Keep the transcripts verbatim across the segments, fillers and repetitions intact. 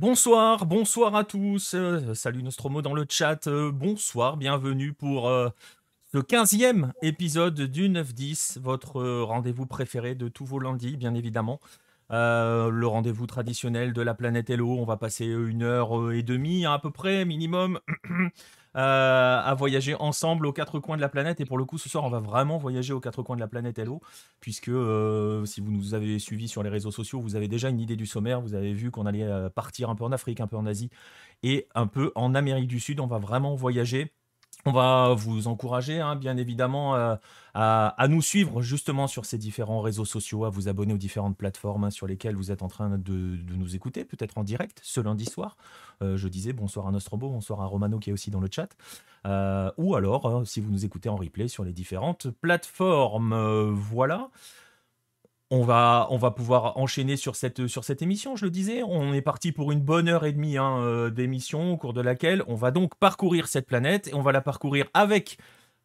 Bonsoir, bonsoir à tous, euh, salut Nostromo dans le chat, euh, bonsoir, bienvenue pour euh, le quinzième épisode du neuf dix, votre euh, rendez-vous préféré de tous vos lundis, bien évidemment. Euh, le rendez-vous traditionnel de la planète Hello, on va passer une heure et demie à peu près, minimum, euh, à voyager ensemble aux quatre coins de la planète. Et pour le coup, ce soir, on va vraiment voyager aux quatre coins de la planète Hello, puisque euh, si vous nous avez suivis sur les réseaux sociaux, vous avez déjà une idée du sommaire. Vous avez vu qu'on allait partir un peu en Afrique, un peu en Asie et un peu en Amérique du Sud. On va vraiment voyager. On va vous encourager, hein, bien évidemment, euh, à, à nous suivre justement sur ces différents réseaux sociaux, à vous abonner aux différentes plateformes hein, sur lesquelles vous êtes en train de, de nous écouter, peut-être en direct, ce lundi soir. Euh, je disais bonsoir à Nostromo, bonsoir à Romano qui est aussi dans le chat. Euh, ou alors, euh, si vous nous écoutez en replay sur les différentes plateformes. Euh, voilà. On va, on va pouvoir enchaîner sur cette, sur cette émission, je le disais. On est parti pour une bonne heure et demie hein, euh, d'émission, au cours de laquelle on va donc parcourir cette planète. Et on va la parcourir avec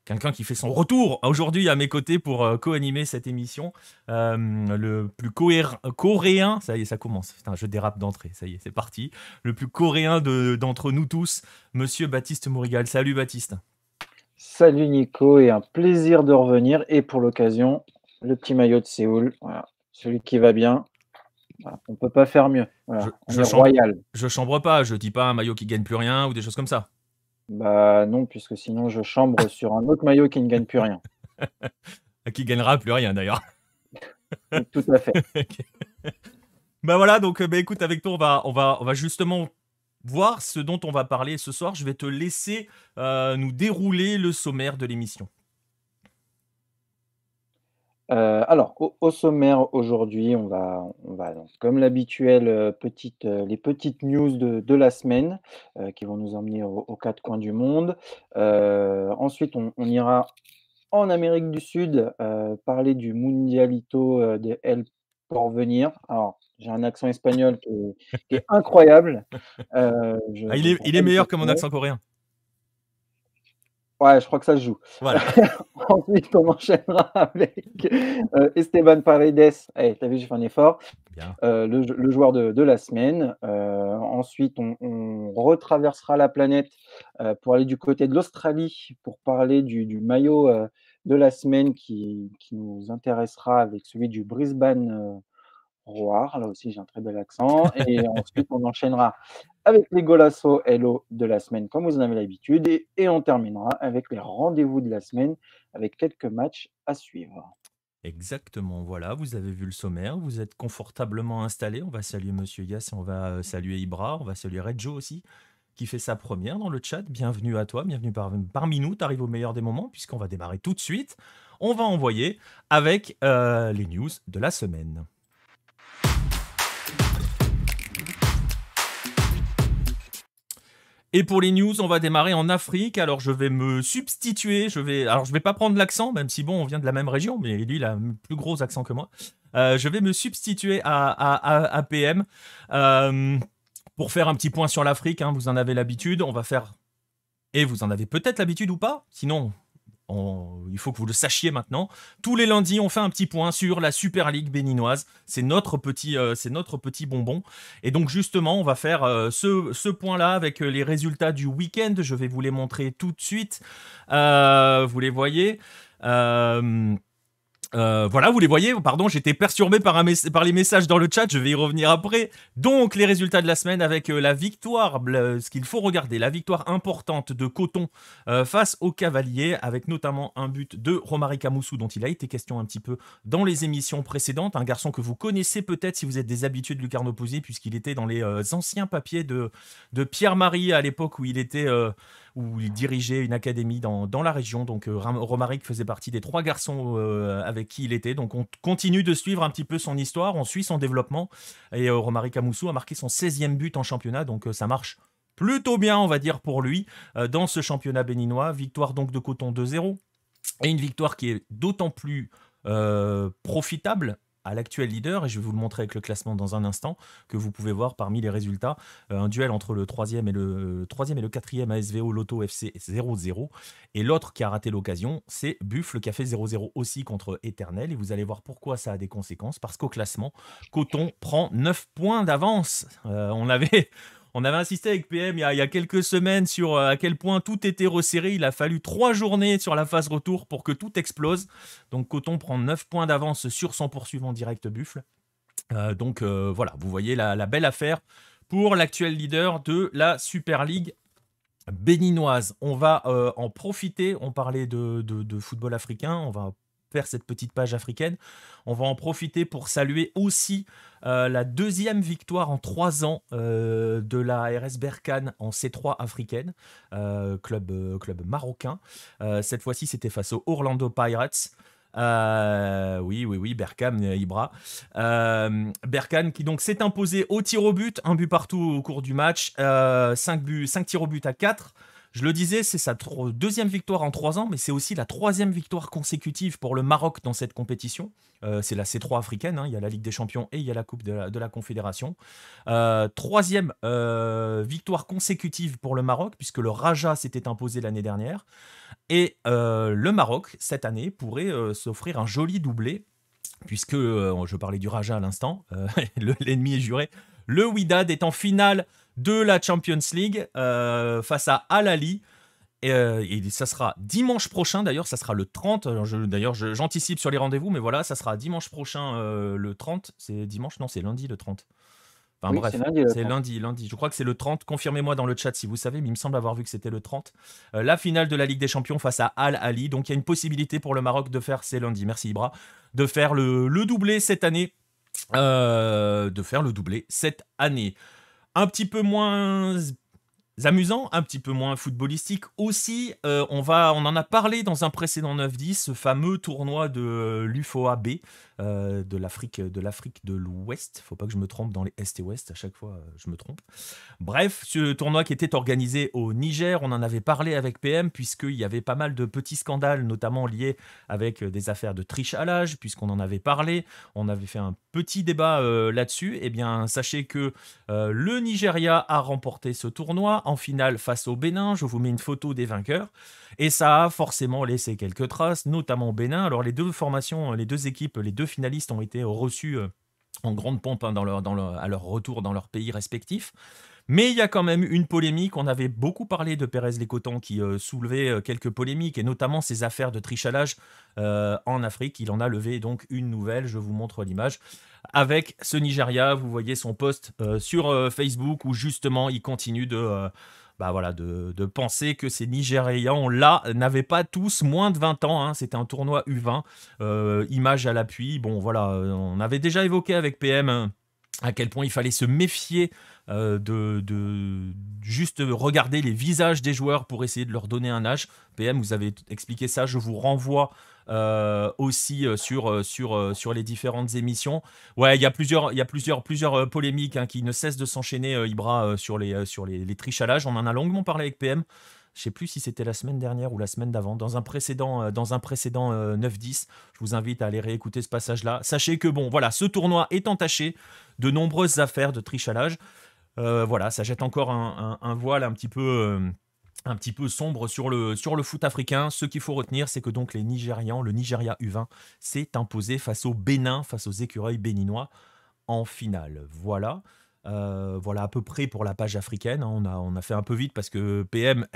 quelqu'un qui fait son retour aujourd'hui à mes côtés pour euh, co-animer cette émission. Euh, le plus coréen, ça y est, ça commence. Putain, je dérape d'entrée, ça y est, c'est parti. Le plus coréen de, d'entre nous tous, monsieur Baptiste Mourigal. Salut Baptiste. Salut Nico, et un plaisir de revenir. Et pour l'occasion... le petit maillot de Séoul, voilà. Celui qui va bien, voilà. On ne peut pas faire mieux. Voilà. Je, je, chambre, royal. Je chambre pas, je ne dis pas un maillot qui ne gagne plus rien ou des choses comme ça. Bah non, puisque sinon je chambre sur un autre maillot qui ne gagne plus rien. Qui gagnera plus rien d'ailleurs. Tout à fait. Okay. Bah voilà, donc bah, écoute, avec toi, on va, on va, on va justement... voir ce dont on va parler ce soir. Je vais te laisser euh, nous dérouler le sommaire de l'émission. Euh, alors, au, au sommaire aujourd'hui, on va, on va donc, comme l'habituel, euh, petite, euh, les petites news de, de la semaine euh, qui vont nous emmener au, aux quatre coins du monde. Euh, ensuite, on, on ira en Amérique du Sud euh, parler du Mundialito euh, de El Porvenir. Alors, j'ai un accent espagnol qui est, qui est incroyable. Euh, je, ah, il est, il est meilleur que mon accent coréen. Ouais, je crois que ça se joue. Voilà. Ensuite, on enchaînera avec euh, Esteban Paredes. Hey, t'as vu, j'ai fait un effort. Bien. Euh, le, le joueur de, de la semaine. Euh, ensuite, on, on retraversera la planète euh, pour aller du côté de l'Australie pour parler du, du maillot euh, de la semaine qui, qui nous intéressera avec celui du Brisbane euh, Roar. Là aussi, j'ai un très bel accent. Et ensuite, on enchaînera avec les GolazoLO de la semaine, comme vous en avez l'habitude. Et, et on terminera avec les rendez-vous de la semaine, avec quelques matchs à suivre. Exactement, voilà, vous avez vu le sommaire, vous êtes confortablement installés. On va saluer Monsieur Yass, on va saluer Ibra, on va saluer Redjo aussi, qui fait sa première dans le chat. Bienvenue à toi, bienvenue par, parmi nous, tu arrives au meilleur des moments, puisqu'on va démarrer tout de suite. On va envoyer avec euh, les news de la semaine. Et pour les news, on va démarrer en Afrique. Alors, je vais me substituer. Je vais, alors, je vais pas prendre l'accent, même si bon, on vient de la même région, mais lui, il a un plus gros accent que moi. Euh, je vais me substituer à, à, à, à P M euh, pour faire un petit point sur l'Afrique. Hein, vous en avez l'habitude. On va faire, et vous en avez peut-être l'habitude ou pas. Sinon, on... il faut que vous le sachiez maintenant. Tous les lundis, on fait un petit point sur la Super League béninoise. C'est notre petit, euh, c'est notre petit bonbon. Et donc justement, on va faire euh, ce, ce point-là avec les résultats du week-end. Je vais vous les montrer tout de suite. Euh, vous les voyez. Euh... Euh, voilà, vous les voyez, pardon, j'étais perturbé par, un par les messages dans le chat, je vais y revenir après. Donc, les résultats de la semaine avec euh, la victoire, ce qu'il faut regarder, la victoire importante de Coton euh, face aux Cavaliers, avec notamment un but de Romaric Amoussou, dont il a été question un petit peu dans les émissions précédentes. Un garçon que vous connaissez peut-être si vous êtes des habitués de Lucarne Opposée, puisqu'il était dans les euh, anciens papiers de, de Pierre-Marie à l'époque où il était... Euh, où il dirigeait une académie dans, dans la région. Donc, euh, Romaric faisait partie des trois garçons euh, avec qui il était. Donc, on continue de suivre un petit peu son histoire, on suit son développement. Et euh, Romaric Amoussou a marqué son seizième but en championnat, donc euh, ça marche plutôt bien, on va dire, pour lui, euh, dans ce championnat béninois. Victoire donc de Coton deux zéro, et une victoire qui est d'autant plus euh, profitable à l'actuel leader, et je vais vous le montrer avec le classement dans un instant, que vous pouvez voir parmi les résultats, euh, un duel entre le troisième et le troisième et le quatrième A S V O Lotto F C zéro zéro, et l'autre qui a raté l'occasion, c'est Buffle qui a fait zéro zéro aussi contre Éternel, et vous allez voir pourquoi ça a des conséquences, parce qu'au classement, Coton prend neuf points d'avance. Euh, on avait... On avait insisté avec P M il y a, il y a quelques semaines sur à quel point tout était resserré. Il a fallu trois journées sur la phase retour pour que tout explose. Donc, Coton prend neuf points d'avance sur son poursuivant direct Buffle. Euh, donc, euh, voilà, vous voyez la, la belle affaire pour l'actuel leader de la Super League béninoise. On va euh, en profiter. On parlait de, de, de football africain. On va faire cette petite page africaine. On va en profiter pour saluer aussi euh, la deuxième victoire en trois ans euh, de la R S Berkane en C trois africaine, euh, club, euh, club marocain. Euh, cette fois-ci, c'était face aux Orlando Pirates. Euh, oui, oui, oui, Berkane, Ibra. Euh, Berkane qui donc s'est imposé au tir au but, un but partout au cours du match, euh, cinq tirs au but à quatre. Je le disais, c'est sa deuxième victoire en trois ans, mais c'est aussi la troisième victoire consécutive pour le Maroc dans cette compétition. Euh, c'est la C trois africaine, hein, il y a la Ligue des Champions et il y a la Coupe de la, de la Confédération. Euh, troisième euh, victoire consécutive pour le Maroc, puisque le Raja s'était imposé l'année dernière. Et euh, le Maroc, cette année, pourrait euh, s'offrir un joli doublé, puisque, euh, je parlais du Raja à l'instant, euh, l'ennemi est juré, le Wydad est en finale de la Champions League euh, face à Al-Ali. Et, euh, et ça sera dimanche prochain, d'ailleurs, ça sera le trente. Je, d'ailleurs, j'anticipe sur les rendez-vous, mais voilà, ça sera dimanche prochain, euh, le trente. C'est dimanche? Non, c'est lundi, le trente. Enfin oui, bref, c'est lundi, lundi. Je crois que c'est le trente. Confirmez-moi dans le chat si vous savez, mais il me semble avoir vu que c'était le trente. Euh, la finale de la Ligue des Champions face à Al-Ali. Donc, il y a une possibilité pour le Maroc de faire, c'est lundi, merci Ibra, de faire le, le doublé cette année. Euh, de faire le doublé cette année. Un petit peu moins amusant, un petit peu moins footballistique aussi. Euh, on, va, on en a parlé dans un précédent neuf dix, ce fameux tournoi de l'U F O A B, euh, de l'Afrique de l'Ouest. Faut pas que je me trompe dans les Est et Ouest, à chaque fois je me trompe. Bref, ce tournoi qui était organisé au Niger, on en avait parlé avec P M, puisqu'il y avait pas mal de petits scandales, notamment liés avec des affaires de triche à l'âge, puisqu'on en avait parlé, on avait fait un petit débat euh, là-dessus. Eh bien, sachez que euh, le Nigeria a remporté ce tournoi en finale face au Bénin. Je vous mets une photo des vainqueurs. Et ça a forcément laissé quelques traces, notamment au Bénin. Alors, les deux formations, les deux équipes, les deux finalistes ont été reçus en grande pompe hein, dans leur, dans leur, à leur retour dans leurs pays respectifs. Mais il y a quand même une polémique. On avait beaucoup parlé de Pérez-Lécotan qui euh, soulevait euh, quelques polémiques, et notamment ces affaires de trichalage euh, en Afrique. Il en a levé donc une nouvelle. Je vous montre l'image. Avec ce Nigeria, vous voyez son post euh, sur euh, Facebook où justement il continue de... Euh, Bah voilà, de, de penser que ces Nigérians là n'avaient pas tous moins de vingt ans. Hein. C'était un tournoi U vingt, euh, image à l'appui. Bon voilà, on avait déjà évoqué avec P M hein, à quel point il fallait se méfier euh, de, de juste regarder les visages des joueurs pour essayer de leur donner un âge. P M, vous avez expliqué ça, je vous renvoie euh, aussi sur, sur, sur les différentes émissions. Ouais, il y a plusieurs, il y a plusieurs, plusieurs polémiques hein, qui ne cessent de s'enchaîner, euh, Ibra, euh, sur, les, sur les, les triches à l'âge. On en a longuement parlé avec P M. Je ne sais plus si c'était la semaine dernière ou la semaine d'avant, dans un précédent, dans un précédent euh, neuf dix. Je vous invite à aller réécouter ce passage-là. Sachez que bon, voilà, ce tournoi est entaché de nombreuses affaires de triche à l'âge. Euh, voilà, ça jette encore un, un, un voile un petit peu... Euh, un petit peu sombre sur le, sur le foot africain. Ce qu'il faut retenir, c'est que donc les Nigérians, le Nigeria U vingt, s'est imposé face au Bénin, face aux écureuils béninois en finale. Voilà. Euh, voilà à peu près pour la page africaine, hein. on, a, on a fait un peu vite parce que P M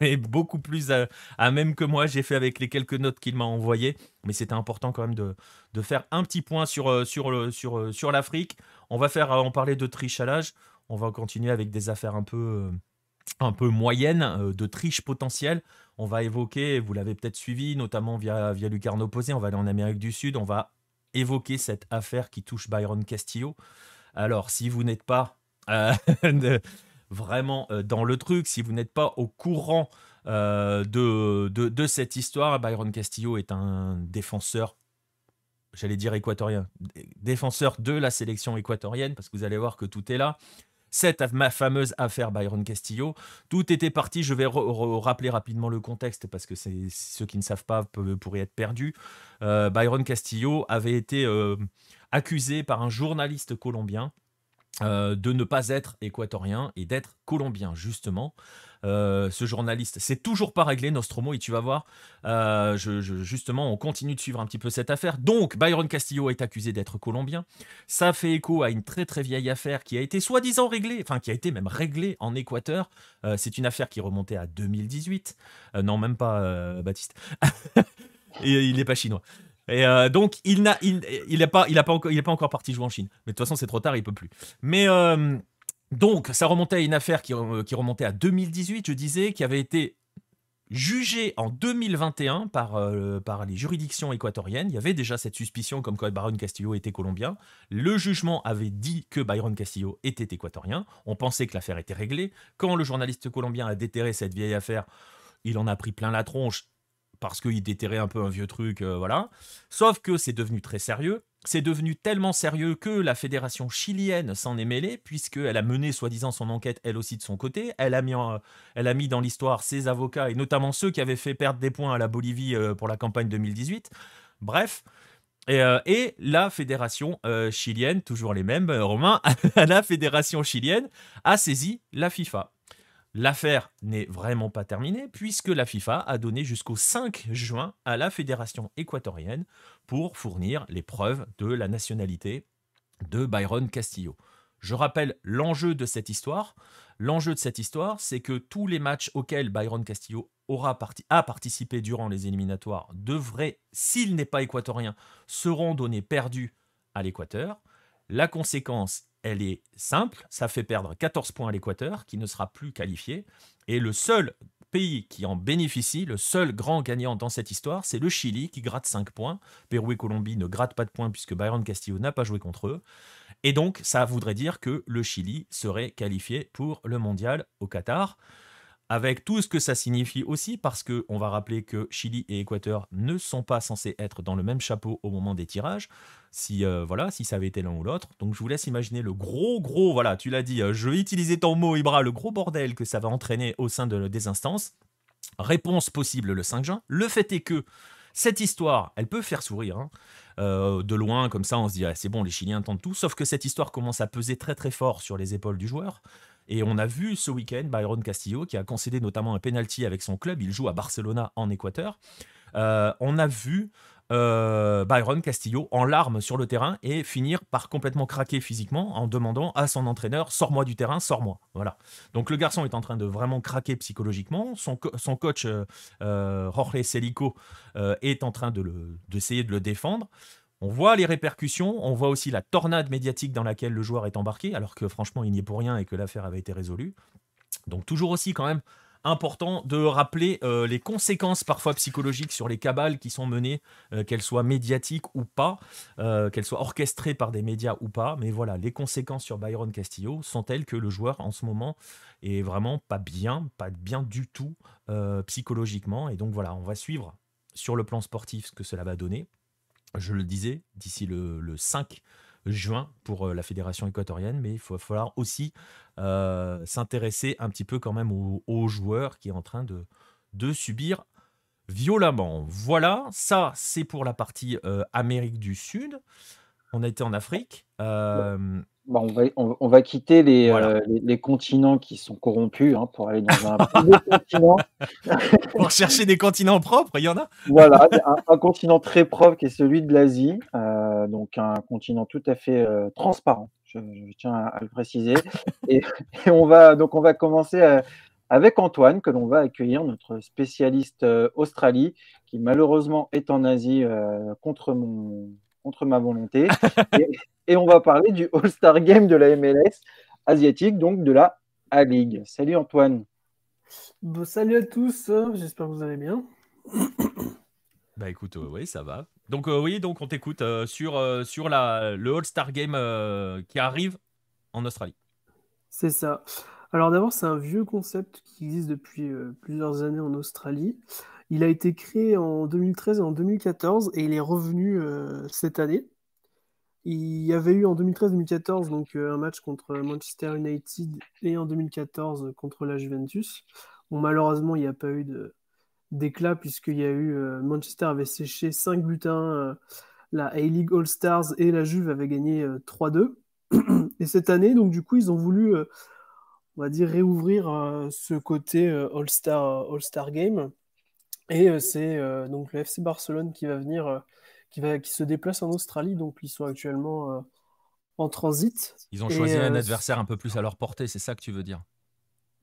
est beaucoup plus à, à même que moi, j'ai fait avec les quelques notes qu'il m'a envoyées, mais c'était important quand même de, de faire un petit point sur, sur, sur, sur l'Afrique. On va faire, on parlait de triche à l'âge, on va continuer avec des affaires un peu, un peu moyennes, de triche potentielle. On va évoquer, vous l'avez peut-être suivi, notamment via, via Lucarne Opposée, on va aller en Amérique du Sud, on va évoquer cette affaire qui touche Byron Castillo. Alors, si vous n'êtes pas euh, de, vraiment euh, dans le truc, si vous n'êtes pas au courant euh, de, de, de cette histoire, Byron Castillo est un défenseur, j'allais dire équatorien, défenseur de la sélection équatorienne, parce que vous allez voir que tout est là. Cette ma fameuse affaire Byron Castillo, tout était parti, je vais rappeler rapidement le contexte parce que ceux qui ne savent pas peuvent, pourraient être perdus. Euh, Byron Castillo avait été euh, accusé par un journaliste colombien euh, de ne pas être équatorien et d'être colombien justement. Euh, ce journaliste, c'est toujours pas réglé Nostromo et tu vas voir, euh, je, je, justement on continue de suivre un petit peu cette affaire. Donc Byron Castillo est accusé d'être colombien, ça fait écho à une très très vieille affaire qui a été soi-disant réglée, enfin qui a été même réglée en Équateur, euh, c'est une affaire qui remontait à deux mille dix-huit, euh, non même pas euh, Baptiste, et, il n'est pas chinois. Et euh, donc, il n'a il, il pas, il a pas, il a pas encore parti jouer en Chine. Mais de toute façon, c'est trop tard, il ne peut plus. Mais euh, donc, ça remontait à une affaire qui, qui remontait à deux mille dix-huit, je disais, qui avait été jugée en deux mille vingt et un par, euh, par les juridictions équatoriennes. Il y avait déjà cette suspicion comme quoi Byron Castillo était colombien. Le jugement avait dit que Byron Castillo était équatorien. On pensait que l'affaire était réglée. Quand le journaliste colombien a déterré cette vieille affaire, il en a pris plein la tronche. Parce qu'il déterrait un peu un vieux truc, euh, voilà. Sauf que c'est devenu très sérieux. C'est devenu tellement sérieux que la fédération chilienne s'en est mêlée, puisqu'elle a mené soi-disant son enquête, elle aussi, de son côté. Elle a mis, en, elle a mis dans l'histoire ses avocats, et notamment ceux qui avaient fait perdre des points à la Bolivie euh, pour la campagne deux mille dix-huit. Bref. Et, euh, et la fédération euh, chilienne, toujours les mêmes, euh, Romain, la fédération chilienne a saisi la FIFA. L'affaire n'est vraiment pas terminée puisque la FIFA a donné jusqu'au cinq juin à la Fédération équatorienne pour fournir les preuves de la nationalité de Byron Castillo. Je rappelle l'enjeu de cette histoire. L'enjeu de cette histoire, c'est que tous les matchs auxquels Byron Castillo aura parti a participé durant les éliminatoires devraient, s'il n'est pas équatorien, seront donnés perdus à l'Équateur. La conséquence, elle est simple, ça fait perdre quatorze points à l'Équateur, qui ne sera plus qualifié. Et le seul pays qui en bénéficie, le seul grand gagnant dans cette histoire, c'est le Chili, qui gratte cinq points. Pérou et Colombie ne grattent pas de points, puisque Byron Castillo n'a pas joué contre eux. Et donc, ça voudrait dire que le Chili serait qualifié pour le Mondial au Qatar, avec tout ce que ça signifie aussi, parce qu'on va rappeler que Chili et Équateur ne sont pas censés être dans le même chapeau au moment des tirages, si, euh, voilà, si ça avait été l'un ou l'autre. Donc je vous laisse imaginer le gros, gros, voilà, tu l'as dit, je vais utiliser ton mot, Ibra, le gros bordel que ça va entraîner au sein de, des instances. Réponse possible le cinq juin. Le fait est que cette histoire, elle peut faire sourire, hein. Euh, de loin, comme ça, on se dit, ah, c'est bon, les Chiliens tentent tout, sauf que cette histoire commence à peser très très fort sur les épaules du joueur. Et on a vu ce week-end Byron Castillo qui a concédé notamment un penalty avec son club. Il joue à Barcelona en Équateur. Euh, on a vu euh, Byron Castillo en larmes sur le terrain et finir par complètement craquer physiquement en demandant à son entraîneur « Sors-moi du terrain, sors-moi ». Voilà. Donc le garçon est en train de vraiment craquer psychologiquement. Son, co son coach euh, Jorge Celico euh, est en train d'essayer de, de le défendre. On voit les répercussions, on voit aussi la tornade médiatique dans laquelle le joueur est embarqué, alors que franchement, il n'y est pour rien et que l'affaire avait été résolue. Donc toujours aussi quand même important de rappeler euh, les conséquences parfois psychologiques sur les cabales qui sont menées, euh, qu'elles soient médiatiques ou pas, euh, qu'elles soient orchestrées par des médias ou pas. Mais voilà, les conséquences sur Byron Castillo sont telles que le joueur en ce moment est vraiment pas bien, pas bien du tout euh, psychologiquement. Et donc voilà, on va suivre sur le plan sportif ce que cela va donner. Je le disais, d'ici le, le cinq juin pour la Fédération équatorienne, mais il va falloir aussi euh, s'intéresser un petit peu quand même aux, aux joueurs qui est en train de, de subir violemment. Voilà, ça c'est pour la partie euh, Amérique du Sud. On a été en Afrique. Euh... Bon, on, va, on, on va quitter les, voilà. euh, les, les continents qui sont corrompus hein, pour aller dans un continent. Pour chercher des continents propres, il y en a. Voilà, un, un continent très propre qui est celui de l'Asie. Euh, donc un continent tout à fait euh, transparent. je, je tiens à, à le préciser. Et, et on va donc on va commencer à, avec Antoine, que l'on va accueillir, notre spécialiste euh, Australie, qui malheureusement est en Asie euh, contre mon contre ma volonté. Et, et on va parler du All-Star Game de la M L S asiatique, donc de la A-League. Salut Antoine. Bon, salut à tous, j'espère que vous allez bien. Bah écoute, euh, oui, ça va. Donc euh, oui, donc on t'écoute euh, sur, euh, sur la, le All-Star Game euh, qui arrive en Australie. C'est ça. Alors d'abord, c'est un vieux concept qui existe depuis euh, plusieurs années en Australie. Il a été créé en deux mille treize et en deux mille quatorze et il est revenu euh, cette année. Il y avait eu en deux mille treize deux mille quatorze donc, euh, un match contre Manchester United et en deux mille quatorze contre la Juventus. Bon, malheureusement, il n'y a pas eu de... d'éclat puisqu'il y a eu euh, Manchester avait séché cinq buts à un, euh, la A-League All-Stars et la Juve avait gagné euh, trois deux. Et cette année, donc du coup, ils ont voulu, euh, on va dire, réouvrir euh, ce côté euh, All-Star, All-Star Game. Et euh, c'est euh, donc le F C Barcelone qui va venir, euh, qui va, qui se déplace en Australie. Donc ils sont actuellement euh, en transit. Ils ont et, choisi euh, un adversaire un peu plus à leur portée. C'est ça que tu veux dire?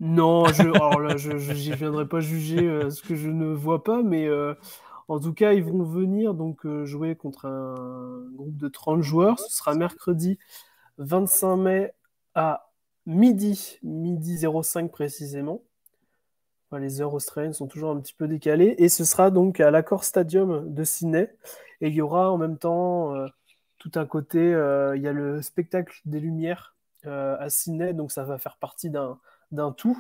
Non, je, alors là, je, je, j'y viendrai pas juger euh, ce que je ne vois pas, mais euh, en tout cas, ils vont venir donc euh, jouer contre un groupe de trente joueurs. Ce sera mercredi vingt-cinq mai à midi, midi zéro cinq précisément. Enfin, les heures australiennes sont toujours un petit peu décalées, et ce sera donc à l'Accor Stadium de Sydney. Et il y aura en même temps euh, tout un côté, euh, il y a le spectacle des Lumières euh, à Sydney, donc ça va faire partie d'un d'un tout,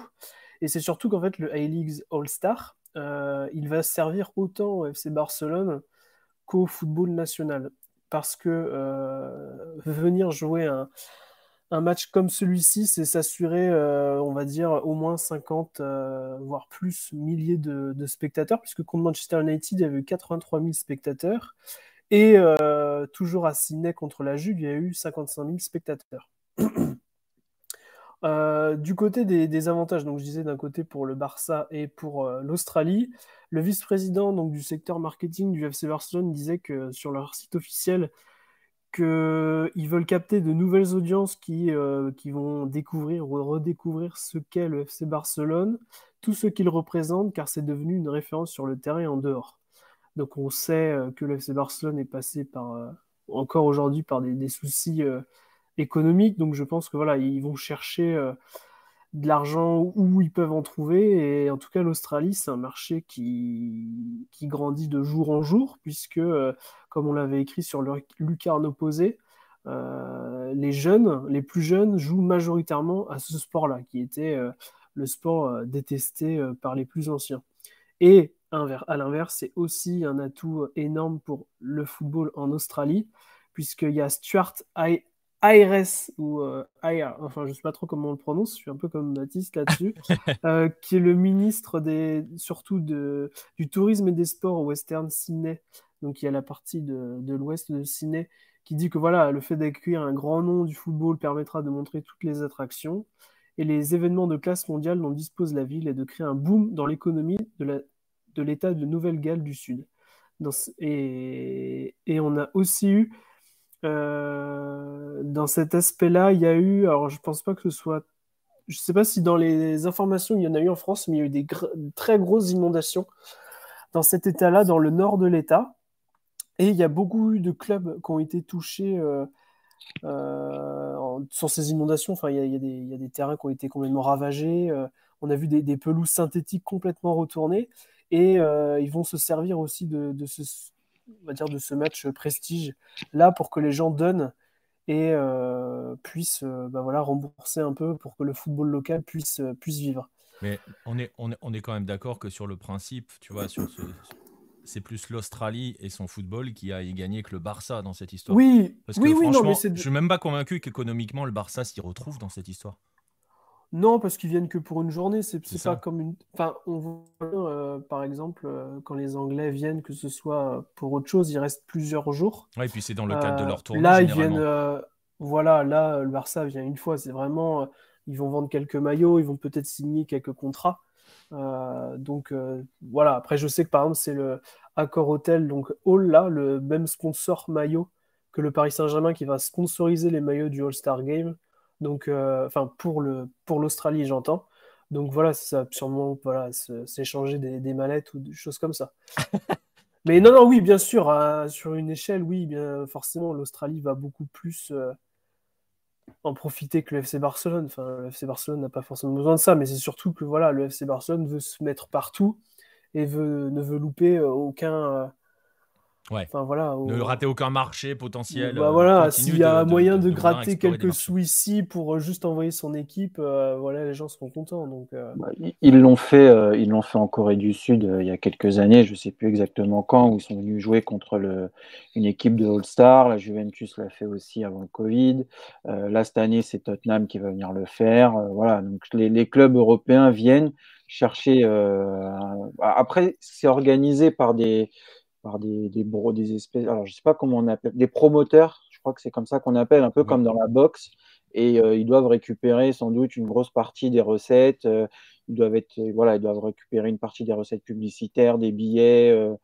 et c'est surtout qu'en fait le A-League All-Star euh, il va servir autant au F C Barcelone qu'au football national, parce que euh, venir jouer un, un match comme celui-ci, c'est s'assurer euh, on va dire au moins cinquante euh, voire plus milliers de, de spectateurs, puisque contre Manchester United il y avait eu quatre-vingt-trois mille spectateurs, et euh, toujours à Sydney contre la Juve il y a eu cinquante-cinq mille spectateurs. Euh, du côté des, des avantages, donc je disais d'un côté pour le Barça et pour euh, l'Australie, le vice-président donc, du secteur marketing du F C Barcelone disait que sur leur site officiel qu'ils veulent capter de nouvelles audiences qui, euh, qui vont découvrir ou redécouvrir ce qu'est le F C Barcelone, tout ce qu'il représente, car c'est devenu une référence sur le terrain et en dehors. Donc on sait euh, que le F C Barcelone est passé par, euh, encore aujourd'hui par des, des soucis euh, économique, donc je pense que voilà, ils vont chercher euh, de l'argent où ils peuvent en trouver, et en tout cas l'Australie c'est un marché qui, qui grandit de jour en jour, puisque euh, comme on l'avait écrit sur le Lucarne Opposée, euh, les jeunes, les plus jeunes jouent majoritairement à ce sport-là, qui était euh, le sport euh, détesté euh, par les plus anciens. Et à l'inverse, c'est aussi un atout énorme pour le football en Australie, puisqu'il y a Stuart I. R S ou euh, I R, enfin je sais pas trop comment on le prononce, je suis un peu comme Baptiste là-dessus, euh, qui est le ministre des, surtout de, du tourisme et des sports au Western Sydney, donc il y a la partie de, de l'ouest de Sydney, qui dit que voilà, le fait d'accueillir un grand nom du football permettra de montrer toutes les attractions et les événements de classe mondiale dont dispose la ville et de créer un boom dans l'économie de, la, de l'État de Nouvelle-Galles du Sud. Dans, et, et on a aussi eu Euh, dans cet aspect-là, il y a eu, alors je pense pas que ce soit, je sais pas si dans les informations il y en a eu en France, mais il y a eu des gr... très grosses inondations dans cet état-là, dans le nord de l'État, et il y a beaucoup eu de clubs qui ont été touchés euh, euh, en... sur ces inondations. Enfin, il y a, il y a des, il y a des terrains qui ont été complètement ravagés. Euh, on a vu des, des pelouses synthétiques complètement retournées, et euh, ils vont se servir aussi de, de ce on va dire de ce match prestige là pour que les gens donnent et euh, puissent euh, bah voilà, rembourser un peu pour que le football local puisse, euh, puisse vivre. Mais on est, on, est, on est quand même d'accord que sur le principe, tu vois, sur ce, c'est plus l'Australie et son football qui a gagné que le Barça dans cette histoire. Oui, parce que oui, franchement, non, mais c'est... je ne suis même pas convaincu qu'économiquement le Barça s'y retrouve dans cette histoire. Non, parce qu'ils viennent que pour une journée. C'est, c'est, c'est pas ça. Comme une. Enfin, on voit euh, par exemple euh, quand les Anglais viennent, que ce soit pour autre chose, ils restent plusieurs jours. Ouais, et puis c'est dans le cadre euh, de leur tournée. Là, ils viennent. Euh, voilà, là, le Barça vient une fois. C'est vraiment, euh, ils vont vendre quelques maillots, ils vont peut-être signer quelques contrats. Euh, donc euh, voilà. Après, je sais que par exemple, c'est le Accor Hotel, donc Hall là, le même sponsor maillot que le Paris Saint-Germain qui va sponsoriser les maillots du All-Star Game, donc, euh, enfin pour le pour l'Australie, j'entends. Donc voilà, ça va sûrement voilà, s'échanger des, des mallettes ou des choses comme ça. Mais non, non, oui, bien sûr, hein, sur une échelle, oui, bien forcément, l'Australie va beaucoup plus euh, en profiter que le F C Barcelone. Enfin, le F C Barcelone n'a pas forcément besoin de ça, mais c'est surtout que voilà, le F C Barcelone veut se mettre partout et veut, ne veut louper aucun... Euh, ouais. Enfin, voilà, au... ne rater aucun marché potentiel. Bah, euh, voilà, s'il y a de, moyen de, de, de gratter quelques sous ici pour juste envoyer son équipe, euh, voilà, les gens seront contents. Donc, euh... bah, ils l'ont fait, euh, ils l'ont fait en Corée du Sud euh, il y a quelques années, je ne sais plus exactement quand, où ils sont venus jouer contre le, une équipe de All-Star. La Juventus l'a fait aussi avant le Covid. Euh, là, cette année, c'est Tottenham qui va venir le faire. Euh, voilà, donc les, les clubs européens viennent chercher. Euh, après, c'est organisé par des. par des, des, bro, des espèces, alors je sais pas comment on appelle, des promoteurs, je crois que c'est comme ça qu'on appelle, un peu oui. Comme dans la boxe, et euh, ils doivent récupérer sans doute une grosse partie des recettes, euh, ils doivent être, voilà, ils doivent récupérer une partie des recettes publicitaires, des billets, euh,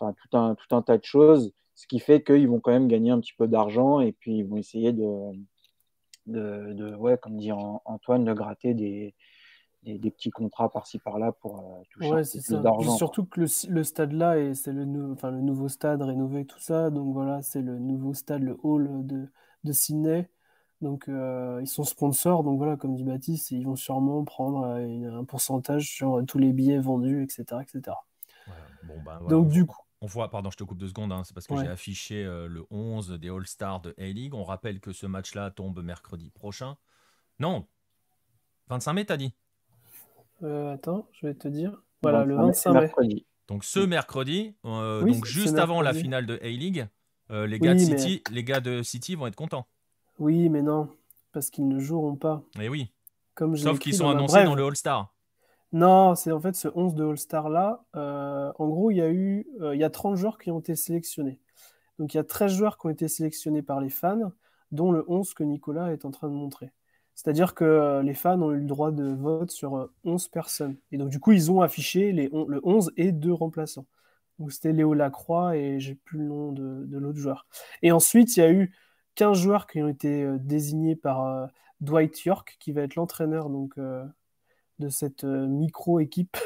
enfin tout un, tout un tas de choses, ce qui fait qu'ils vont quand même gagner un petit peu d'argent, et puis ils vont essayer de, de, de ouais, comme dit Antoine, de gratter des Des, des petits contrats par-ci par-là pour euh, toucher ouais, c'est ça. D'argent. Et surtout que le, le stade là, et c'est le, nou, enfin, le nouveau stade rénové, tout ça. Donc voilà, c'est le nouveau stade, le hall de, de Sydney. Donc euh, ils sont sponsors. Donc voilà, comme dit Baptiste, ils vont sûrement prendre euh, une, un pourcentage sur euh, tous les billets vendus, et cetera et cetera. Ouais, bon, ben, ouais, donc ouais. Du coup. On voit, pardon, je te coupe deux secondes, hein, c'est parce que ouais. J'ai affiché euh, le onze des All-Stars de A-League. On rappelle que ce match-là tombe mercredi prochain. Non, vingt-cinq mai, t'as dit ? Euh, attends, je vais te dire. Voilà, bon, le vingt-cinq mai. Donc ce mercredi, euh, oui, donc juste avant la finale de A-League, euh, les, gars oui, de City, mais... les gars de City vont être contents. Oui, mais non, parce qu'ils ne joueront pas. Et oui. Comme sauf qu'ils sont annoncés brève. Dans le All-Star. Non, c'est en fait ce onze de All-Star là. Euh, en gros, il y a eu, euh, il y a trente joueurs qui ont été sélectionnés. Donc il y a treize joueurs qui ont été sélectionnés par les fans, dont le onze que Nicolas est en train de montrer. C'est-à-dire que les fans ont eu le droit de vote sur onze personnes. Et donc, du coup, ils ont affiché les on- le onze et deux remplaçants. Donc, c'était Léo Lacroix et j'ai plus le nom de, de l'autre joueur. Et ensuite, il y a eu quinze joueurs qui ont été euh, désignés par euh, Dwight York, qui va être l'entraîneur donc, euh, de cette euh, micro-équipe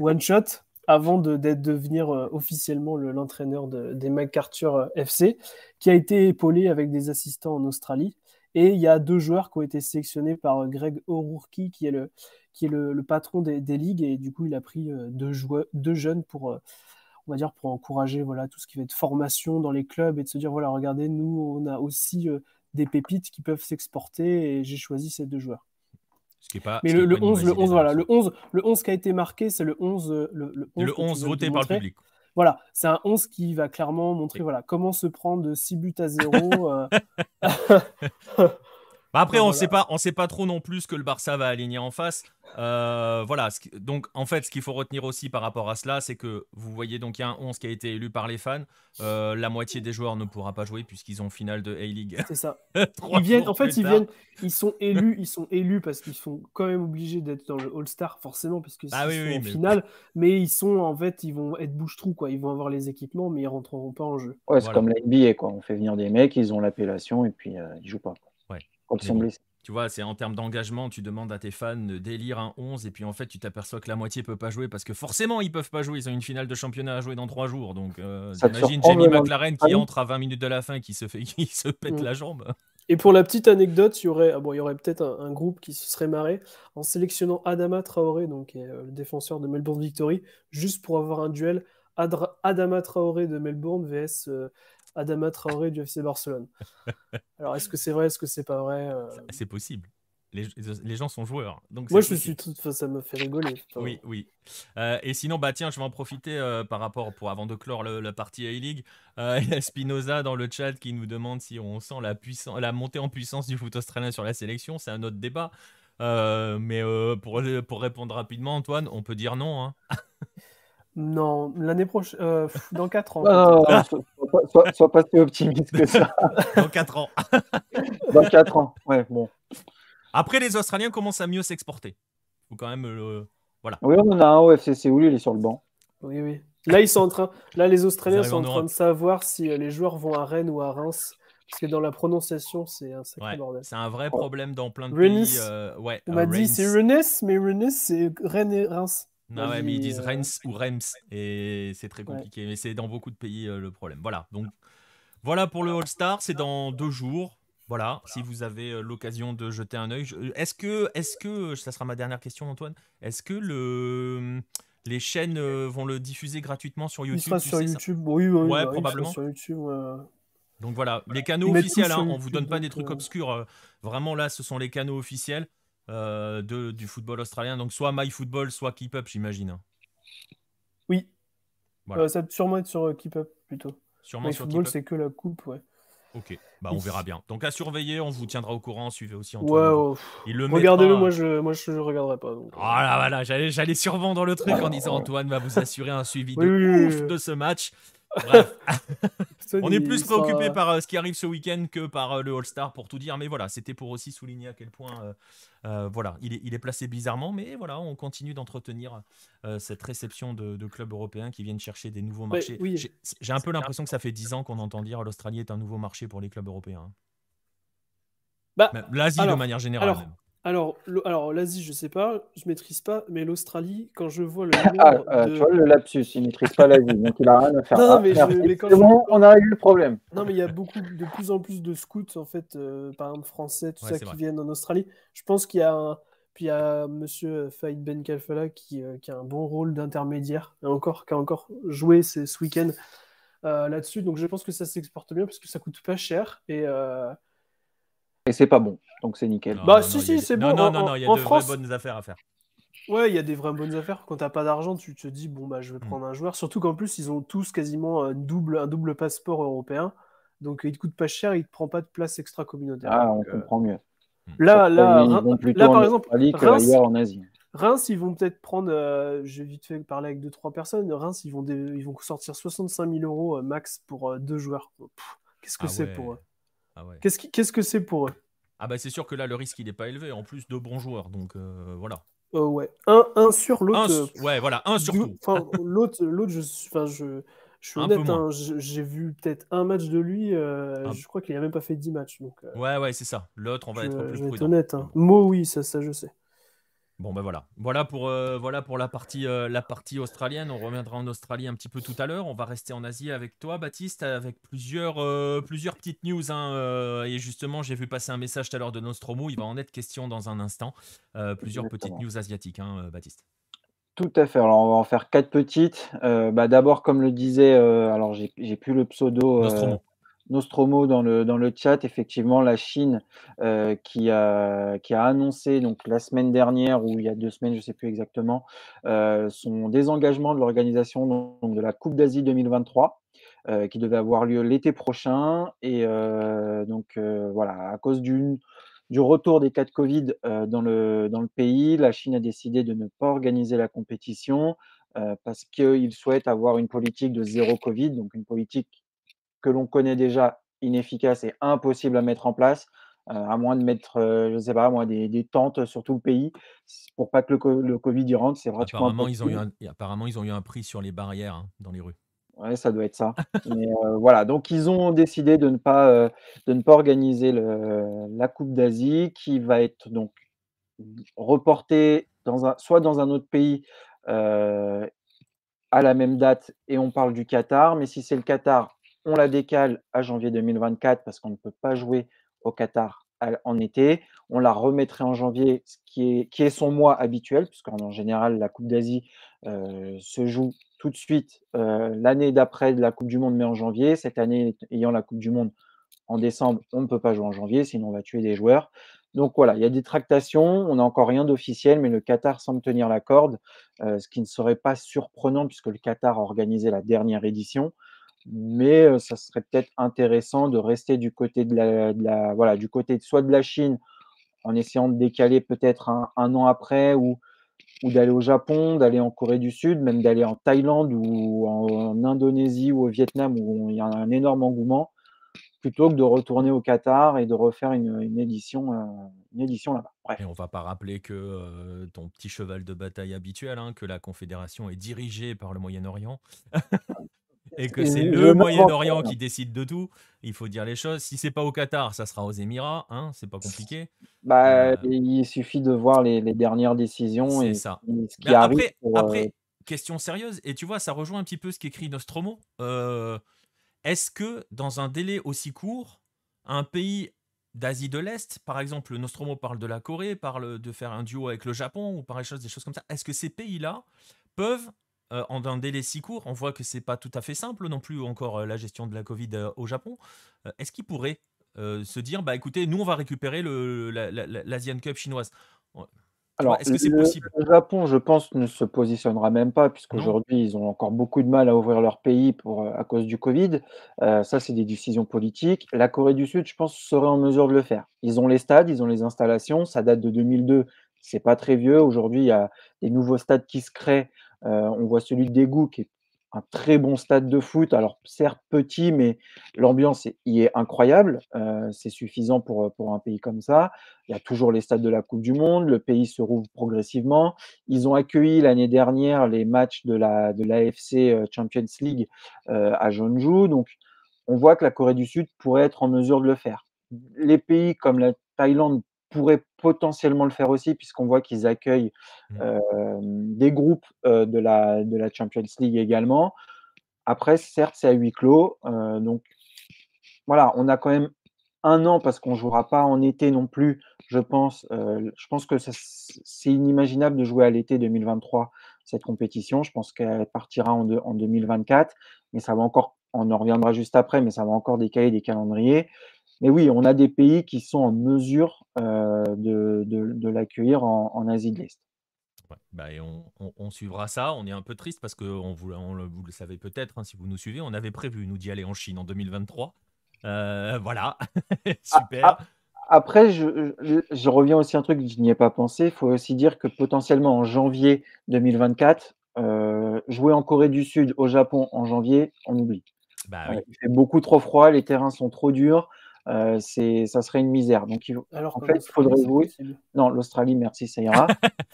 one-shot, avant de, d'être, devenir euh, officiellement le, l'entraîneur de, des MacArthur F C, qui a été épaulé avec des assistants en Australie. Et il y a deux joueurs qui ont été sélectionnés par Greg O'Rourke, qui est le, qui est le, le patron des, des ligues. Et du coup, il a pris deux, joueurs, deux jeunes pour, on va dire, pour encourager voilà, tout ce qui va être formation dans les clubs et de se dire, voilà, regardez, nous, on a aussi des pépites qui peuvent s'exporter et j'ai choisi ces deux joueurs. Ce qui est pas, mais le, le, onze, le, onze, voilà, le, onze, le onze qui a été marqué, c'est le onze, le, le onze, le onze voté par le public. Voilà, c'est un onze qui va clairement montrer voilà, comment se prendre six buts à zéro. euh... bah après, on voilà. ne sait pas trop non plus que le Barça va aligner en face. Euh, voilà, ce qui, donc en fait, ce qu'il faut retenir aussi par rapport à cela, c'est que vous voyez, donc il y a un onze qui a été élu par les fans. Euh, la moitié des joueurs ne pourra pas jouer puisqu'ils ont finale de A-League. C'est ça. ils viennent, en fait, ils, viennent, ils, sont élus, ils sont élus parce qu'ils sont quand même obligés d'être dans le All-Star, forcément, parce que ah, oui, sont oui, en mais... finale. Mais ils sont, en fait, ils vont être bouche-trou, quoi. Ils vont avoir les équipements, mais ils ne rentreront pas en jeu. Ouais, c'est voilà. Comme la N B A, quoi. On fait venir des mecs, ils ont l'appellation et puis euh, ils ne jouent pas. Ouais. Quand ils sont blessés. Tu vois, c'est en termes d'engagement, tu demandes à tes fans de délire un onze et puis en fait, tu t'aperçois que la moitié ne peut pas jouer parce que forcément, ils ne peuvent pas jouer. Ils ont une finale de championnat à jouer dans trois jours. Donc, euh, t'imagines Jamie McLaren qui entre à vingt minutes de la fin, qui se, fait, qui se pète mmh. la jambe. Et pour la petite anecdote, il y aurait, ah bon, il y aurait peut-être un, un groupe qui se serait marré en sélectionnant Adama Traoré, donc, euh, le défenseur de Melbourne Victory, juste pour avoir un duel Adra- Adama Traoré de Melbourne vs... Euh, Adama Traoré du F C Barcelone. Alors, est-ce que c'est vrai, est-ce que c'est pas vrai euh... C'est possible. Les, les gens sont joueurs. Donc moi, je possible. Suis tout. Enfin, ça me fait rigoler. Enfin... Oui, oui. Euh, et sinon, bah tiens, je vais en profiter euh, par rapport pour avant de clore le, la partie A-League. Euh, il y a Spinoza dans le chat qui nous demande si on sent la puissance, la montée en puissance du foot australien sur la sélection. C'est un autre débat. Euh, mais euh, pour pour répondre rapidement, Antoine, on peut dire non. Hein. Non, l'année prochaine, euh, dans quatre ans. Non, non, non, sois, sois, sois pas si optimiste que ça. Dans quatre ans. Dans quatre ans, ouais, bon. Après, les Australiens commencent à mieux s'exporter. Faut quand même le... voilà. Oui, on en a un au F C Séoul, il est sur le banc. Oui, oui. Là, ils sont en train... Là les Australiens sont en train de savoir si les joueurs vont à Rennes ou à Reims. Parce que dans la prononciation, c'est un sacré ouais, bordel. C'est un vrai oh. problème dans plein de Rennes. pays. Euh, ouais, On m'a dit c'est Rennes, mais Rennes, c'est Rennes et Reims. Non, ouais, mais ils disent Rennes ou Reims, et c'est très compliqué. Ouais. Mais c'est dans beaucoup de pays euh, le problème. Voilà, donc voilà pour le All-Star, c'est dans deux jours. Voilà, voilà, si vous avez l'occasion de jeter un œil. Est-ce que, est-ce que, ça sera ma dernière question, Antoine. Est-ce que le, les chaînes vont le diffuser gratuitement sur YouTube? Il sera sur, sais, YouTube. Oui, oui, ouais, bah, probablement. Il sera sur YouTube, oui, probablement. Donc voilà, les canaux officiels, hein, on ne vous donne pas des trucs euh... obscurs. Vraiment, là, ce sont les canaux officiels euh, de, du football australien. Donc soit MyFootball, soit Keep Up, j'imagine. Oui, voilà. euh, ça va sûrement être sur euh, Keep Up plutôt. Sûrement My sur Football, c'est que la coupe, ouais. Ok, bah on verra bien. Donc à surveiller, on vous tiendra au courant, suivez aussi Antoine. Wow. Regardez-le, moi je ne moi, je, je regarderai pas. Donc. Voilà, voilà, j'allais survendre le truc en disant Antoine va vous assurer un suivi oui, de oui, ouf oui. de ce match. Bref, on est plus préoccupé sera... par euh, ce qui arrive ce week-end que par euh, le All-Star pour tout dire. Mais voilà, c'était pour aussi souligner à quel point euh, euh, voilà, il est, il est placé bizarrement. Mais voilà, on continue d'entretenir euh, cette réception de, de clubs européens qui viennent chercher des nouveaux marchés. Oui, oui. J'ai un peu l'impression que ça fait dix ans qu'on entend dire l'Australie est un nouveau marché pour les clubs européens. Bah, l'Asie de manière générale. Alors, même. Alors, alors l'Asie, je sais pas, je maîtrise pas, mais l'Australie, quand je vois le nombre ah, euh, de... tu vois le lapsus, il maîtrise pas l'Asie, donc il a rien à faire. Non, ah, mais, je, mais quand je... bon, on a eu le problème. Non, mais il y a beaucoup, de plus en plus de scouts en fait, euh, par exemple français, tout ouais, ça qui vrai. viennent en Australie. Je pense qu'il y a, un... puis il y a Monsieur Faïd Ben Kalfala qui, euh, qui a un bon rôle d'intermédiaire, et encore qui a encore joué ce, ce week-end euh, là-dessus. Donc je pense que ça s'exporte bien parce que ça coûte pas cher et euh... et c'est pas bon. Donc c'est nickel. Non, bah non, si non, si des... c'est bon. Non non non, il y a de France... vraies bonnes affaires à faire. Ouais, il y a des vraies bonnes affaires. Quand t'as pas d'argent, tu te dis bon bah je vais prendre mmh. un joueur. Surtout qu'en plus ils ont tous quasiment un double un double passeport européen. Donc il te coûte pas cher, il te prend pas de place extra communautaire. Ah donc, on euh... comprend mieux. Là là, là, là par exemple, Reims, en Asie. Reims ils vont peut-être prendre. Euh, J'ai vite fait parler avec deux trois personnes. Reims ils vont dé... ils vont sortir soixante-cinq mille euros max pour euh, deux joueurs. Qu'est-ce que ah c'est ouais. pour eux ah ouais. Qu'est-ce qui... qu'est-ce que c'est pour eux? Ah bah c'est sûr que là le risque il n'est pas élevé, en plus de bons joueurs, donc euh, voilà. Euh, ouais, un, un sur l'autre. Su... Ouais voilà, un sur tout. Enfin l'autre, l'autre, je, je, je suis un honnête, hein, j'ai vu peut-être un match de lui, euh, un... je crois qu'il n'a même pas fait dix matchs. Donc, euh, ouais ouais c'est ça, l'autre on va je, être plus je vais prudent. Être honnête, hein. Mo oui, ça, ça je sais. Bon ben bah voilà, voilà pour, euh, voilà pour la, partie, euh, la partie australienne, on reviendra en Australie un petit peu tout à l'heure, on va rester en Asie avec toi Baptiste, avec plusieurs, euh, plusieurs petites news, hein, euh, et justement j'ai vu passer un message tout à l'heure de Nostromo, il va en être question dans un instant, euh, plusieurs Exactement. petites news asiatiques, hein, Baptiste. Tout à fait, alors on va en faire quatre petites, euh, bah, d'abord comme le disait, euh, alors j'ai plus le pseudo... Euh, Nostromo. Nostromo dans le, dans le chat, effectivement, la Chine euh, qui, a, qui a annoncé donc, la semaine dernière, ou il y a deux semaines, je ne sais plus exactement, euh, son désengagement de l'organisation de la Coupe d'Asie deux mille vingt-trois, euh, qui devait avoir lieu l'été prochain. Et euh, donc, euh, voilà, à cause d'une... du retour des cas de Covid euh, dans, le, dans le pays, la Chine a décidé de ne pas organiser la compétition euh, parce qu'ils souhaitent avoir une politique de zéro Covid, donc une politique que l'on connaît déjà inefficace et impossible à mettre en place, euh, à moins de mettre, euh, je sais pas, moi, des, des tentes sur tout le pays pour pas que le, le Covid y rentre. C'est pratiquement apparemment ils, ont eu un, apparemment, ils ont eu un prix sur les barrières hein, dans les rues. Ouais, ça doit être ça. Mais, euh, voilà, donc ils ont décidé de ne pas, euh, de ne pas organiser le, la Coupe d'Asie qui va être donc reportée dans un, soit dans un autre pays. Euh, à la même date, et on parle du Qatar, mais si c'est le Qatar, on la décale à janvier deux mille vingt-quatre parce qu'on ne peut pas jouer au Qatar en été. On la remettrait en janvier, ce qui est, qui est son mois habituel, puisqu'en général, la Coupe d'Asie euh, se joue tout de suite euh, l'année d'après de la Coupe du Monde, mais en janvier. Cette année, ayant la Coupe du Monde en décembre, on ne peut pas jouer en janvier, sinon on va tuer des joueurs. Donc voilà, il y a des tractations, on n'a encore rien d'officiel, mais le Qatar semble tenir la corde, euh, ce qui ne serait pas surprenant puisque le Qatar a organisé la dernière édition. Mais euh, ça serait peut-être intéressant de rester du côté de la, de la voilà, du côté de, soit de la Chine en essayant de décaler peut-être un, un an après, ou, ou d'aller au Japon, d'aller en Corée du Sud, même d'aller en Thaïlande ou en, en Indonésie ou au Vietnam où il y a un énorme engouement, plutôt que de retourner au Qatar et de refaire une, une édition, euh, une édition là-bas. Et on ne va pas rappeler que euh, ton petit cheval de bataille habituel, hein, que la Confédération est dirigée par le Moyen-Orient. et que c'est le Moyen-Orient qui décide de tout, il faut dire les choses. Si c'est pas au Qatar, ça sera aux Émirats, hein, c'est pas compliqué. Bah, euh... il suffit de voir les, les dernières décisions et ça. Ce qui arrive après, pour, après euh... question sérieuse, et tu vois, ça rejoint un petit peu ce qu'écrit Nostromo. Euh, est-ce que dans un délai aussi court, un pays d'Asie de l'Est, par exemple, Nostromo parle de la Corée, parle de faire un duo avec le Japon ou par chose, des choses comme ça, est-ce que ces pays-là peuvent, euh, en un délai si court, on voit que c'est pas tout à fait simple non plus encore euh, la gestion de la Covid euh, au Japon, euh, est-ce qu'ils pourraient euh, se dire, bah écoutez, nous on va récupérer le, la, la, la, l'Asian Cup chinoise? Alors, est-ce que c'est possible ? Le Japon, je pense, ne se positionnera même pas, puisqu'aujourd'hui, ils ont encore beaucoup de mal à ouvrir leur pays pour, à cause du Covid. Euh, ça, c'est des décisions politiques. La Corée du Sud, je pense, serait en mesure de le faire. Ils ont les stades, ils ont les installations. Ça date de deux mille deux. C'est pas très vieux. Aujourd'hui, il y a des nouveaux stades qui se créent. Euh, on voit celui de Daegu, qui est un très bon stade de foot. Alors, certes, petit, mais l'ambiance y est incroyable. Euh, c'est suffisant pour, pour un pays comme ça. Il y a toujours les stades de la Coupe du Monde. Le pays se rouvre progressivement. Ils ont accueilli l'année dernière les matchs de la de l'A F C Champions League euh, à Jeonju. Donc, on voit que la Corée du Sud pourrait être en mesure de le faire. Les pays comme la Thaïlande pourraient potentiellement le faire aussi, puisqu'on voit qu'ils accueillent euh, des groupes euh, de, la, de la Champions League également. Après, certes, c'est à huis clos. Euh, donc, voilà, on a quand même un an, parce qu'on ne jouera pas en été non plus, je pense. Euh, je pense que ça, c'est inimaginable de jouer à l'été deux mille vingt-trois, cette compétition. Je pense qu'elle partira en, de, en deux mille vingt-quatre, mais ça va encore, on en reviendra juste après, mais ça va encore décaler des calendriers. Mais oui, on a des pays qui sont en mesure euh, de, de, de l'accueillir en, en Asie de l'Est. Ouais, bah et on, on, on suivra ça. On est un peu triste parce que on vous, on le, vous le savez peut-être, hein, si vous nous suivez, on avait prévu nous d'y aller en Chine en deux mille vingt-trois. Euh, voilà, super. Ah, ah, après, je, je, je reviens aussi à un truc que je n'y ai pas pensé. Il faut aussi dire que potentiellement en janvier deux mille vingt-quatre, euh, jouer en Corée du Sud, au Japon en janvier, on oublie. Bah, oui. euh, il fait beaucoup trop froid, les terrains sont trop durs. Euh, c'est, ça serait une misère. Donc, il, Alors en fait, il faudrait vous. Non, l'Australie, merci, ça ira.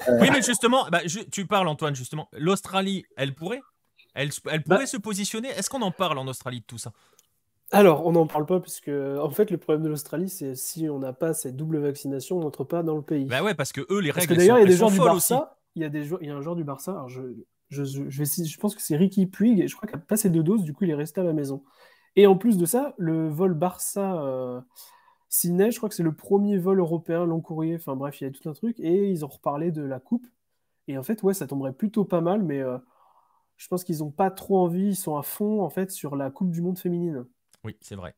euh... Oui, mais justement, bah, je, tu parles, Antoine, justement. L'Australie, elle pourrait, elle, elle pourrait bah... se positionner. Est-ce qu'on en parle en Australie de tout ça? Alors, on n'en parle pas, puisque en fait, le problème de l'Australie, c'est si on n'a pas cette double vaccination, on n'entre pas dans le pays. Bah ouais, parce que eux, les règles. Parce que d'ailleurs, il y a des joueurs du Barça. Il y a des joueurs, il y a un joueur du Barça. Alors je, je, je, je, vais, je pense que c'est Ricky Puig. Et je crois qu'il a passé deux doses. Du coup, il est resté à la maison. Et en plus de ça, le vol Barça-Sydney, euh, je crois que c'est le premier vol européen long courrier. Enfin bref, il y a tout un truc. Et ils ont reparlé de la coupe. Et en fait, ouais, ça tomberait plutôt pas mal. Mais euh, je pense qu'ils n'ont pas trop envie. Ils sont à fond, en fait, sur la Coupe du Monde féminine. Oui, c'est vrai.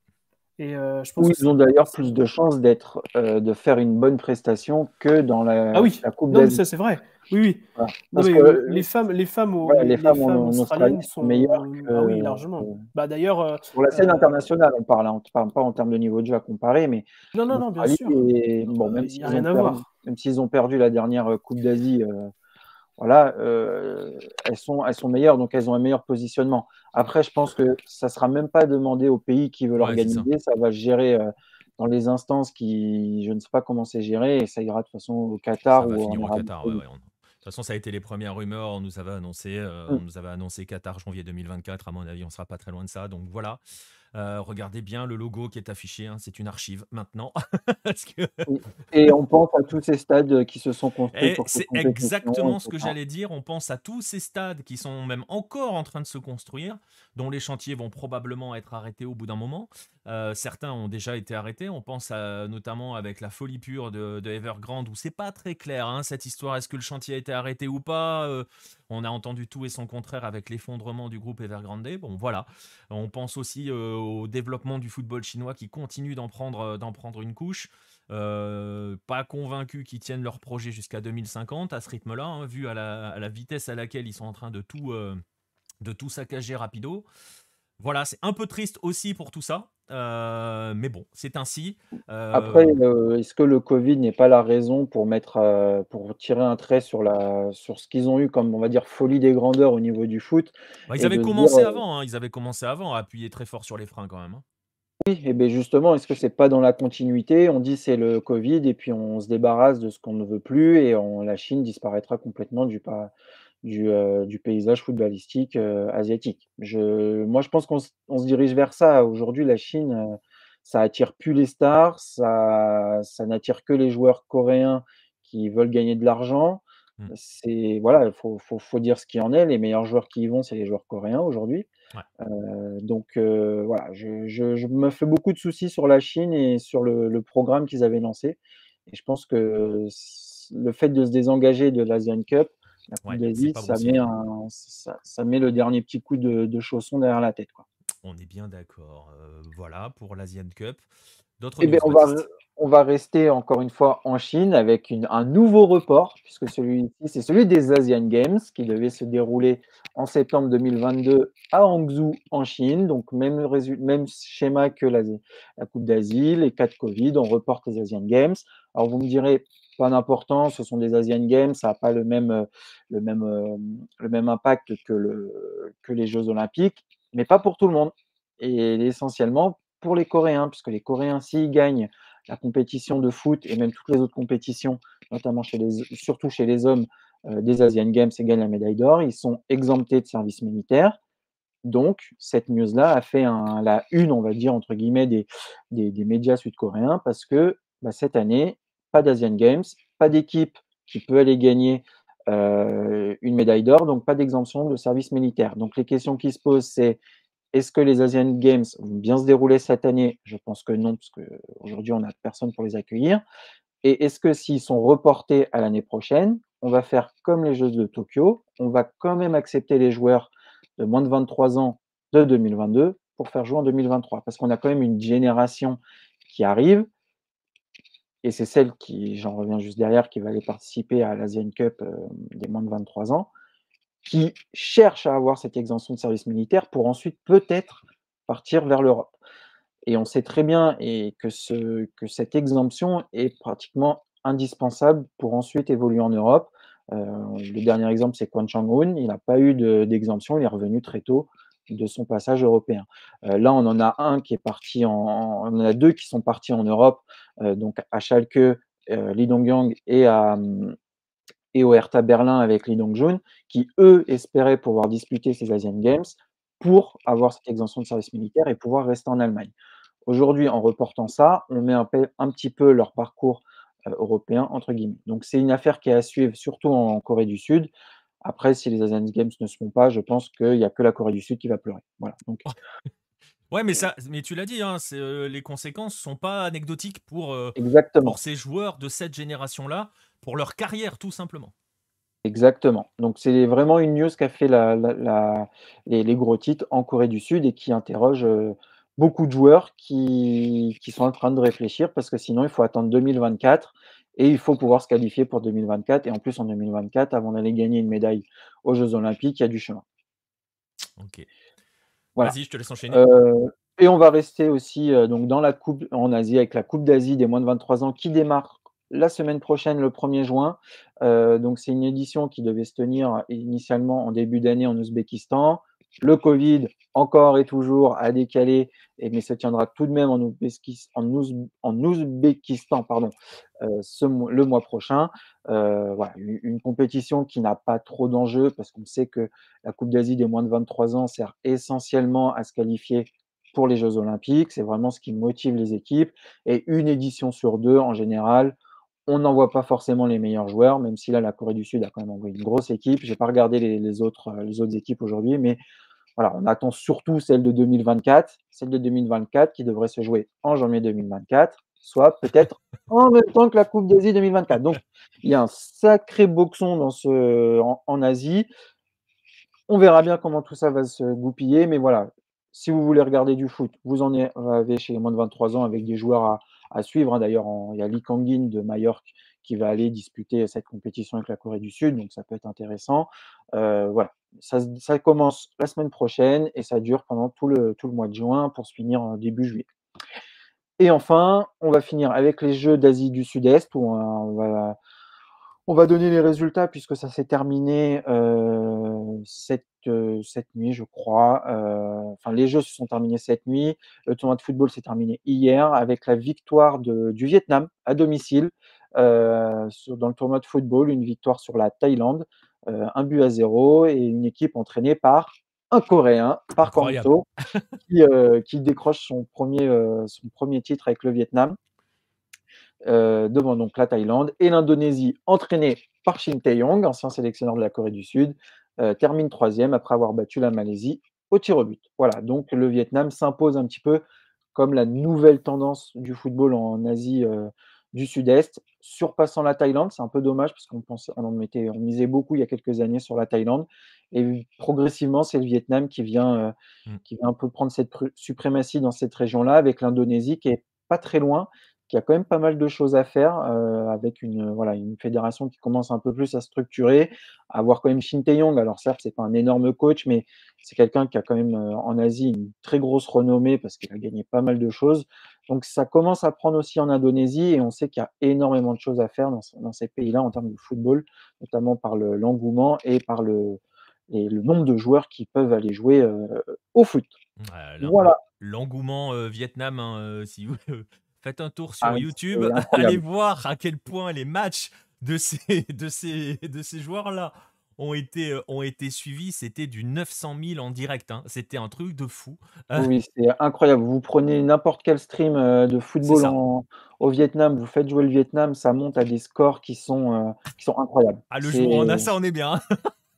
Et euh, je pense oui, que ils ont d'ailleurs plus de chances d'être, euh, de faire une bonne prestation que dans la, ah oui. la Coupe d'Asie. Ah oui, ça c'est vrai. Oui, oui. Voilà. Non, mais, euh, les femmes, les femmes, au, ouais, les les femmes, femmes en australiennes sont meilleures. Que, ah oui, largement. Euh, bah d'ailleurs. Euh, sur la scène euh, internationale, on parle, on parle pas en termes de niveau de jeu à comparer, mais. Non, non, non, bien sûr. Et, bon, même s'ils ont perdu, même s'ils ont perdu la dernière Coupe d'Asie. Euh, Voilà, euh, elles sont, elles sont meilleures, donc elles ont un meilleur positionnement. Après, je pense que ça ne sera même pas demandé au pays qui veut l'organiser. Ouais, ça. ça va gérer euh, dans les instances qui, je ne sais pas comment c'est géré, et ça ira de toute façon au Qatar ça ou en Arabie. Ouais, ouais, on... De toute façon, ça a été les premières rumeurs. On nous avait annoncé, euh, mm. on nous avait annoncé Qatar janvier deux mille vingt-quatre. À mon avis, on ne sera pas très loin de ça. Donc voilà. Euh, regardez bien le logo qui est affiché, hein, c'est une archive maintenant. Parce que... Et on pense à tous ces stades qui se sont construits. Pour c'est exactement ce que j'allais dire, on pense à tous ces stades qui sont même encore en train de se construire, dont les chantiers vont probablement être arrêtés au bout d'un moment. Euh, certains ont déjà été arrêtés, on pense à, notamment avec la folie pure de, de Evergrande, où c'est pas très clair, hein, cette histoire, est-ce que le chantier a été arrêté ou pas. euh, On a entendu tout et son contraire avec l'effondrement du groupe Evergrande. Bon, voilà. On pense aussi euh, au développement du football chinois qui continue d'en prendre, d'en prendre une couche. Euh, pas convaincus qu'ils tiennent leur projet jusqu'à deux mille cinquante à ce rythme-là, hein, vu à la, à la vitesse à laquelle ils sont en train de tout, euh, de tout saccager rapido. Voilà, c'est un peu triste aussi pour tout ça. Euh, mais bon, c'est ainsi. Euh... Après, euh, est-ce que le Covid n'est pas la raison pour mettre, euh, pour tirer un trait sur la, sur ce qu'ils ont eu comme, on va dire, folie des grandeurs au niveau du foot? Bah, ils avaient commencé dire... avant, hein, ils avaient commencé avant à appuyer très fort sur les freins quand même. Hein. Oui, et bien justement, est-ce que c'est pas dans la continuité? On dit c'est le Covid et puis on se débarrasse de ce qu'on ne veut plus et on, la Chine disparaîtra complètement du pas. du, euh, du paysage footballistique euh, asiatique. Je, moi, je pense qu'on se, on se dirige vers ça. Aujourd'hui, la Chine, euh, ça attire plus les stars, ça, ça n'attire que les joueurs coréens qui veulent gagner de l'argent. C'est, voilà, il faut, faut, faut dire ce qu'il en est. Les meilleurs joueurs qui y vont, c'est les joueurs coréens aujourd'hui. Ouais. Euh, donc euh, voilà, je, je, je me fais beaucoup de soucis sur la Chine et sur le, le programme qu'ils avaient lancé. Et je pense que le fait de se désengager de l'Asian Cup, la Coupe ouais, d'Asie, ça, bon ça, ça met le dernier petit coup de, de chausson derrière la tête, quoi. On est bien d'accord. Euh, voilà pour l'Asian Cup. D'autres eh bien, on, va, on va rester encore une fois en Chine avec une, un nouveau report, puisque celui-ci, c'est celui des Asian Games qui devait se dérouler en septembre deux mille vingt-deux à Hangzhou en Chine. Donc, même, résu- même schéma que la, la Coupe d'Asie, les cas de Covid, on reporte les Asian Games. Alors, vous me direz, pas d'importance, ce sont des Asian Games, ça n'a pas le même, le, même, le même impact que, le, que les Jeux Olympiques, mais pas pour tout le monde. Et essentiellement, pour les Coréens, puisque les Coréens, s'ils gagnent la compétition de foot et même toutes les autres compétitions, notamment chez les, surtout chez les hommes euh, des Asian Games, et gagnent la médaille d'or, ils sont exemptés de service militaire. Donc, cette news-là a fait un, la une, on va dire, entre guillemets, des, des, des médias sud-coréens, parce que bah, cette année, pas d'Asian Games, pas d'équipe qui peut aller gagner euh, une médaille d'or, donc pas d'exemption de service militaire. Donc, les questions qui se posent, c'est: est-ce que les Asian Games vont bien se dérouler cette année? Je pense que non, parce qu'aujourd'hui, on n'a personne pour les accueillir. Et est-ce que s'ils sont reportés à l'année prochaine, on va faire comme les Jeux de Tokyo, on va quand même accepter les joueurs de moins de vingt-trois ans de deux mille vingt-deux pour faire jouer en deux mille vingt-trois? Parce qu'on a quand même une génération qui arrive, et c'est celle qui, j'en reviens juste derrière, qui va aller participer à l'Asian Cup des moins de vingt-trois ans, qui cherchent à avoir cette exemption de service militaire pour ensuite peut-être partir vers l'Europe. Et on sait très bien et que, ce, que cette exemption est pratiquement indispensable pour ensuite évoluer en Europe. Euh, le dernier exemple, c'est Kwang Chang-hoon. Il n'a pas eu de, d'exemption, il est revenu très tôt de son passage européen. Euh, là, on en a un qui est parti en, en, on en a deux qui sont partis en Europe, euh, donc à Schalke, euh, Lidong-Yang et à... Hum, et au Hertha Berlin avec Lidong-Jun, qui, eux, espéraient pouvoir disputer ces Asian Games pour avoir cette exemption de service militaire et pouvoir rester en Allemagne. Aujourd'hui, en reportant ça, on met un, peu, un petit peu leur parcours euh, européen, entre guillemets. Donc, c'est une affaire qui est à suivre, surtout en Corée du Sud. Après, si les Asian Games ne seront pas, je pense qu'il n'y a que la Corée du Sud qui va pleurer. Voilà. Donc... Ouais, mais, ça, mais tu l'as dit, hein, c'est, euh, les conséquences ne sont pas anecdotiques pour, euh, pour ces joueurs de cette génération-là, pour leur carrière, tout simplement. Exactement. Donc, c'est vraiment une news qui a fait la, la, la, les, les gros titres en Corée du Sud et qui interroge euh, beaucoup de joueurs qui, qui sont en train de réfléchir, parce que sinon, il faut attendre deux mille vingt-quatre et il faut pouvoir se qualifier pour deux mille vingt-quatre. Et en plus, en deux mille vingt-quatre, avant d'aller gagner une médaille aux Jeux Olympiques, il y a du chemin. Ok. Voilà. Vas-y, je te laisse enchaîner. Euh, et on va rester aussi euh, donc dans la coupe en Asie avec la Coupe d'Asie des moins de vingt-trois ans qui démarre la semaine prochaine, le premier juin. Euh, donc, c'est une édition qui devait se tenir initialement en début d'année en Ouzbékistan. Le Covid, encore et toujours, a décalé, et, mais se tiendra tout de même en, Ouzbékis, en, Ouz, en Ouzbékistan pardon, euh, ce, le mois prochain. Euh, voilà, une, une compétition qui n'a pas trop d'enjeux, parce qu'on sait que la Coupe d'Asie des moins de vingt-trois ans sert essentiellement à se qualifier pour les Jeux Olympiques. C'est vraiment ce qui motive les équipes. Et une édition sur deux, en général, on n'envoie pas forcément les meilleurs joueurs, même si là, la Corée du Sud a quand même envoyé une grosse équipe. Je n'ai pas regardé les, les, autres, les autres équipes aujourd'hui, mais voilà, on attend surtout celle de deux mille vingt-quatre. Celle de deux mille vingt-quatre qui devrait se jouer en janvier deux mille vingt-quatre, soit peut-être en même temps que la Coupe d'Asie deux mille vingt-quatre. Donc, il y a un sacré boxon dans ce, en, en Asie. On verra bien comment tout ça va se goupiller, mais voilà, si vous voulez regarder du foot, vous en avez chez les moins de vingt-trois ans avec des joueurs à à suivre. D'ailleurs, il y a Lee Kang-in de Majorque qui va aller disputer cette compétition avec la Corée du Sud, donc ça peut être intéressant. Euh, voilà, ça, ça commence la semaine prochaine et ça dure pendant tout le, tout le mois de juin pour se finir en début juillet. Et enfin, on va finir avec les Jeux d'Asie du Sud-Est où on va, on va donner les résultats puisque ça s'est terminé euh, cette, euh, cette nuit, je crois. Euh, enfin, les Jeux se sont terminés cette nuit. Le tournoi de football s'est terminé hier avec la victoire de, du Vietnam à domicile euh, sur, dans le tournoi de football, une victoire sur la Thaïlande. euh, un but à zéro et une équipe entraînée par un Coréen, Park Hang-seo, qui, euh, qui décroche son premier, euh, son premier titre avec le Vietnam, euh, devant donc la Thaïlande. Et l'Indonésie, entraînée par Shin Tae-yong, ancien sélectionneur de la Corée du Sud, euh, termine troisième après avoir battu la Malaisie au tir au but. Voilà, donc le Vietnam s'impose un petit peu comme la nouvelle tendance du football en Asie euh, du Sud-Est, surpassant la Thaïlande. C'est un peu dommage parce qu'on pensait, on mettait, on misait beaucoup il y a quelques années sur la Thaïlande. Et progressivement, c'est le Vietnam qui vient, euh, qui vient un peu prendre cette suprématie dans cette région-là, avec l'Indonésie qui n'est pas très loin, qui a quand même pas mal de choses à faire, euh, avec une, voilà, une fédération qui commence un peu plus à structurer, à avoir quand même Shin Tae-yong. Alors certes, ce n'est pas un énorme coach, mais c'est quelqu'un qui a quand même euh, en Asie une très grosse renommée parce qu'il a gagné pas mal de choses. Donc ça commence à prendre aussi en Indonésie, et on sait qu'il y a énormément de choses à faire dans, dans ces pays-là en termes de football, notamment par le, l'engouement et par le, et le nombre de joueurs qui peuvent aller jouer euh, au foot. Euh, l'eng- voilà. L'engouement euh, Vietnam, hein, euh, si vous... Faites un tour sur ah, YouTube, allez voir à quel point les matchs de ces, de ces, de ces joueurs-là ont été, ont été suivis. C'était du neuf cent mille en direct. Hein. C'était un truc de fou. Oui, c'est incroyable. Vous prenez n'importe quel stream de football en, au Vietnam, vous faites jouer le Vietnam, ça monte à des scores qui sont, euh, qui sont incroyables. Ah, le c'est... jour où on a ça, on est bien. Hein.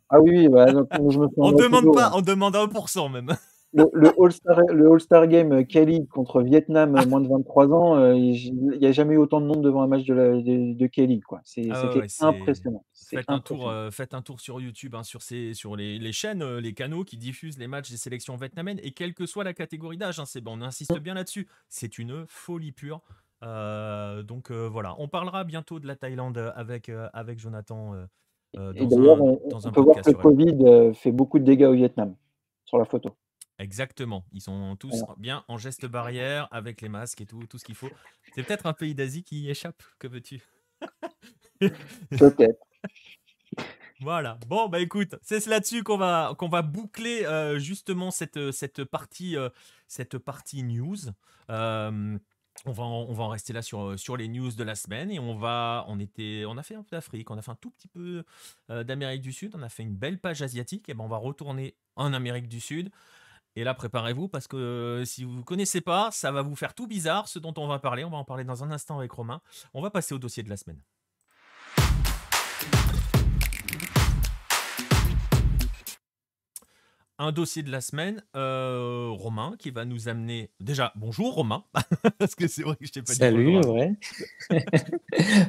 Ah oui, oui. Bah, donc, je me on demande pas, on demande à un pour cent même. Le, le, All-Star, le All-Star Game K-League contre Vietnam, moins de vingt-trois ans, euh, il n'y a jamais eu autant de monde devant un match de, la, de, de K-League. Quoi. C'est, ah c'était ouais, c'est... impressionnant. C'est faites, impressionnant. Un tour, euh, faites un tour sur YouTube, hein, sur, ces, sur les, les chaînes, euh, les canaux qui diffusent les matchs des sélections vietnamiennes, et quelle que soit la catégorie d'âge, hein, c'est, on insiste bien là-dessus, c'est une folie pure. Euh, donc euh, voilà, on parlera bientôt de la Thaïlande avec, euh, avec Jonathan. Euh, euh, dans et d'ailleurs, un, on, dans on un peut voir que le Covid euh, fait beaucoup de dégâts au Vietnam, sur la photo. Exactement, ils sont tous voilà. bien en geste barrière, avec les masques et tout, tout ce qu'il faut. C'est peut-être un pays d'Asie qui y échappe, que veux-tu ? Peut-être. Voilà, bon, bah écoute, c'est là-dessus qu'on va, qu'on va boucler euh, justement cette, cette, partie, euh, cette partie news. Euh, on, va en, on va en rester là sur, sur les news de la semaine, et on, va, on, était, on a fait un peu d'Afrique, on a fait un tout petit peu euh, d'Amérique du Sud, on a fait une belle page asiatique, et ben on va retourner en Amérique du Sud. Et là, préparez-vous, parce que euh, si vous ne connaissez pas, ça va vous faire tout bizarre, ce dont on va parler. On va en parler dans un instant avec Romain. On va passer au dossier de la semaine. Un dossier de la semaine, euh, Romain, qui va nous amener... Déjà, bonjour Romain, parce que c'est vrai que je t'ai pas dit... Salut, ouais.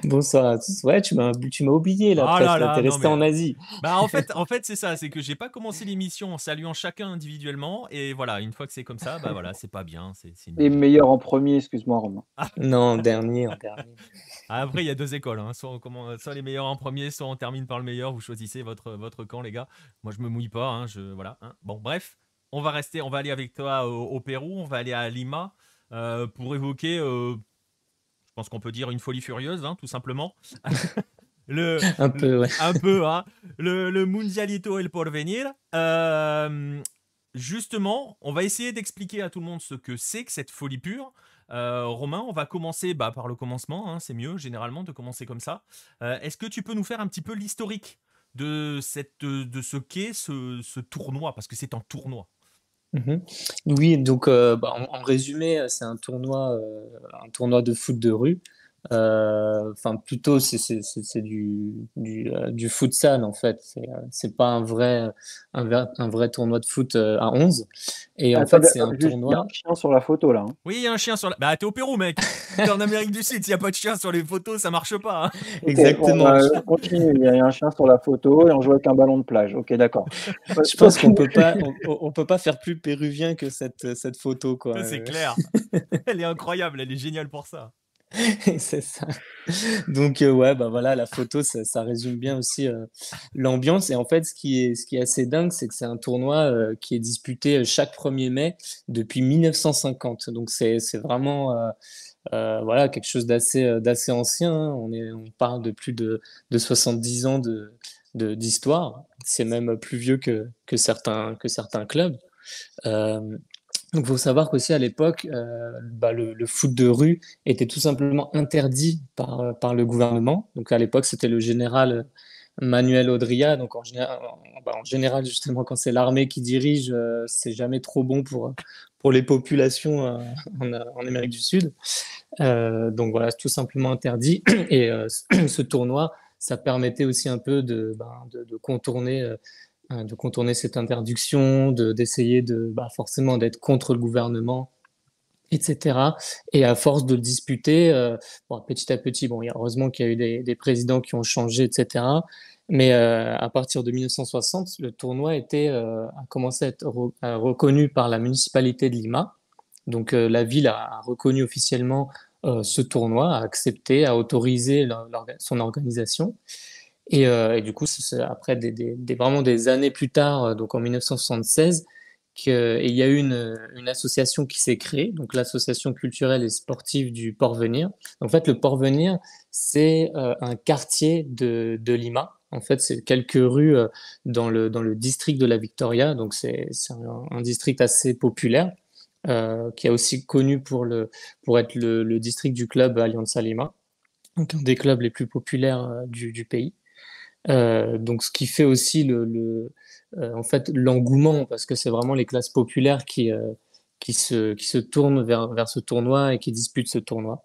Bonsoir à tous. Ouais, tu m'as, tu m'as oublié, là, ah presque, là, là t'es resté mais... en Asie. Bah, en fait, en fait, c'est ça, c'est que j'ai pas commencé l'émission en saluant chacun individuellement, et voilà, une fois que c'est comme ça, bah voilà, c'est pas bien. C'est, c'est une... Et meilleur en premier, excuse-moi Romain. Ah. Non, en dernier, en dernier. Après, il y a deux écoles, hein. soit, on commence, soit les meilleurs en premier, soit on termine par le meilleur, vous choisissez votre, votre camp, les gars. Moi, je me mouille pas, hein. je, voilà. Hein. Bon, bref, on va rester, on va aller avec toi au, au Pérou, on va aller à Lima euh, pour évoquer, euh, je pense qu'on peut dire une folie furieuse, hein, tout simplement. le, un peu, ouais. Un peu, hein. Le, le Mundialito El Porvenir. Euh, justement, on va essayer d'expliquer à tout le monde ce que c'est que cette folie pure. Euh, Romain, on va commencer bah, par le commencement, hein, c'est mieux généralement de commencer comme ça. Euh, est-ce que tu peux nous faire un petit peu l'historique de, cette, de ce qu'est ce, ce tournoi, parce que c'est un tournoi. Mmh. Oui, donc euh, bah, en, en résumé, c'est un tournoi, euh, un tournoi de foot de rue. Enfin, euh, plutôt, c'est, c'est, c'est, c'est du, du, euh, du futsal en fait. C'est, euh, c'est pas un vrai, un, vrai, un vrai tournoi de foot euh, à onze. Et en ah, fait, c'est un tournoi. Il y a un chien sur la photo là. Hein. Oui, il y a un chien sur la. Bah, t'es au Pérou, mec. T'es en Amérique du Sud. S'il n'y a pas de chien sur les photos, ça marche pas. Hein. Exactement. Okay, on, euh, continue. Il y a un chien sur la photo et on joue avec un ballon de plage. Ok, d'accord. Je pense qu'on peut pas, on, on peut pas faire plus péruvien que cette, cette photo quoi. C'est clair. Elle est incroyable. Elle est géniale pour ça. C'est ça. Donc euh, ouais, bah voilà, la photo, ça, ça résume bien aussi euh, l'ambiance. Et en fait, ce qui est, ce qui est assez dingue, c'est que c'est un tournoi euh, qui est disputé chaque premier mai depuis mille neuf cent cinquante. Donc c'est, c'est vraiment euh, euh, voilà quelque chose d'assez, d'assez ancien. Hein. On est, on parle de plus de, de soixante-dix ans de, de d'histoire. C'est même plus vieux que, que certains, que certains clubs. Euh, Donc, il faut savoir qu'aussi à l'époque, euh, bah, le, le foot de rue était tout simplement interdit par, par le gouvernement. Donc, à l'époque, c'était le général Manuel Odria. Donc en général, en général justement, quand c'est l'armée qui dirige, c'est jamais trop bon pour, pour les populations en, en Amérique du Sud. Euh, donc voilà, c'est tout simplement interdit. Et euh, ce tournoi, ça permettait aussi un peu de, ben, de, de contourner... Euh, de contourner cette interdiction, de, d'essayer de, bah forcément d'être contre le gouvernement, et cetera. Et à force de le disputer, euh, bon, petit à petit, bon, heureusement qu'il y a eu des, des présidents qui ont changé, et cetera. Mais euh, à partir de mille neuf cent soixante, le tournoi était, euh, a commencé à être re- euh, reconnu par la municipalité de Lima. Donc euh, la ville a, a reconnu officiellement euh, ce tournoi, a accepté, a autorisé leur, leur, son organisation. Et, euh, et du coup, c'est, c'est après des, des, des, vraiment des années plus tard, euh, donc en mille neuf cent soixante-seize, que, il y a eu une, une association qui s'est créée, donc l'association culturelle et sportive du Porvenir. En fait, le Porvenir, c'est euh, un quartier de, de Lima. En fait, c'est quelques rues euh, dans, le, dans le district de la Victoria, donc c'est, c'est un, un district assez populaire, euh, qui est aussi connu pour, le, pour être le, le district du club Alianza Lima, donc un des clubs les plus populaires euh, du, du pays. Euh, donc, ce qui fait aussi le, le, euh, en fait, l'engouement, parce que c'est vraiment les classes populaires qui, euh, qui, se, qui se tournent vers, vers ce tournoi et qui disputent ce tournoi.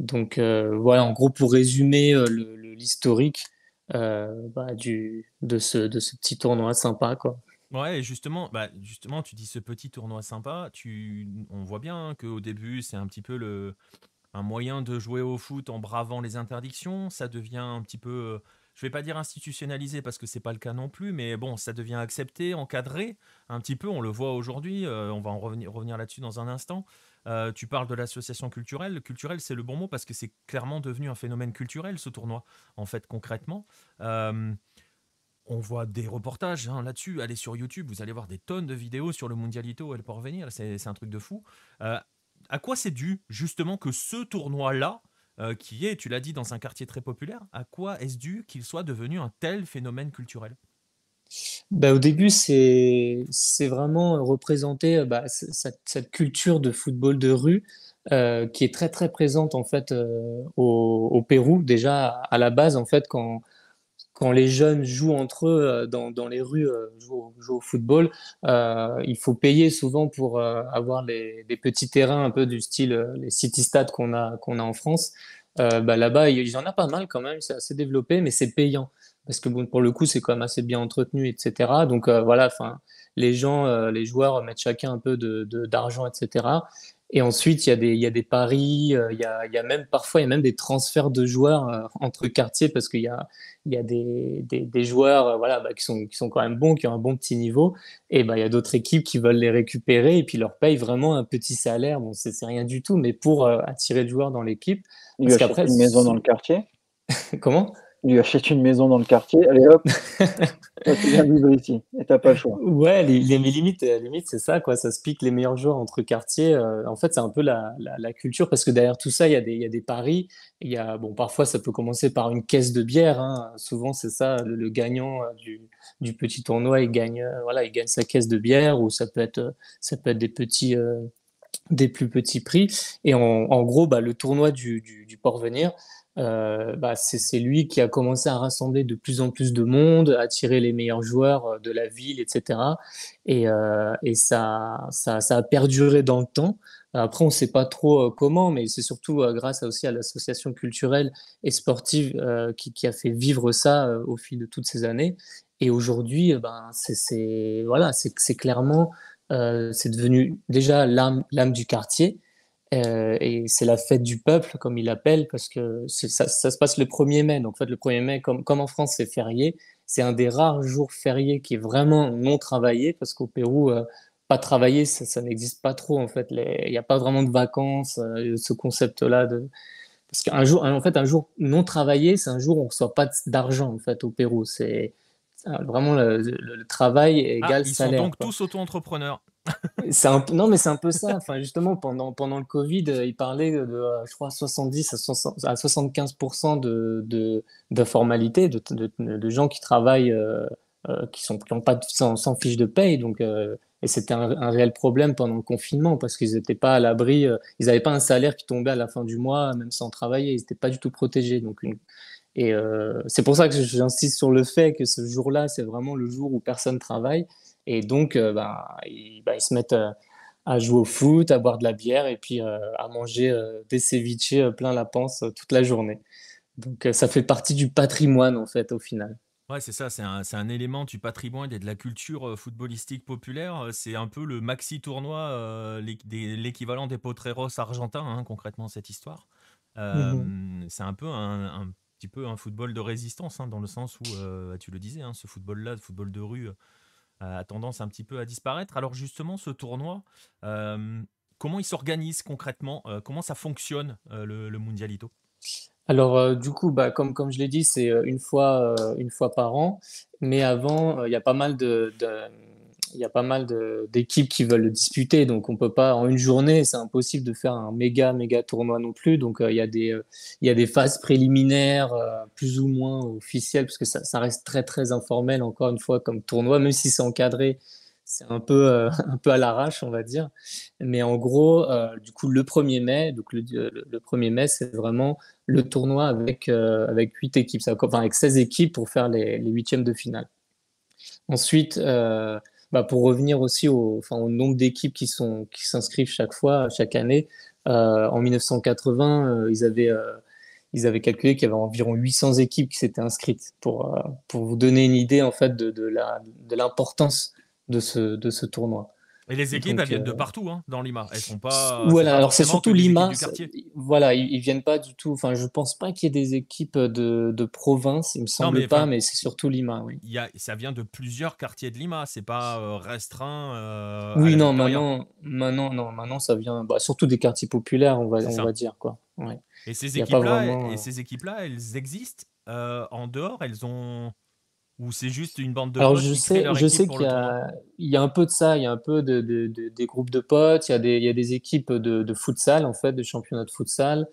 Donc, euh, voilà, en gros, pour résumer euh, le, le, l'historique euh, bah, du, de, ce, de ce petit tournoi sympa, quoi. Ouais, justement, bah, justement, tu dis ce petit tournoi sympa, tu, on voit bien hein, qu'au début, c'est un petit peu le, un moyen de jouer au foot en bravant les interdictions, ça devient un petit peu... Je ne vais pas dire institutionnalisé parce que ce n'est pas le cas non plus, mais bon, ça devient accepté, encadré un petit peu. On le voit aujourd'hui, euh, on va en revenir, revenir là-dessus dans un instant. Euh, tu parles de l'association culturelle. Culturelle, c'est le bon mot parce que c'est clairement devenu un phénomène culturel, ce tournoi, en fait, concrètement. Euh, on voit des reportages hein, là-dessus. Allez sur YouTube, vous allez voir des tonnes de vidéos sur le Mundialito El Porvenir. C'est, c'est un truc de fou. Euh, à quoi c'est dû, justement, que ce tournoi-là, Euh, qui est, tu l'as dit, dans un quartier très populaire, à quoi est-ce dû qu'il soit devenu un tel phénomène culturel ? Bah, au début, c'est, c'est vraiment représenter bah, cette, cette culture de football de rue euh, qui est très, très présente en fait, euh, au, au Pérou. Déjà, à la base, en fait, quand... Quand les jeunes jouent entre eux dans, dans les rues, euh, jouent, jouent au football, euh, il faut payer souvent pour euh, avoir les, les petits terrains un peu du style euh, les city stades qu'on a, qu'on a en France. Euh, bah, là-bas, il y en a pas mal quand même, c'est assez développé, mais c'est payant. Parce que bon, pour le coup, c'est quand même assez bien entretenu, et cetera. Donc euh, voilà, les gens, euh, les joueurs mettent chacun un peu de, de, d'argent, et cetera. Et ensuite, il y a des, il y a des paris, il y a, il y a même parfois, il y a même des transferts de joueurs entre quartiers parce qu'il y a, il y a des, des, des joueurs, voilà, bah, qui sont, qui sont quand même bons, qui ont un bon petit niveau. Et bah, il y a d'autres équipes qui veulent les récupérer et puis leur payent vraiment un petit salaire. Bon, c'est, c'est rien du tout, mais pour euh, attirer le joueur dans l'équipe. Il lui achète une maison dans le quartier. Comment ? Il lui achète une maison dans le quartier. Allez hop. Tu viens vivre ici et t'as pas le choix. Ouais, les, les, les limites, les limites, c'est ça, quoi. Ça se pique les meilleurs joueurs entre quartiers. Euh, en fait, c'est un peu la, la, la culture parce que derrière tout ça, il y a des, il y a des paris. Il y a, bon, parfois, ça peut commencer par une caisse de bière. Hein. Souvent, c'est ça, le, le gagnant du, du petit tournoi, il gagne, euh, voilà, il gagne sa caisse de bière ou ça peut être, ça peut être des petits. Euh, des plus petits prix. Et en, en gros, bah, le tournoi du, du, du Porvenir, euh, bah, c'est, c'est lui qui a commencé à rassembler de plus en plus de monde, à attirer les meilleurs joueurs de la ville, et cetera. Et, euh, et ça, ça, ça a perduré dans le temps. Après, on ne sait pas trop euh, comment, mais c'est surtout euh, grâce à, aussi à l'association culturelle et sportive euh, qui, qui a fait vivre ça euh, au fil de toutes ces années. Et aujourd'hui, euh, bah, c'est, c'est, voilà, c'est, c'est clairement... Euh, c'est devenu déjà l'âme, l'âme du quartier euh, et c'est la fête du peuple comme il l'appelle parce que c'est, ça, ça se passe le premier mai, donc en fait le premier mai comme, comme en France c'est férié, c'est un des rares jours fériés qui est vraiment non travaillé parce qu'au Pérou euh, pas travailler ça, ça n'existe pas trop en fait, il n'y a pas vraiment de vacances euh, ce concept là de... parce qu'un jour, en fait, un jour non travaillé c'est un jour où on ne reçoit pas d'argent en fait, au Pérou c'est... Alors, vraiment, le, le, le travail égale ah, ils salaire. Ils sont donc quoi. Tous auto-entrepreneurs. C'est un, non, mais c'est un peu ça. Enfin, justement, pendant, pendant le Covid, ils parlaient de, de je crois, soixante-dix à soixante-quinze pour cent de, de, de formalités, de, de, de gens qui travaillent, euh, euh, qui sont, qui ont pas sans, sans fiche de paye. Donc, euh, et c'était un, un réel problème pendant le confinement parce qu'ils n'étaient pas à l'abri. Euh, ils n'avaient pas un salaire qui tombait à la fin du mois, même sans travailler. Ils n'étaient pas du tout protégés. Donc, une... Et euh, c'est pour ça que j'insiste sur le fait que ce jour-là, c'est vraiment le jour où personne travaille. Et donc, euh, bah, ils, bah, ils se mettent euh, à jouer au foot, à boire de la bière et puis euh, à manger euh, des ceviches plein la panse euh, toute la journée. Donc, euh, ça fait partie du patrimoine, en fait, au final. Ouais, c'est ça, c'est un, c'est un élément du patrimoine et de la culture footballistique populaire. C'est un peu le maxi-tournoi, euh, l'équivalent des Potreros argentins, hein, concrètement, cette histoire. Euh, mmh. C'est un peu un, un petit peu un football de résistance, hein, dans le sens où, euh, tu le disais, hein, ce football-là, le football de rue, euh, a tendance un petit peu à disparaître. Alors justement, ce tournoi, euh, comment il s'organise concrètement, euh, comment ça fonctionne, euh, le, le Mundialito? Alors euh, du coup, bah, comme, comme je l'ai dit, c'est une fois, euh, une fois par an. Mais avant, il euh, y a pas mal de, de, y a pas mal de, d'équipes qui veulent le disputer. Donc on ne peut pas, en une journée, c'est impossible de faire un méga, méga tournoi non plus. Donc il euh, y, euh, y a des phases préliminaires, euh, plus ou moins officielles, parce que ça, ça reste très, très informel, encore une fois, comme tournoi, même si c'est encadré. C'est un peu, euh, un peu à l'arrache, on va dire. Mais en gros, euh, du coup, le premier mai, donc le, le, le premier mai, c'est vraiment le tournoi avec, euh, avec huit équipes, enfin avec seize équipes pour faire les, les huitièmes de finale. Ensuite, euh, bah, pour revenir aussi au, enfin, au nombre d'équipes qui, sont, qui s'inscrivent chaque fois, chaque année, euh, en mille neuf cent quatre-vingts, euh, ils avaient... Euh, Ils avaient calculé qu'il y avait environ huit cents équipes qui s'étaient inscrites, pour, euh, pour vous donner une idée en fait, de, de, la, de l'importance de ce, de ce tournoi. Et les équipes, donc, elles viennent de partout, hein, dans Lima. Elles sont pas. Voilà, c'est alors c'est surtout Lima. Voilà, ils, ils viennent pas du tout. Enfin, je pense pas qu'il y ait des équipes de, de province. Il me semble non, mais, pas, mais c'est surtout Lima. Oui. Y a, ça vient de plusieurs quartiers de Lima. C'est pas euh, restreint. Euh, oui, non, maintenant, maintenant, non, maintenant, ça vient bah, surtout des quartiers populaires, on va, on va dire quoi. Ouais. Et ces équipes-là, vraiment... et ces équipes-là, elles existent euh, en dehors. Elles ont. Ou c'est juste une bande de Alors, potes je sais, je sais qu'il y a, il y a un peu de ça, il y a un peu de, de, de, des groupes de potes, il y a des, il y a des équipes de, de futsal, en fait, de championnat de futsal.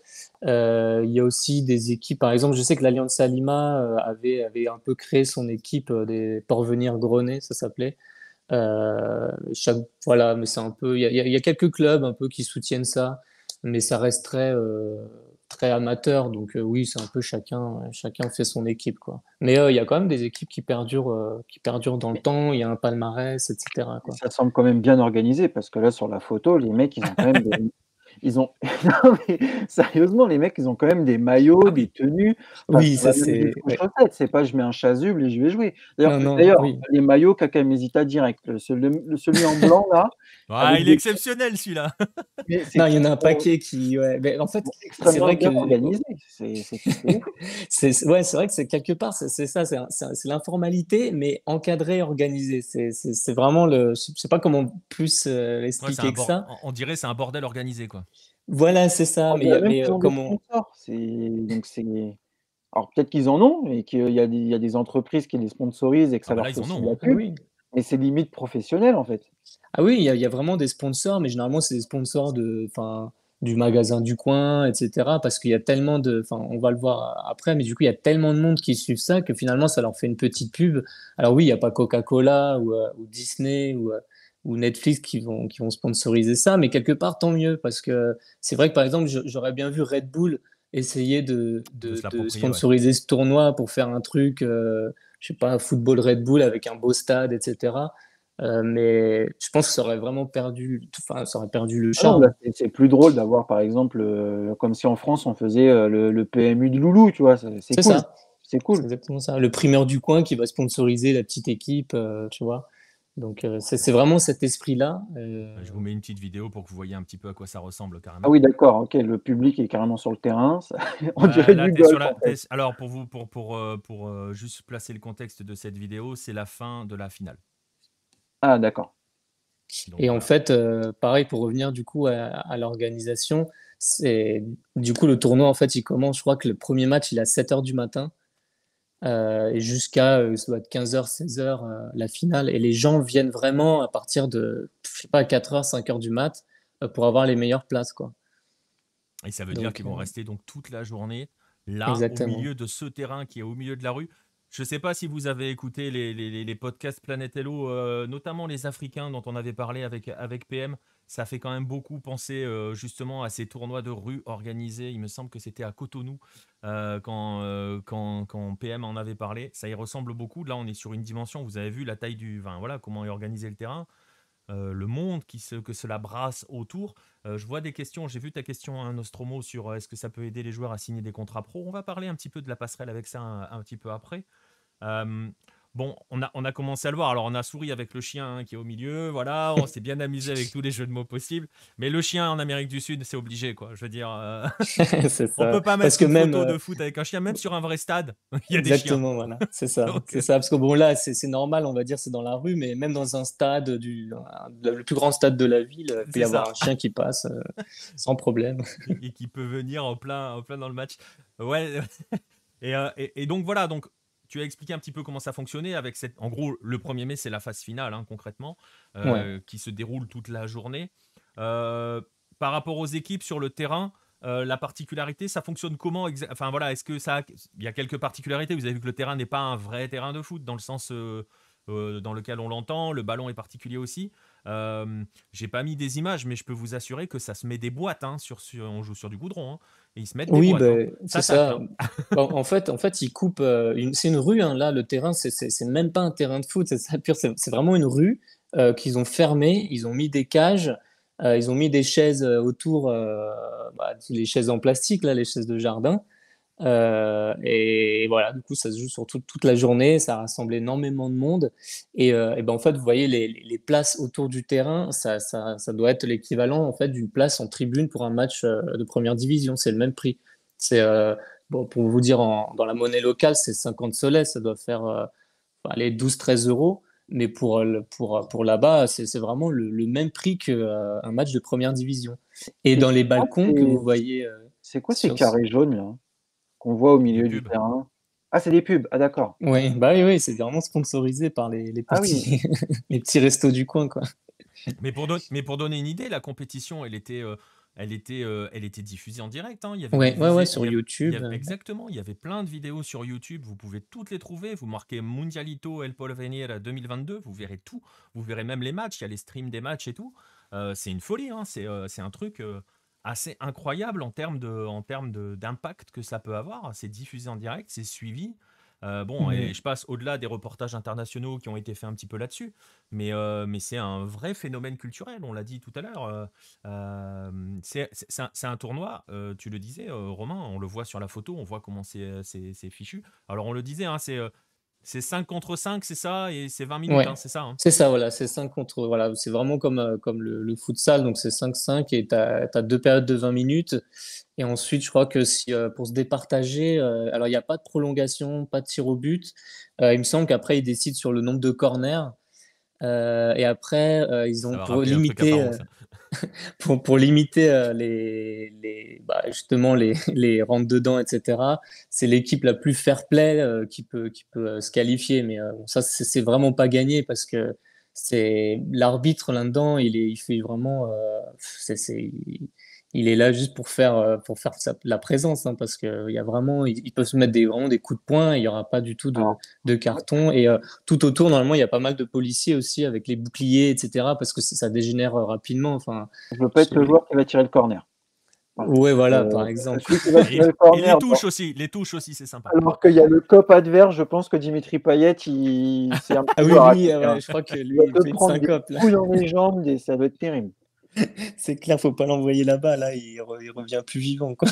Euh, il y a aussi des équipes, par exemple, je sais que l'Alliance à Lima avait, avait un peu créé son équipe des Porvenir Grenay, ça s'appelait. Euh, chaque, voilà, mais c'est un peu, il y, a, il y a quelques clubs un peu qui soutiennent ça, mais ça reste très... Euh, très amateur, donc euh, oui, c'est un peu chacun, chacun fait son équipe, quoi. Mais il euh, y a quand même des équipes qui perdurent, euh, qui perdurent dans le temps, il y a un palmarès, et cetera, quoi. Ça semble quand même bien organisé, parce que là, sur la photo, les mecs, ils ont quand même des... ils ont... non, mais, sérieusement, les mecs, ils ont quand même des maillots, des tenues. Enfin, oui, ça, c'est... Ouais. C'est pas je mets un chasuble et je vais jouer. D'ailleurs, non, non, d'ailleurs oui. Les maillots, Kakamezita direct. Le, le, celui en blanc, là... Ah, il est des... exceptionnel, celui-là. Mais non, il y en a un paquet qui... Ouais. Mais en fait, c'est, c'est vrai que... organisé. C'est, c'est... c'est... Ouais, c'est vrai que c'est quelque part, c'est, c'est ça, c'est, un, c'est, un, c'est l'informalité, mais encadré, organisé. C'est, c'est, c'est vraiment le... Je sais pas comment plus euh, l'expliquer ouais, que bord... ça. On dirait que c'est un bordel organisé, quoi. Voilà, c'est ça. Mais, mais euh, comment c'est... Donc, c'est... Alors, peut-être qu'ils en ont, et qu'il y a des, il y a des entreprises qui les sponsorisent et que ça ah, leur bah là, fait de la pub. Oui. Mais c'est limite professionnel, en fait. Ah oui, il y, y a vraiment des sponsors, mais généralement, c'est des sponsors de, du magasin du coin, et cetera. Parce qu'il y a tellement de... On va le voir après, mais du coup, il y a tellement de monde qui suivent ça que finalement, ça leur fait une petite pub. Alors oui, il n'y a pas Coca-Cola ou, euh, ou Disney ou... Euh, ou Netflix qui vont, qui vont sponsoriser ça, mais quelque part, tant mieux, parce que c'est vrai que, par exemple, j'aurais bien vu Red Bull essayer de, de, de sponsoriser ouais. ce tournoi pour faire un truc, euh, je sais pas, football Red Bull avec un beau stade, et cetera. Euh, mais je pense que ça aurait vraiment perdu, enfin, ça aurait perdu le charme. Ah, c'est plus drôle d'avoir, par exemple, euh, comme si en France, on faisait euh, le, le P M U de Loulou, tu vois, c'est, c'est, c'est cool. Ça. C'est cool. C'est exactement ça. Le primeur du coin qui va sponsoriser la petite équipe, euh, tu vois. Donc, euh, c'est, c'est vraiment cet esprit-là. Euh... Je vous mets une petite vidéo pour que vous voyez un petit peu à quoi ça ressemble carrément. Ah oui, d'accord. Ok, le public est carrément sur le terrain. Ça... On dirait euh, là, du golf, la... en fait. Alors, pour vous, pour, pour, pour, pour euh, juste placer le contexte de cette vidéo, c'est la fin de la finale. Ah, d'accord. Donc, et euh... en fait, euh, pareil, pour revenir du coup à, à l'organisation, c'est... du coup, le tournoi, en fait, il commence, je crois que le premier match, il est à sept heures du matin. Euh, et jusqu'à euh, ça doit être quinze heures, seize heures euh, la finale, et les gens viennent vraiment à partir de je sais pas quatre heures, cinq heures du mat euh, pour avoir les meilleures places quoi. Et ça veut donc, dire qu'ils vont euh... rester donc toute la journée là. Exactement. Au milieu de ce terrain qui est au milieu de la rue. Je ne sais pas si vous avez écouté les, les, les podcasts Planète Hello, euh, notamment les Africains dont on avait parlé avec, avec P M. Ça fait quand même beaucoup penser euh, justement à ces tournois de rue organisés. Il me semble que c'était à Cotonou euh, quand, euh, quand, quand P M en avait parlé. Ça y ressemble beaucoup. Là, on est sur une dimension. Vous avez vu la taille du... Enfin, voilà comment est organisé le terrain. Euh, le monde qui se, que cela brasse autour. Euh, je vois des questions. J'ai vu ta question, hein, Nostromo, sur euh, est-ce que ça peut aider les joueurs à signer des contrats pro. On va parler un petit peu de la passerelle avec ça un, un petit peu après. Euh, bon, on a, on a commencé à le voir. Alors, on a souri avec le chien hein, qui est au milieu. Voilà, on s'est bien amusé avec tous les jeux de mots possibles. Mais le chien en Amérique du Sud, c'est obligé, quoi. Je veux dire, euh... ça. On peut pas mettre une photo euh... de foot avec un chien, même sur un vrai stade. Il y a exactement, des chiens. Voilà, c'est ça. Donc... c'est ça, parce que bon, là, c'est normal, on va dire, c'est dans la rue, mais même dans un stade, du, le plus grand stade de la ville, il peut y ça. avoir un chien qui passe euh, sans problème. Et qui peut venir en plein, en plein dans le match. Ouais. Et, euh, et, et donc, voilà, donc. Tu as expliqué un petit peu comment ça fonctionnait avec cette... En gros, le premier mai, c'est la phase finale, hein, concrètement, euh, ouais. qui se déroule toute la journée. Euh, par rapport aux équipes sur le terrain, euh, la particularité, ça fonctionne comment exa... Enfin, voilà, est-ce que ça... Il y a quelques particularités. Vous avez vu que le terrain n'est pas un vrai terrain de foot, dans le sens euh, euh, dans lequel on l'entend. Le ballon est particulier aussi. Euh, j'ai pas mis des images, mais je peux vous assurer que ça se met des boîtes. Hein, sur, sur, on joue sur du goudron. Hein. Et ils se mettent des oui, boîtes. Oui, bah, c'est ça. ça. en, fait, en fait, ils coupent. Euh, c'est une rue. Hein, là, le terrain, c'est même pas un terrain de foot. C'est vraiment une rue euh, qu'ils ont fermée. Ils ont mis des cages. Euh, ils ont mis des chaises autour. Euh, bah, les chaises en plastique, là, les chaises de jardin. Euh, et, et voilà, du coup, ça se joue sur tout, toute la journée. Ça rassemble énormément de monde. Et, euh, et ben en fait, vous voyez les, les places autour du terrain. Ça, ça, ça doit être l'équivalent en fait d'une place en tribune pour un match euh, de première division. C'est le même prix. C'est euh, bon, pour vous dire en, dans la monnaie locale, c'est cinquante soleils. Ça doit faire euh, aller douze à treize euros. Mais pour pour pour là-bas, c'est vraiment le, le même prix qu'un euh, match de première division. Et dans les balcons que vous voyez, euh, c'est quoi ces carrés jaunes là qu'on voit au milieu du terrain? Ah, c'est des pubs. Ah, d'accord. Oui, bah oui, oui c'est vraiment sponsorisé par les, les, petits, ah oui. les petits restos du coin, quoi. Mais pour, don mais pour donner une idée, la compétition, elle était, euh, elle était, euh, elle était diffusée en direct. Hein. Il y avait ouais, ouais, ouais, sur il y avait, YouTube. Il y avait, exactement. Il y avait plein de vidéos sur YouTube. Vous pouvez toutes les trouver. Vous marquez Mundialito El Porvenir deux mille vingt-deux. Vous verrez tout. Vous verrez même les matchs. Il y a les streams des matchs et tout. Euh, c'est une folie. Hein. C'est euh, un truc... Euh, assez incroyable en termes de, en termes de, d'impact que ça peut avoir. C'est diffusé en direct, c'est suivi. Euh, bon, mmh. et je passe au-delà des reportages internationaux qui ont été faits un petit peu là-dessus. Mais, euh, mais c'est un vrai phénomène culturel, on l'a dit tout à l'heure. Euh, c'est un, un tournoi, euh, tu le disais, euh, Romain, on le voit sur la photo, on voit comment c'est fichu. Alors, on le disait, hein, c'est... C'est cinq contre cinq, c'est ça, et c'est vingt minutes, ouais. hein, c'est ça hein. C'est ça, voilà, c'est cinq contre... Voilà, c'est vraiment comme, euh, comme le, le futsal, donc c'est cinq cinq, et tu as, as deux périodes de vingt minutes. Et ensuite, je crois que si, euh, pour se départager, euh, alors il n'y a pas de prolongation, pas de tir au but. Euh, il me semble qu'après, ils décident sur le nombre de corners. Euh, et après, euh, ils ont pour limiter, euh, pour, pour limiter euh, les, les, bah, justement les, les rentres dedans, et cetera. C'est l'équipe la plus fair-play euh, qui peut, qui peut euh, se qualifier, mais euh, bon, ça c'est vraiment pas gagné parce que c'est l'arbitre là-dedans, il est, il fait vraiment, euh, c'est, c'est, il est là juste pour faire, pour faire sa, la présence, hein, parce que il y a vraiment, ils, ils peuvent se mettre des vraiment des coups de poing, il n'y aura pas du tout de, de carton. Et euh, tout autour, normalement, il y a pas mal de policiers aussi avec les boucliers, et cetera. Parce que ça, ça dégénère rapidement. Enfin, je veux pas être le joueur qui va tirer le corner. Enfin, ouais, voilà, euh, par exemple. Et, le corner, et les touches bon. aussi, les touches aussi, c'est sympa. Alors qu'il y a le cop adverse, je pense que Dimitri Payet, il. Un ah oui, oui euh, je crois que lui, il, il fait cinq copes. Couilles dans les jambes, et ça va être terrible. C'est clair, faut pas l'envoyer là-bas, là, il, re, il revient plus vivant, quoi.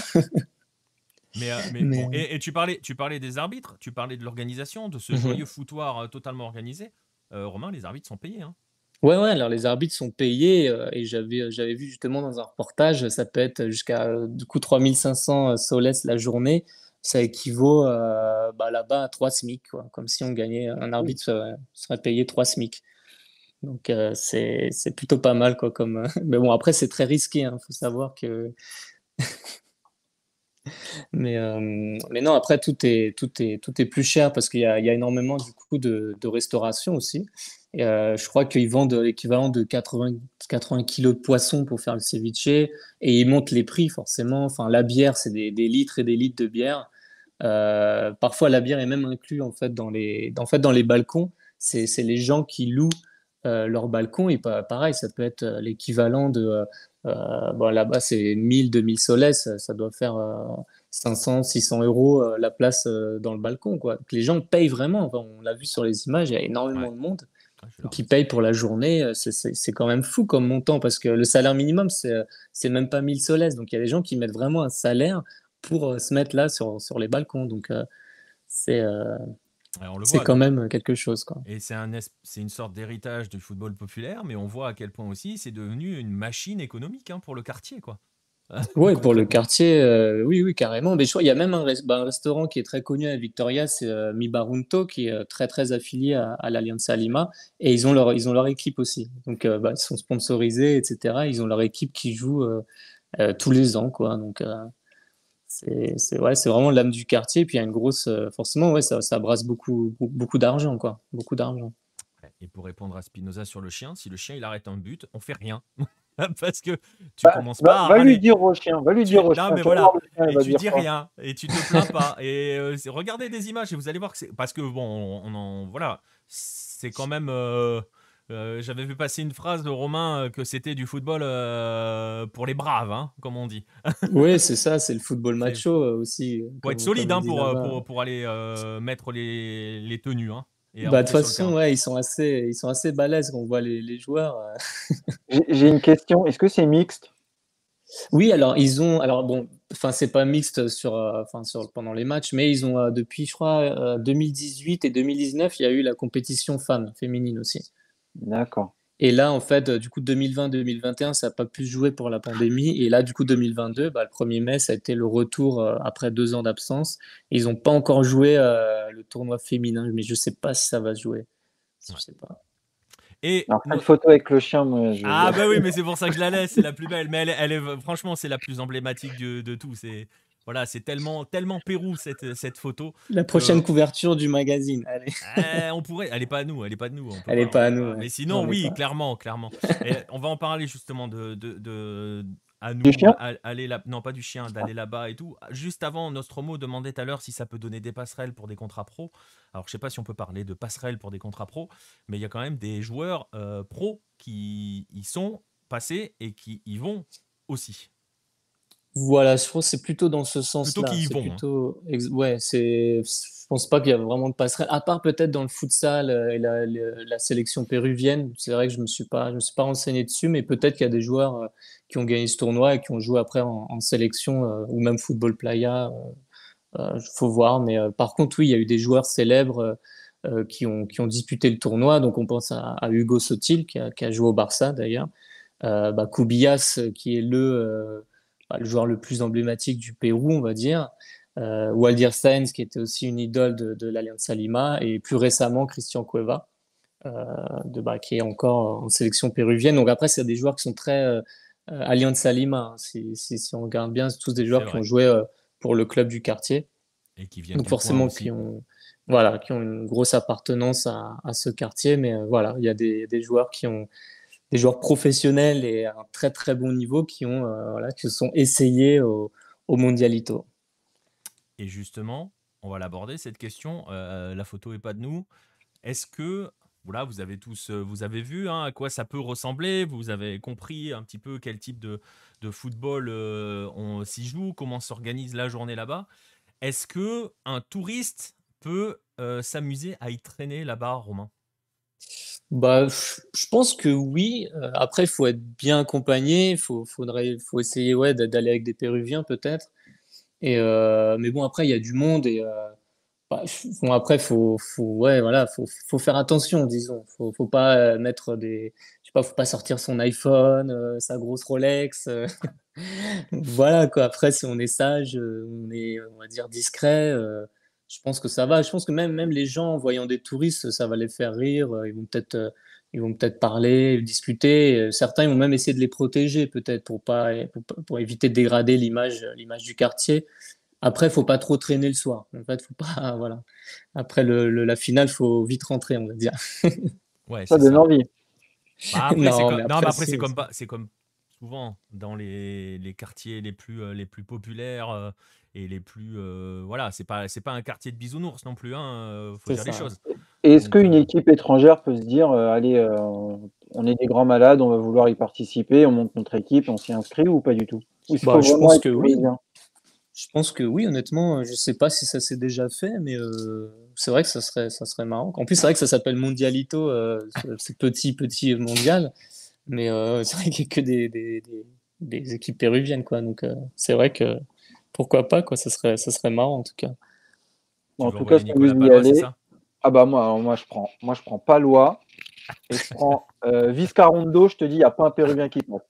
Mais, euh, mais, mais... Bon, et, et tu parlais, tu parlais des arbitres, tu parlais de l'organisation, de ce joyeux foutoir totalement organisé. Euh, Romain, les arbitres sont payés, hein. Ouais, ouais, alors les arbitres sont payés, euh, et j'avais vu justement dans un reportage, ça peut être jusqu'à du coup trois mille cinq cents soles la journée, ça équivaut euh, bah, là-bas à trois SMIC, quoi. Comme si on gagnait, un arbitre serait, serait payé trois SMIC. Donc euh, c'est plutôt pas mal quoi comme euh... mais bon après c'est très risqué hein, faut savoir que mais euh... mais non après tout est tout est tout est plus cher parce qu'il y a il y a énormément du coup de, de restauration aussi et, euh, je crois qu'ils vendent l'équivalent de quatre-vingts kilos de poisson pour faire le ceviche et ils montent les prix forcément enfin la bière c'est des, des litres et des litres de bière Euh, parfois, la bière est même inclue en fait dans les, en fait, dans les balcons. C'est, c'est les gens qui louent euh, leur balcon. Et pareil, ça peut être l'équivalent de... Euh, bon, là-bas, c'est mille, deux mille soleils. Ça, ça doit faire euh, cinq cents, six cents euros euh, la place euh, dans le balcon, quoi. Donc, les gens payent vraiment. Enfin, on l'a vu sur les images, il y a énormément ouais. de monde ouais, qui paye pour la journée. C'est, c'est, c'est quand même fou comme montant parce que le salaire minimum, c'est, c'est même pas mille soleils. Donc, il y a des gens qui mettent vraiment un salaire pour euh, se mettre là sur, sur les balcons. Donc, euh, c'est... Euh... Alors on le voit, c'est quand même quelque chose, quoi. Et c'est, un, c'est une sorte d'héritage du football populaire, mais on voit à quel point aussi c'est devenu une machine économique hein, pour le quartier, quoi. Oui, pour le quartier, euh, oui, oui, carrément. Mais je crois, il y a même un, res- ben, un restaurant qui est très connu à Victoria, c'est euh, Mi Barunto, qui est euh, très, très affilié à, à l'Alianza Lima. Et ils ont leur, ils ont leur équipe aussi. Donc, euh, bah, ils sont sponsorisés, et cetera. Ils ont leur équipe qui joue euh, euh, tous les ans, quoi. Donc... Euh, C'est, c'est, ouais, c'est vraiment l'âme du quartier. Puis il y a une grosse. Euh, forcément, ouais, ça, ça brasse beaucoup, beaucoup d'argent, quoi. Beaucoup d'argent. Et pour répondre à Spinoza sur le chien, si le chien il arrête un but, on fait rien. Parce que tu bah, commences bah, pas. Va à lui aller. Dire au chien, va lui tu... dire au chien. Non, mais voilà. Chien, et tu dis quoi. Rien. Et tu te plains pas. Et euh, regardez des images et vous allez voir que c'est. Parce que bon, on en. Voilà. C'est quand même. Euh... Euh, j'avais vu passer une phrase de Romain euh, que c'était du football euh, pour les braves, hein, comme on dit. Oui, c'est ça, c'est le football macho euh, aussi. Il faut être solide hein, pour, pour, pour aller euh, mettre les, les tenues. Hein, et bah, de toute façon, ouais, ils, sont assez, ils sont assez balèzes quand on voit les, les joueurs. Euh. J'ai une question, est-ce que c'est mixte ? Oui, alors ils ont, alors bon, enfin c'est pas mixte sur, enfin euh, sur pendant les matchs, mais ils ont euh, depuis, je crois, euh, deux mille dix-huit et deux mille dix-neuf, il y a eu la compétition femmes féminine aussi. D'accord. Et là, en fait, du coup, deux mille vingt, deux mille vingt et un, ça n'a pas pu se jouer pour la pandémie. Et là, du coup, deux mille vingt-deux, bah, le premier mai, ça a été le retour euh, après deux ans d'absence. Ils n'ont pas encore joué euh, le tournoi féminin, mais je ne sais pas si ça va se jouer. Je sais pas. Et alors, une photo avec le chien, moi, je... Ah bah oui, mais c'est pour ça que je la laisse. C'est la plus belle. Mais elle, elle est, franchement, c'est la plus emblématique de, de tout. C'est... Voilà, c'est tellement, tellement Pérou cette, cette photo. La prochaine euh... couverture du magazine. Allez. Euh, on pourrait, elle n'est pas à nous, elle n'est pas à nous. Elle n'est pas à nous. Mais sinon, non, oui, pas. clairement, clairement. Et on va en parler justement de, de, de à nous, à, aller là, non pas du chien, d'aller là-bas et tout. Juste avant, Nostromo demandait tout à l'heure si ça peut donner des passerelles pour des contrats pro. Alors, je ne sais pas si on peut parler de passerelles pour des contrats pro, mais il y a quand même des joueurs euh, pro qui y sont passés et qui y vont aussi. Voilà, je pense que c'est plutôt dans ce sens-là. Plutôt qu'ils vont. Plutôt... Hein. Ouais, c'est... Je pense pas qu'il y a vraiment de passerelle, à part peut-être dans le futsal et la, la, la sélection péruvienne. C'est vrai que je ne me suis pas, je me suis pas renseigné dessus, mais peut-être qu'il y a des joueurs qui ont gagné ce tournoi et qui ont joué après en, en sélection euh, ou même football playa. Il euh, faut voir. Mais euh, par contre, oui, il y a eu des joueurs célèbres euh, qui, ont, qui ont disputé le tournoi. Donc, on pense à, à Hugo Sotil, qui a, qui a joué au Barça d'ailleurs. Euh, bah, Kubias, qui est le... Euh, le joueur le plus emblématique du Pérou, on va dire. Euh, Waldir Saenz, qui était aussi une idole de, de l'Alianza Lima. Et plus récemment, Christian Cueva, euh, de, bah, qui est encore en sélection péruvienne. Donc après, c'est des joueurs qui sont très euh, Alianza Lima. Hein. Si, si, si on regarde bien, c'est tous des joueurs qui ont joué euh, pour le club du quartier. Et qui viennent. Donc forcément, qui ont, voilà, qui ont une grosse appartenance à, à ce quartier. Mais euh, voilà, il y a des, des joueurs qui ont... des joueurs professionnels et à un très très bon niveau qui ont euh, voilà, qui se sont essayés au, au Mundialito. Et justement, on va l'aborder cette question. Euh, la photo est pas de nous. Est-ce que voilà, vous avez tous, vous avez vu hein, à quoi ça peut ressembler. Vous avez compris un petit peu quel type de de football euh, on s'y joue, comment s'organise la journée là-bas. Est-ce que un touriste peut euh, s'amuser à y traîner là-bas, Romain? Bah, je pense que oui. Après, il faut être bien accompagné. Il faut, faudrait, faut essayer ouais, d'aller avec des Péruviens, peut-être. Et, euh, mais bon, après, il y a du monde. Et, euh, bah, bon, après, il faut, faut, ouais, voilà, faut, faut faire attention, disons. Il ne faut pas mettre des... Je sais pas, faut pas sortir son iPhone, euh, sa grosse Rolex. Euh, voilà, quoi. Après, si on est sage, on est, on va dire, discret... Euh, je pense que ça va. Je pense que même, même les gens, en voyant des touristes, ça va les faire rire. Ils vont peut-être, ils vont peut-être parler, discuter. Certains, ils vont même essayer de les protéger, peut-être, pour, pas, pour, pour éviter de dégrader l'image, l'image du quartier. Après, il ne faut pas trop traîner le soir. En fait, faut pas, voilà. Après le, le, la finale, il faut vite rentrer, on va dire. Ouais, ça donne envie. Bah après, non, c'est comme, mais après, non, mais après c'est, c'est, c'est comme... pas, c'est comme... souvent dans les, les quartiers les plus, euh, les plus populaires euh, et les plus... Euh, voilà, c'est pas, c'est pas un quartier de bisounours non plus, hein, faut dire les choses. Est-ce qu'une euh... équipe étrangère peut se dire euh, « Allez, euh, on est des grands malades, on va vouloir y participer, on monte notre équipe, on s'y inscrit » ou pas du tout? Ou bah, je pense que oui. Je pense que oui, honnêtement, je ne sais pas si ça s'est déjà fait, mais euh, c'est vrai que ça serait, ça serait marrant. En plus, c'est vrai que ça s'appelle Mundialito, euh, ce petit, petit mondial, mais euh, c'est vrai qu'il n'y a que des, des, des, des équipes péruviennes, quoi. Donc, euh, c'est vrai que pourquoi pas, quoi, ça serait, ça serait marrant, en tout cas. Bon, en tout cas, si vous y allez, ah bah moi, moi, je prends, moi, je prends Palois, et je prends euh, Vizcarrondo, je te dis, il n'y a pas un Péruvien qui prend.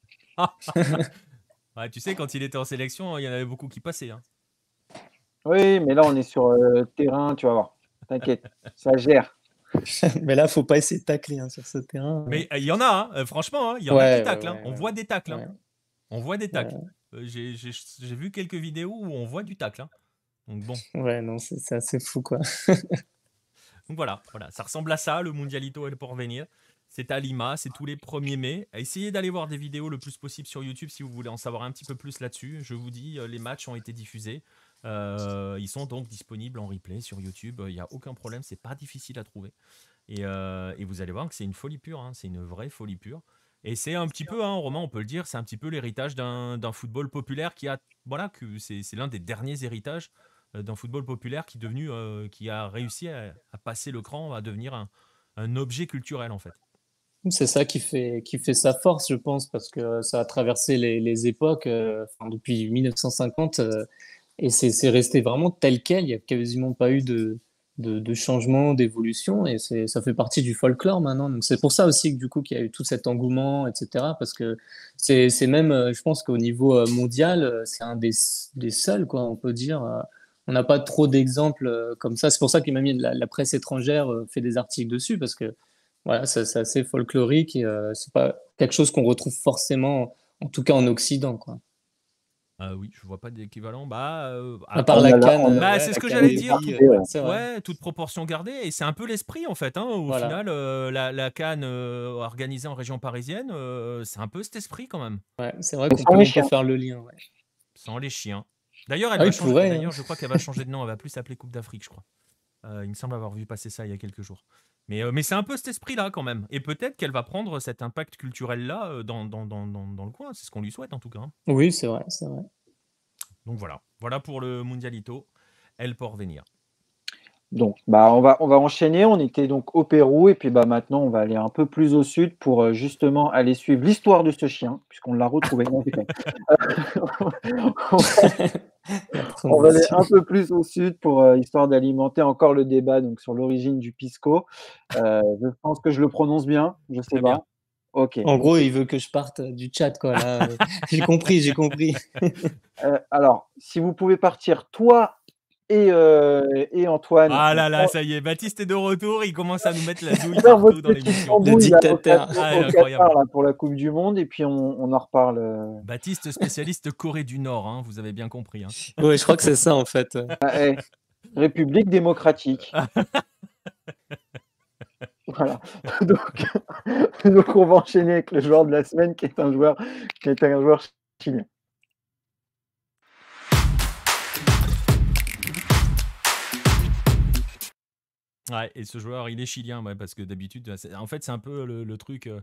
Ouais, tu sais, quand il était en sélection, il y en avait beaucoup qui passaient. Hein. Oui, mais là, on est sur le euh, terrain, tu vas voir. T'inquiète, ça gère. Mais là, il ne faut pas essayer de tacler hein, sur ce terrain. Mais il euh, y en a, hein, franchement, il hein, y en ouais, a qui taclent. Ouais, hein. ouais, on, ouais. voit des tacles, ouais. hein. on voit des tacles. On voit des tacles. J'ai vu quelques vidéos où on voit du tacle. Hein. Donc, bon. Ouais, non, c'est assez fou, quoi. Donc voilà, voilà, ça ressemble à ça, le Mundialito El Porvenir. C'est à Lima, c'est tous les premiers mai. Essayez d'aller voir des vidéos le plus possible sur YouTube si vous voulez en savoir un petit peu plus là-dessus. Je vous dis, les matchs ont été diffusés. Euh, ils sont donc disponibles en replay sur YouTube. Il n'y a aucun problème, c'est pas difficile à trouver. Et, euh, et vous allez voir que c'est une folie pure, hein. C'est une vraie folie pure. Et c'est un petit peu, hein, Romain, on peut le dire, c'est un petit peu l'héritage d'un football populaire qui a... Voilà, que c'est l'un des derniers héritages d'un football populaire qui, est devenu, euh, qui a réussi à, à passer le cran, à devenir un, un objet culturel en fait. C'est ça qui fait, qui fait sa force, je pense, parce que ça a traversé les, les époques euh, enfin, depuis mille neuf cent cinquante euh, et c'est resté vraiment tel quel. Il n'y a quasiment pas eu de, de, de changement, d'évolution et ça fait partie du folklore maintenant. Donc c'est pour ça aussi que, du coup qu'il y a eu tout cet engouement, et cetera. Parce que c'est même, euh, je pense qu'au niveau mondial, c'est un des, des seuls, quoi, on peut dire. Euh, on n'a pas trop d'exemples euh, comme ça. C'est pour ça que même la, la presse étrangère euh, fait des articles dessus parce que voilà, c'est assez folklorique et euh, c'est pas quelque chose qu'on retrouve forcément, en tout cas en Occident, quoi. Euh, oui, je vois pas d'équivalent. Bah, euh, à, à part la canne, bah, ouais, c'est ce que j'allais dire. Euh, ouais, toute proportion gardée. Et c'est un peu l'esprit en fait. Hein, au voilà. final, euh, la, la canne euh, organisée en région parisienne, euh, c'est un peu cet esprit quand même. Ouais, c'est vrai qu'on peut faire le lien. Ouais. Sans les chiens. D'ailleurs, elle ah, va changer. D'ailleurs, hein. je crois qu'elle va changer de nom. Elle va plus s'appeler Coupe d'Afrique, je crois. Euh, il me semble avoir vu passer ça il y a quelques jours. Mais, euh, mais c'est un peu cet esprit-là quand même. Et peut-être qu'elle va prendre cet impact culturel-là dans, dans, dans, dans le coin. C'est ce qu'on lui souhaite en tout cas. Oui, c'est vrai, c'est vrai. Donc voilà. Voilà pour le Mundialito El Porvenir. Donc, bah, on, va, on va enchaîner. On était donc au Pérou. Et puis bah, maintenant, on va aller un peu plus au sud pour euh, justement aller suivre l'histoire de ce chien, puisqu'on l'a retrouvé. Non, c'est quand même... On va aller un peu plus au sud pour euh, histoire d'alimenter encore le débat donc, sur l'origine du pisco. Euh, je pense que je le prononce bien. Je sais pas. Okay. En gros, il veut que je parte du chat, quoi. J'ai compris, j'ai compris. euh, alors, si vous pouvez partir, toi, Et, euh, et Antoine. Ah là là, ça y est, Baptiste est de retour, il commence à nous mettre la douille partout dans l'émission. Le dictateur. Ah, incroyable. Qatar, là, pour la Coupe du Monde, et puis on, on en reparle. Baptiste, spécialiste Corée du Nord, hein, vous avez bien compris. Hein. Oui, je crois que c'est ça en fait. Ah, eh. République démocratique. Voilà. Donc, donc on va enchaîner avec le joueur de la semaine qui est un joueur, qui est un joueur chilien. Ouais, et ce joueur, il est chilien, ouais, parce que d'habitude, en fait, c'est un peu le, le truc, euh,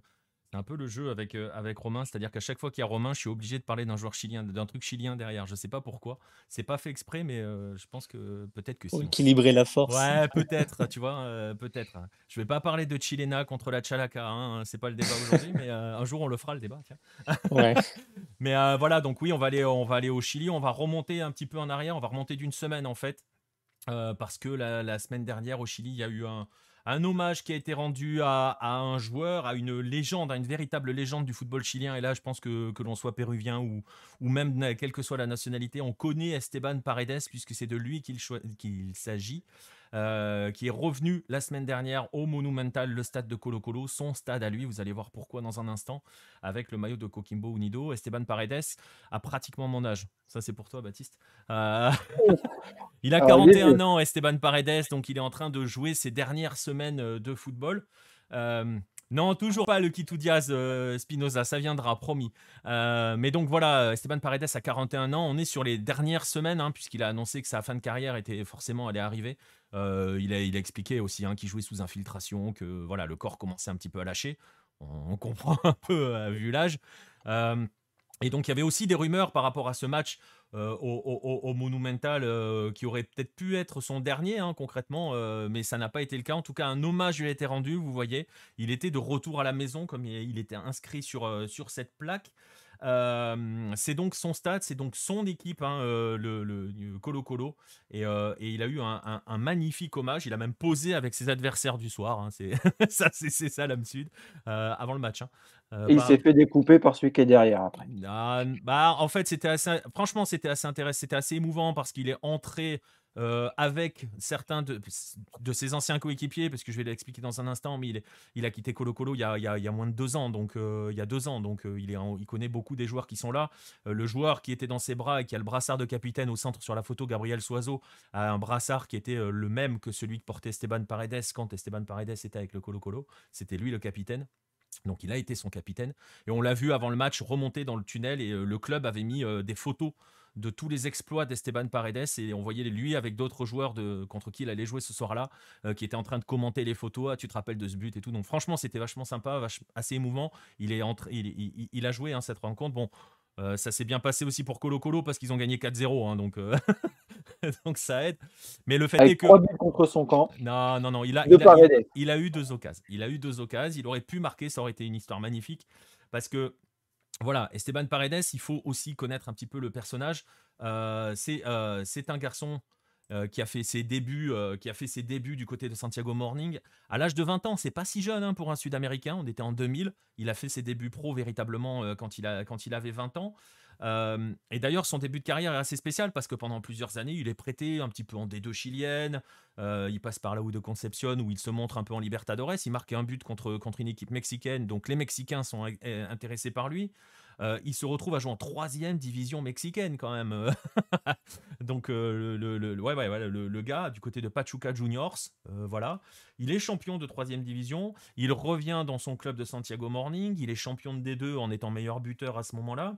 c'est un peu le jeu avec, euh, avec Romain, c'est-à-dire qu'à chaque fois qu'il y a Romain, je suis obligé de parler d'un joueur chilien, d'un truc chilien derrière. Je sais pas pourquoi, c'est pas fait exprès, mais euh, je pense que peut-être que si. Équilibrer la force. Ouais, peut-être, tu vois, euh, peut-être. Je vais pas parler de Chilena contre la Chalaca, hein, c'est pas le débat aujourd'hui, mais euh, un jour on le fera le débat. Tiens. Ouais. Mais euh, voilà, donc oui, on va aller, on va aller au Chili, on va remonter un petit peu en arrière, on va remonter d'une semaine en fait. Euh, parce que la, la semaine dernière au Chili, il y a eu un, un hommage qui a été rendu à, à un joueur, à une légende, à une véritable légende du football chilien. Et là, je pense que, que l'on soit péruvien ou, ou même quelle que soit la nationalité, on connaît Esteban Paredes puisque c'est de lui qu'il qu'il s'agit, euh, qui est revenu la semaine dernière au Monumental, le stade de Colo-Colo, son stade à lui. Vous allez voir pourquoi dans un instant, avec le maillot de Coquimbo Unido. Esteban Paredes a pratiquement mon âge. Ça, c'est pour toi, Baptiste. Euh... Il a quarante et un ans, Esteban Paredes, donc il est en train de jouer ses dernières semaines de football. Euh, Non, toujours pas le Kitu Diaz euh, Spinoza, ça viendra, promis. Euh, mais donc voilà, Esteban Paredes a quarante et un ans, on est sur les dernières semaines, hein, puisqu'il a annoncé que sa fin de carrière était forcément allée arriver. Euh, il, a, il a expliqué aussi hein, qu'il jouait sous infiltration, que voilà, le corps commençait un petit peu à lâcher. On comprend un peu euh, vu l'âge. Euh, et donc il y avait aussi des rumeurs par rapport à ce match euh, au, au, au Monumental euh, qui aurait peut-être pu être son dernier hein, concrètement, euh, mais ça n'a pas été le cas. En tout cas, un hommage lui a été rendu, vous voyez. Il était de retour à la maison comme il, il était inscrit sur, euh, sur cette plaque. Euh, c'est donc son stade, c'est donc son équipe, hein, euh, le, le, le Colo Colo, et, euh, et il a eu un, un, un magnifique hommage. Il a même posé avec ses adversaires du soir, hein, c'est ça, c'est ça l'âme sud euh, avant le match. Hein. Euh, il bah, s'est fait découper par celui qui est derrière après. Euh, bah en fait c'était assez, franchement c'était assez intéressant, c'était assez émouvant parce qu'il est entré. Euh, avec certains de, de ses anciens coéquipiers, parce que je vais l'expliquer dans un instant, mais il, est, il a quitté Colo Colo il y a, il y a, il y a moins de deux ans, donc euh, il y a deux ans, donc euh, il, est en, il connaît beaucoup des joueurs qui sont là. Euh, le joueur qui était dans ses bras et qui a le brassard de capitaine au centre sur la photo, Gabriel Soiseau, a un brassard qui était euh, le même que celui que portait Esteban Paredes quand Esteban Paredes était avec le Colo Colo. C'était lui le capitaine. Donc il a été son capitaine. Et on l'a vu avant le match remonter dans le tunnel et euh, le club avait mis euh, des photos de tous les exploits d'Esteban Paredes et on voyait lui avec d'autres joueurs de, contre qui il allait jouer ce soir-là euh, qui étaient en train de commenter les photos, ah, tu te rappelles de ce but et tout, donc franchement c'était vachement sympa, vache, assez émouvant, il, est entre, il, il, il a joué hein, cette rencontre, bon euh, ça s'est bien passé aussi pour Colo Colo parce qu'ils ont gagné quatre zéro, hein, donc, euh... donc ça aide, mais le fait avec est que... trois buts contre son camp, non, non, non, il, a, il, a, il, a, il a eu deux occasions, il a eu deux occasions, il aurait pu marquer, ça aurait été une histoire magnifique parce que voilà, Esteban Paredes, il faut aussi connaître un petit peu le personnage. Euh, c'est euh, un garçon euh, qui, a fait ses débuts, euh, qui a fait ses débuts du côté de Santiago Morning. À l'âge de vingt ans, c'est pas si jeune hein, pour un Sud-Américain. On était en deux mille. Il a fait ses débuts pro véritablement euh, quand, il a, quand il avait vingt ans. Euh, et d'ailleurs, son début de carrière est assez spécial parce que pendant plusieurs années, il est prêté un petit peu en D deux chilienne. Euh, il passe par la U de Concepción où il se montre un peu en Libertadores. Il marque un but contre, contre une équipe mexicaine. Donc, les Mexicains sont intéressés par lui. Euh, il se retrouve à jouer en troisième division mexicaine quand même. Donc, euh, le, le, le, ouais, ouais, ouais, le, le gars du côté de Pachuca Juniors, euh, voilà. Il est champion de troisième division. Il revient dans son club de Santiago Morning. Il est champion de D deux en étant meilleur buteur à ce moment-là.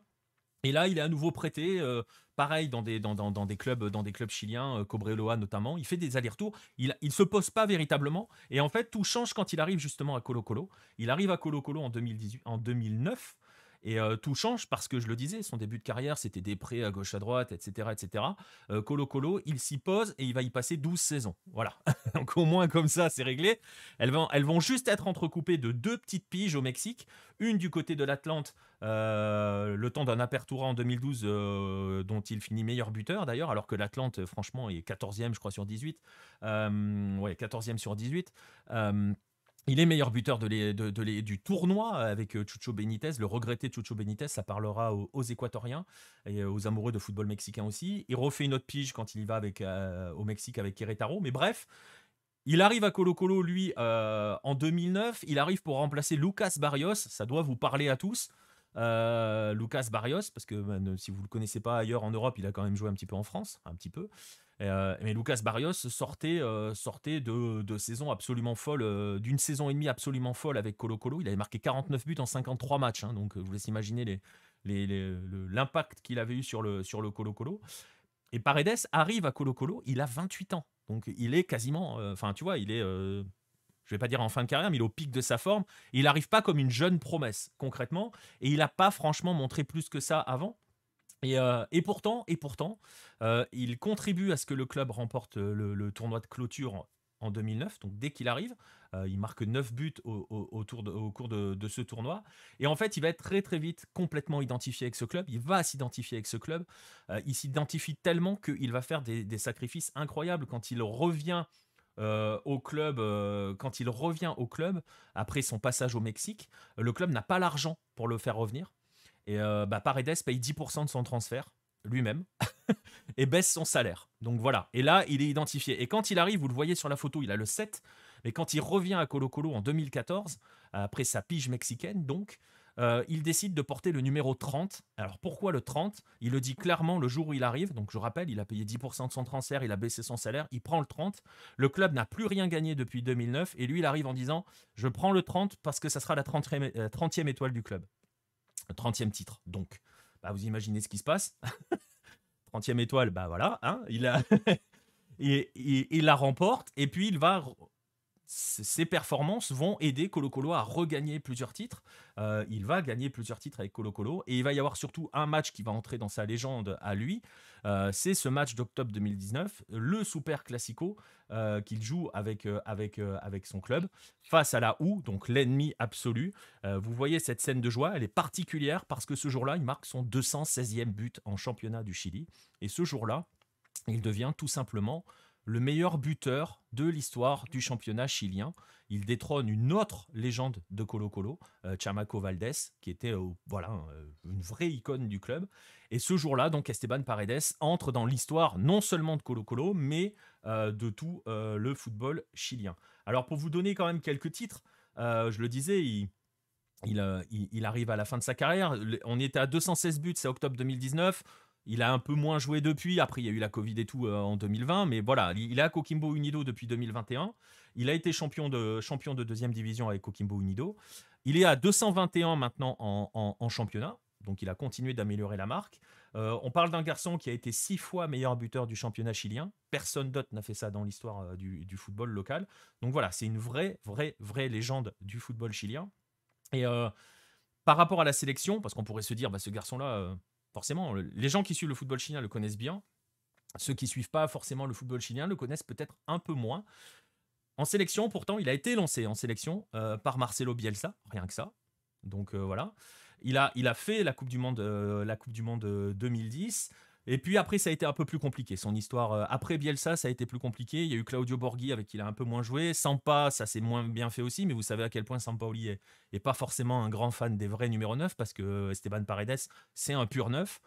Et là, il est à nouveau prêté, euh, pareil, dans des, dans, dans, dans des clubs, dans des clubs chiliens, euh, Cobreloa notamment. Il fait des allers-retours. Il ne se pose pas véritablement. Et en fait, tout change quand il arrive justement à Colo Colo. Il arrive à Colo Colo en, deux mille dix-huit, en deux mille neuf. Et euh, tout change parce que, je le disais, son début de carrière, c'était des prêts à gauche, à droite, et cetera et cetera. Euh, Colo Colo, il s'y pose et il va y passer douze saisons. Voilà. Donc au moins comme ça, c'est réglé. Elles vont, elles vont juste être entrecoupées de deux petites piges au Mexique. Une du côté de l'Atlante, euh, le temps d'un Apertura en deux mille douze, euh, dont il finit meilleur buteur d'ailleurs, alors que l'Atlante, franchement, est quatorzième, je crois, sur dix-huit. Euh, ouais, quatorzième sur dix-huit. Euh, Il est meilleur buteur de les, de, de les, du tournoi avec Chucho Benitez, le regretté Chucho Benitez, ça parlera aux, aux Équatoriens et aux amoureux de football mexicain aussi. Il refait une autre pige quand il y va avec, euh, au Mexique avec Querétaro, mais bref, il arrive à Colo Colo, lui, euh, en deux mille neuf, il arrive pour remplacer Lucas Barrios, ça doit vous parler à tous. Euh, Lucas Barrios, parce que ben, si vous ne le connaissez pas ailleurs en Europe, il a quand même joué un petit peu en France, un petit peu. Euh, mais Lucas Barrios sortait, euh, sortait de, de saison absolument folle, euh, d'une saison et demie absolument folle avec Colo Colo. Il avait marqué quarante-neuf buts en cinquante-trois matchs. Hein, donc, je vous laisse imaginer les, les, les, le, l'impact qu'il avait eu sur le, sur le Colo Colo. Et Paredes arrive à Colo Colo, il a vingt-huit ans. Donc, il est quasiment... Enfin, euh, tu vois, il est... Euh, je ne vais pas dire en fin de carrière, mais il est au pic de sa forme. Il n'arrive pas comme une jeune promesse, concrètement. Et il n'a pas franchement montré plus que ça avant. Et, euh, et pourtant, et pourtant euh, il contribue à ce que le club remporte le, le tournoi de clôture en deux mille neuf. Donc, dès qu'il arrive, euh, il marque neuf buts au, au, autour de, au cours de, de ce tournoi. Et en fait, il va être très, très vite complètement identifié avec ce club. Il va s'identifier avec ce club. Euh, il s'identifie tellement qu'il va faire des, des sacrifices incroyables quand il revient... Euh, au club, euh, quand il revient au club après son passage au Mexique, le club n'a pas l'argent pour le faire revenir. Et euh, bah, Paredes paye dix pour cent de son transfert lui-même et baisse son salaire. Donc voilà. Et là, il est identifié. Et quand il arrive, vous le voyez sur la photo, il a le sept. Mais quand il revient à Colo Colo en deux mille quatorze, après sa pige mexicaine, donc Euh, il décide de porter le numéro trente. Alors pourquoi le trente? Il le dit clairement le jour où il arrive. Donc je rappelle, il a payé dix pour cent de son transfert, il a baissé son salaire, il prend le trente. Le club n'a plus rien gagné depuis deux mille neuf et lui il arrive en disant « Je prends le trente parce que ça sera la trentième étoile du club. » Le trentième titre, donc. Bah, vous imaginez ce qui se passe. trentième étoile, bah voilà. Hein, il, a il, il, il la remporte et puis il va... Ses performances vont aider Colo Colo à regagner plusieurs titres. Euh, il va gagner plusieurs titres avec Colo Colo. Et il va y avoir surtout un match qui va entrer dans sa légende à lui. Euh, c'est ce match d'octobre deux mille dix-neuf, le Super Classico euh, qu'il joue avec, euh, avec, euh, avec son club face à la O U, donc l'ennemi absolu. Euh, vous voyez cette scène de joie, elle est particulière parce que ce jour-là, il marque son deux cent seizième but en championnat du Chili. Et ce jour-là, il devient tout simplement... le meilleur buteur de l'histoire du championnat chilien. Il détrône une autre légende de Colo-Colo, Chamaco Valdés, qui était euh, voilà, une vraie icône du club. Et ce jour-là, donc Esteban Paredes entre dans l'histoire non seulement de Colo-Colo, mais euh, de tout euh, le football chilien. Alors pour vous donner quand même quelques titres, euh, je le disais, il... Il, euh, il, il arrive à la fin de sa carrière. On était à deux cent seize buts, c'est octobre deux mille dix-neuf. Il a un peu moins joué depuis. Après, il y a eu la Covid et tout euh, en deux mille vingt. Mais voilà, il est à Coquimbo Unido depuis deux mille vingt et un. Il a été champion de, champion de deuxième division avec Coquimbo Unido. Il est à deux cent vingt et un maintenant en, en, en championnat. Donc, il a continué d'améliorer la marque. Euh, on parle d'un garçon qui a été six fois meilleur buteur du championnat chilien. Personne d'autre n'a fait ça dans l'histoire euh, du, du football local. Donc voilà, c'est une vraie, vraie, vraie légende du football chilien. Et euh, par rapport à la sélection, parce qu'on pourrait se dire, bah, ce garçon-là, euh, forcément, les gens qui suivent le football chilien le connaissent bien. Ceux qui ne suivent pas forcément le football chilien le connaissent peut-être un peu moins. En sélection, pourtant, il a été lancé en sélection euh, par Marcelo Bielsa, rien que ça. Donc euh, voilà, il a, il a fait la Coupe du Monde, euh, la Coupe du Monde deux mille dix. Et puis après, ça a été un peu plus compliqué. Son histoire euh, après Bielsa, ça a été plus compliqué. Il y a eu Claudio Borghi avec qui il a un peu moins joué. Sampa, ça s'est moins bien fait aussi. Mais vous savez à quel point Sampaoli est, est pas forcément un grand fan des vrais numéros neuf parce que Esteban Paredes, c'est un pur neuf.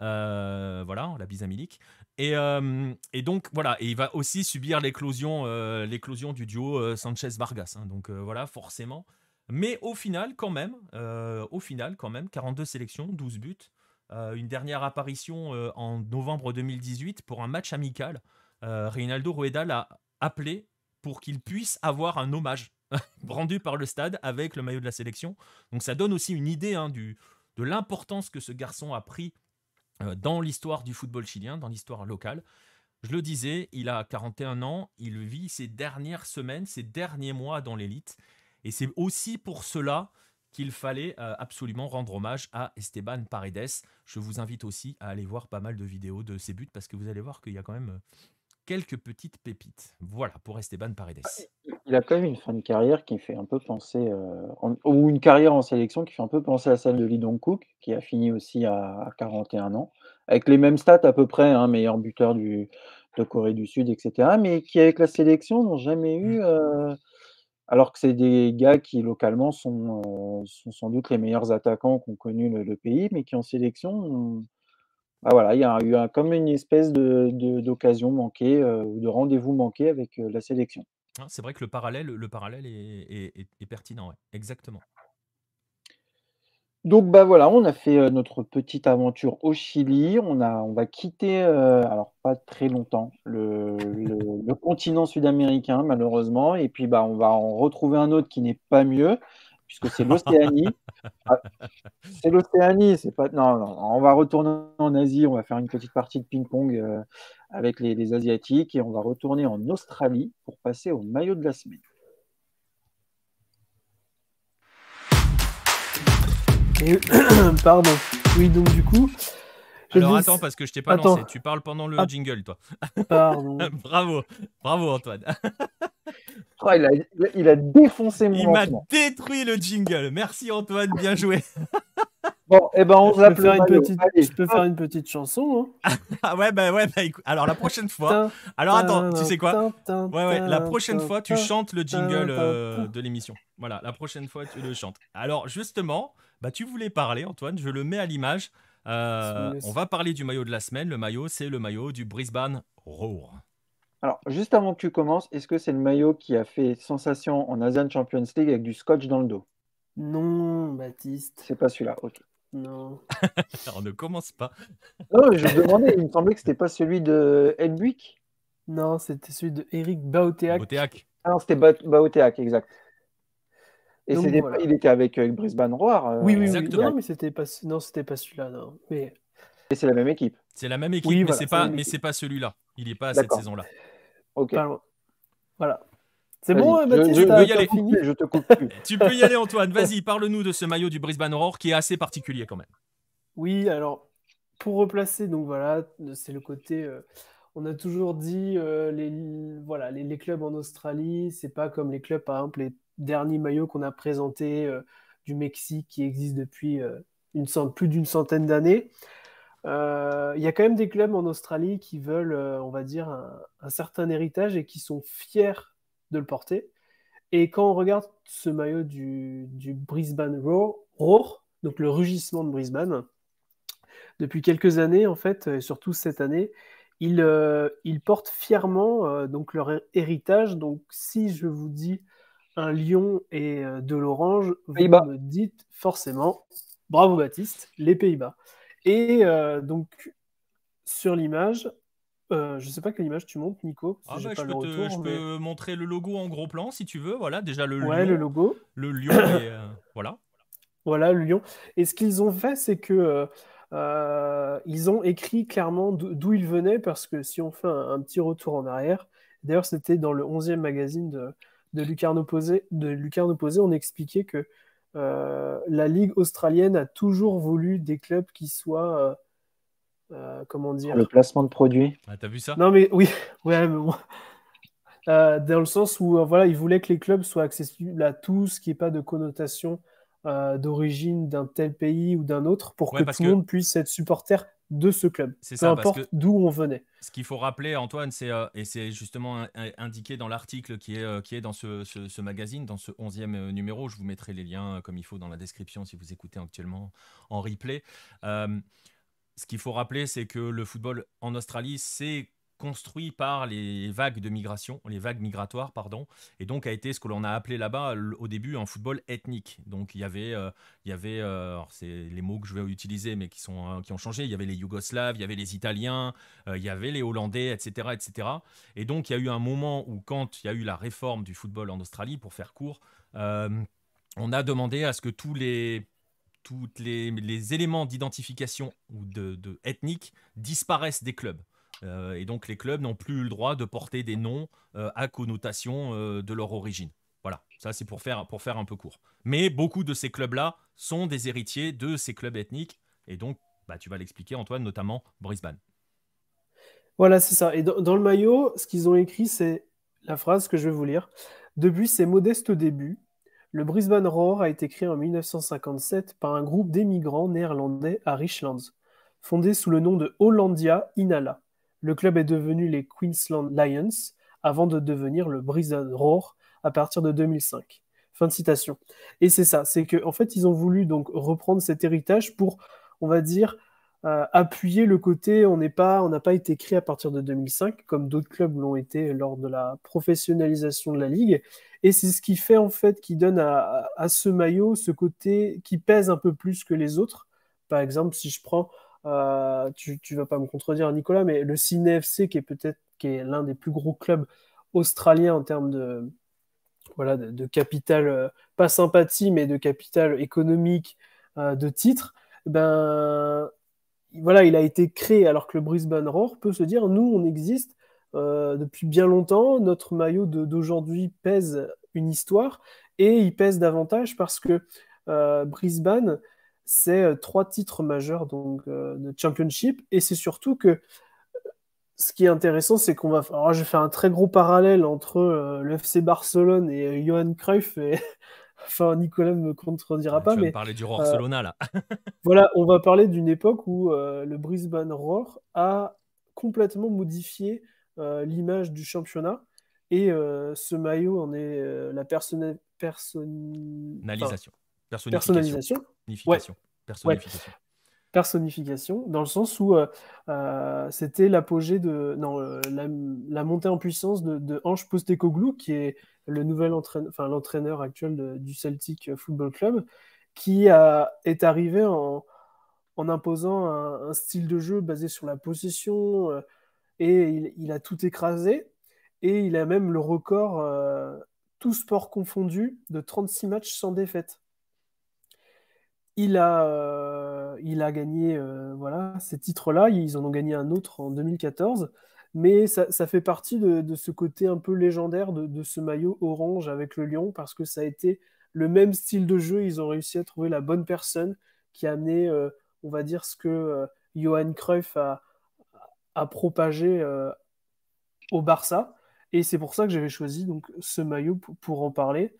Euh, voilà, la bise à Milik. Et, euh, et donc, voilà. Et il va aussi subir l'éclosion euh, l'éclosion du duo euh, Sanchez-Vargas. Hein. Donc euh, voilà, forcément. Mais au final, quand même, euh, au final, quand même, quarante-deux sélections, douze buts. Euh, une dernière apparition euh, en novembre deux mille dix-huit pour un match amical. Euh, Reinaldo Rueda l'a appelé pour qu'il puisse avoir un hommage rendu par le stade avec le maillot de la sélection. Donc ça donne aussi une idée hein, du, de l'importance que ce garçon a pris euh, dans l'histoire du football chilien, dans l'histoire locale. Je le disais, il a quarante et un ans, il vit ses dernières semaines, ses derniers mois dans l'élite. Et c'est aussi pour cela... qu'il fallait euh, absolument rendre hommage à Esteban Paredes. Je vous invite aussi à aller voir pas mal de vidéos de ses buts parce que vous allez voir qu'il y a quand même quelques petites pépites. Voilà pour Esteban Paredes. Il a quand même une fin de carrière qui fait un peu penser, euh, en, ou une carrière en sélection qui fait un peu penser à celle de Lee Dong-kook, qui a fini aussi à quarante et un ans, avec les mêmes stats à peu près, hein, meilleur buteur du, de Corée du Sud, et cetera, mais qui avec la sélection n'ont jamais eu... Euh, alors que c'est des gars qui, localement, sont, euh, sont sans doute les meilleurs attaquants qu'ont connu le, le pays, mais qui, en sélection, on... ah, voilà, il y a eu un, comme une espèce de, de, d'occasion manquée euh, ou de rendez-vous manqué avec euh, la sélection. Ah, c'est vrai que le parallèle, le parallèle est, est, est pertinent, ouais. Exactement. Donc, bah, voilà, on a fait euh, notre petite aventure au Chili. On, a, on va quitter, euh, alors pas très longtemps, le, le, le continent sud-américain, malheureusement. Et puis, bah, on va en retrouver un autre qui n'est pas mieux, puisque c'est l'Océanie. Ah, c'est l'Océanie, c'est pas... Non, non, on va retourner en Asie. On va faire une petite partie de ping-pong euh, avec les, les Asiatiques. Et on va retourner en Australie pour passer au maillot de la semaine. Et... Pardon. Oui, donc du coup... Alors attends, parce que je t'ai pas attends. lancé. Tu parles pendant le ah. jingle, toi. Pardon. Bravo. Bravo, Antoine. Oh, il, a, il a défoncé mon... Il m'a détruit le jingle. Merci, Antoine. Bien joué. Bon, eh ben, on je, peux faire, une petite, je peux faire une petite chanson. Hein. Ah ouais, bah ouais, bah, écoute. Alors la prochaine fois... Alors attends, tu sais quoi ouais, ouais, la prochaine fois, tu chantes le jingle euh, de l'émission. Voilà, la prochaine fois, tu le chantes. Alors justement... Bah, tu voulais parler, Antoine, je le mets à l'image. Euh, on va parler du maillot de la semaine. Le maillot, c'est le maillot du Brisbane Roar. Alors, juste avant que tu commences, est-ce que c'est le maillot qui a fait sensation en Asian Champions League avec du scotch dans le dos? Non, Baptiste. C'est pas celui-là, ok. Non. On ne commence pas. Non, je me demandais, il me semblait que c'était pas celui de Edbuick. Non, c'était celui de Eric Baoteac. Baoteac. Ah non, c'était ba Baoteac, exact. Et donc, voilà. Il était avec euh, Brisbane Roar. Euh, oui, oui, exactement. Oui. Non, mais c'était pas, non, c'était pas celui-là. Non. Mais... Et c'est la même équipe. C'est la même équipe, oui, mais voilà, c'est pas, mais c'est pas celui-là. Il n'est pas à cette saison-là. Ok. Voilà. C'est bon, Baptiste, je, je, peux y aller. Fini. Je te coupe plus. Tu peux y aller, Antoine. Vas-y, parle-nous de ce maillot du Brisbane Roar qui est assez particulier quand même. Oui, alors pour replacer, donc voilà, c'est le côté. Euh, on a toujours dit euh, les, voilà, les, les clubs en Australie, c'est pas comme les clubs, par exemple, les derniers maillots qu'on a présentés euh, du Mexique qui existent depuis euh, une cent, plus d'une centaine d'années. Il euh, y a quand même des clubs en Australie qui veulent, euh, on va dire, un, un certain héritage et qui sont fiers de le porter. Et quand on regarde ce maillot du, du Brisbane Roar, Roar, donc le rugissement de Brisbane, depuis quelques années, en fait, et surtout cette année, ils, euh, ils portent fièrement euh, donc leur héritage. Donc, si je vous dis un lion et euh, de l'orange, vous Pays-Bas. Me dites forcément, bravo Baptiste, les Pays-Bas. Et euh, donc, sur l'image, euh, je ne sais pas quelle image tu montes, Nico. Ah bah, pas je le peux, te, retour, je mais... peux montrer le logo en gros plan, si tu veux. Voilà, déjà le ouais, lion. Le logo. Le lion, et, euh, voilà. Voilà, le lion. Et ce qu'ils ont fait, c'est que euh, ils ont écrit clairement d'où ils venaient, parce que si on fait un, un petit retour en arrière, d'ailleurs, c'était dans le onzième magazine de, de, Lucarne Opposée, de Lucarne Opposée, on expliquait que Euh, la Ligue australienne a toujours voulu des clubs qui soient euh, euh, comment dire, le placement de produits. Ah, t'as vu ça? Non mais oui, ouais, mais bon. euh, dans le sens où euh, voilà, ils voulaient que les clubs soient accessibles à tous, qu'il n'y ait pas de connotation euh, d'origine d'un tel pays ou d'un autre, pour ouais, que tout le que... monde puisse être supporter de ce club, c'est peu ça, importe parce que d'où on venait. Ce qu'il faut rappeler, Antoine, c'est euh, et c'est justement indiqué dans l'article qui est, euh, qui est dans ce, ce, ce magazine, dans ce onzième numéro. Je vous mettrai les liens comme il faut dans la description si vous écoutez actuellement en replay. Euh, ce qu'il faut rappeler, c'est que le football en Australie, c'est construit par les vagues de migration, les vagues migratoires, pardon, et donc a été ce que l'on a appelé là-bas au début un football ethnique. Donc il y avait, euh, il y avait, euh, c'est les mots que je vais utiliser, mais qui sont, euh, qui ont changé. Il y avait les Yougoslaves, il y avait les Italiens, euh, il y avait les Hollandais, et cetera, et cetera. Et donc il y a eu un moment où, quand il y a eu la réforme du football en Australie, pour faire court, euh, on a demandé à ce que tous les tous les, les éléments d'identification ou de, de ethnique disparaissent des clubs. Euh, et donc, les clubs n'ont plus eu le droit de porter des noms euh, à connotation euh, de leur origine. Voilà, ça c'est pour faire, pour faire un peu court. Mais beaucoup de ces clubs-là sont des héritiers de ces clubs ethniques. Et donc, bah, tu vas l'expliquer, Antoine, notamment Brisbane. Voilà, c'est ça. Et dans, dans le maillot, ce qu'ils ont écrit, c'est la phrase que je vais vous lire. « Depuis ses modestes débuts, le Brisbane Roar a été créé en mille neuf cent cinquante-sept par un groupe d'émigrants néerlandais à Richlands, fondé sous le nom de Hollandia Inala. Le club est devenu les Queensland Lions avant de devenir le Brisbane Roar à partir de deux mille cinq. » Fin de citation. Et c'est ça, c'est qu'en en fait, ils ont voulu donc reprendre cet héritage pour, on va dire, euh, appuyer le côté on n'est pas, on n'a pas été créé à partir de deux mille cinq, comme d'autres clubs l'ont été lors de la professionnalisation de la Ligue. Et c'est ce qui fait, en fait, qui donne à, à ce maillot ce côté qui pèse un peu plus que les autres. Par exemple, si je prends... Euh, tu ne vas pas me contredire, Nicolas, mais le Sydney F C, qui est peut-être qui est l'un des plus gros clubs australiens en termes de, voilà, de, de capital, euh, pas sympathie, mais de capital économique, euh, de titre, ben, voilà, il a été créé, alors que le Brisbane Roar peut se dire, nous, on existe euh, depuis bien longtemps, notre maillot de, d'aujourd'hui pèse une histoire, et il pèse davantage parce que euh, Brisbane... c'est trois titres majeurs donc, euh, de Championship, et c'est surtout que ce qui est intéressant, c'est qu'on va faire... Alors, je vais faire un très gros parallèle entre euh, le F C Barcelone et euh, Johan Cruyff, et... enfin Nicolas ne me contredira pas, tu mais... Tu vas parler du Roar euh, Solona, là. Voilà, on va parler d'une époque où euh, le Brisbane Roar a complètement modifié euh, l'image du championnat, et euh, ce maillot en est euh, la personne... Person... Personnalisation. Enfin, Personification. Personnalisation. Personification. Ouais. Personification. personnification, dans le sens où euh, euh, c'était l'apogée de non, euh, la, la montée en puissance de, de Ange Postecoglou, qui est le nouvel entraîneur, enfin l'entraîneur actuel de, du Celtic Football Club, qui a, est arrivé en, en imposant un, un style de jeu basé sur la possession, euh, et il, il a tout écrasé, et il a même le record, euh, tous sports confondus, de trente-six matchs sans défaite. Il a, euh, il a gagné euh, voilà, ces titres-là, ils en ont gagné un autre en deux mille quatorze, mais ça, ça fait partie de, de ce côté un peu légendaire de, de ce maillot orange avec le lion, parce que ça a été le même style de jeu, ils ont réussi à trouver la bonne personne qui a amené, euh, on va dire, ce que euh, Johan Cruyff a, a propagé euh, au Barça, et c'est pour ça que j'avais choisi donc, ce maillot pour, pour en parler.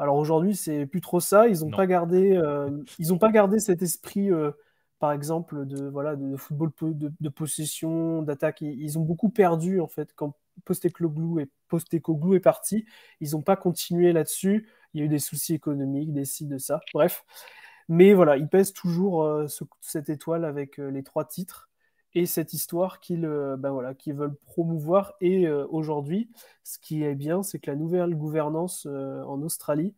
Alors aujourd'hui, c'est plus trop ça. Ils n'ont pas gardé, euh, ils n'ont pas gardé cet esprit, euh, par exemple, de voilà, de football de, de possession, d'attaque. Ils, ils ont beaucoup perdu en fait quand Postecoglou est, Postecoglou est parti. Ils n'ont pas continué là-dessus. Il y a eu des soucis économiques, des ci, de ça. Bref, mais voilà, ils pèsent toujours euh, ce, cette étoile avec euh, les trois titres et cette histoire qu'ils, euh, bah voilà, qu'ils veulent promouvoir. Et euh, aujourd'hui, ce qui est bien, c'est que la nouvelle gouvernance euh, en Australie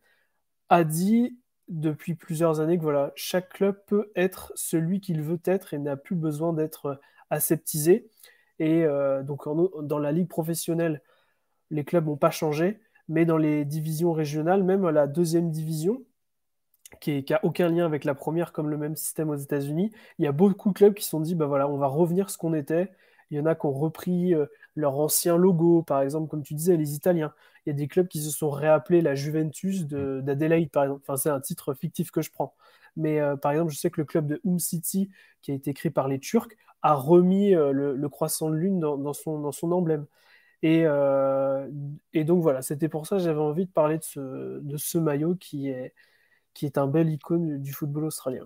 a dit depuis plusieurs années que voilà, chaque club peut être celui qu'il veut être et n'a plus besoin d'être aseptisé. Et euh, donc en, dans la ligue professionnelle, les clubs n'ont pas changé, mais dans les divisions régionales, même la deuxième division, qui n'a aucun lien avec la première, comme le même système aux États-Unis, il y a beaucoup de clubs qui se sont dit bah voilà, on va revenir ce qu'on était. Il y en a qui ont repris euh, leur ancien logo, par exemple, comme tu disais, les Italiens. Il y a des clubs qui se sont réappelés la Juventus de, d'Adélaïde, par exemple. Enfin, c'est un titre fictif que je prends. Mais euh, par exemple, je sais que le club de Um City, qui a été créé par les Turcs, a remis euh, le, le croissant de lune dans, dans, son, dans son emblème. Et, euh, et donc voilà, c'était pour ça que j'avais envie de parler de ce, de ce maillot qui est... qui est un bel icône du football australien.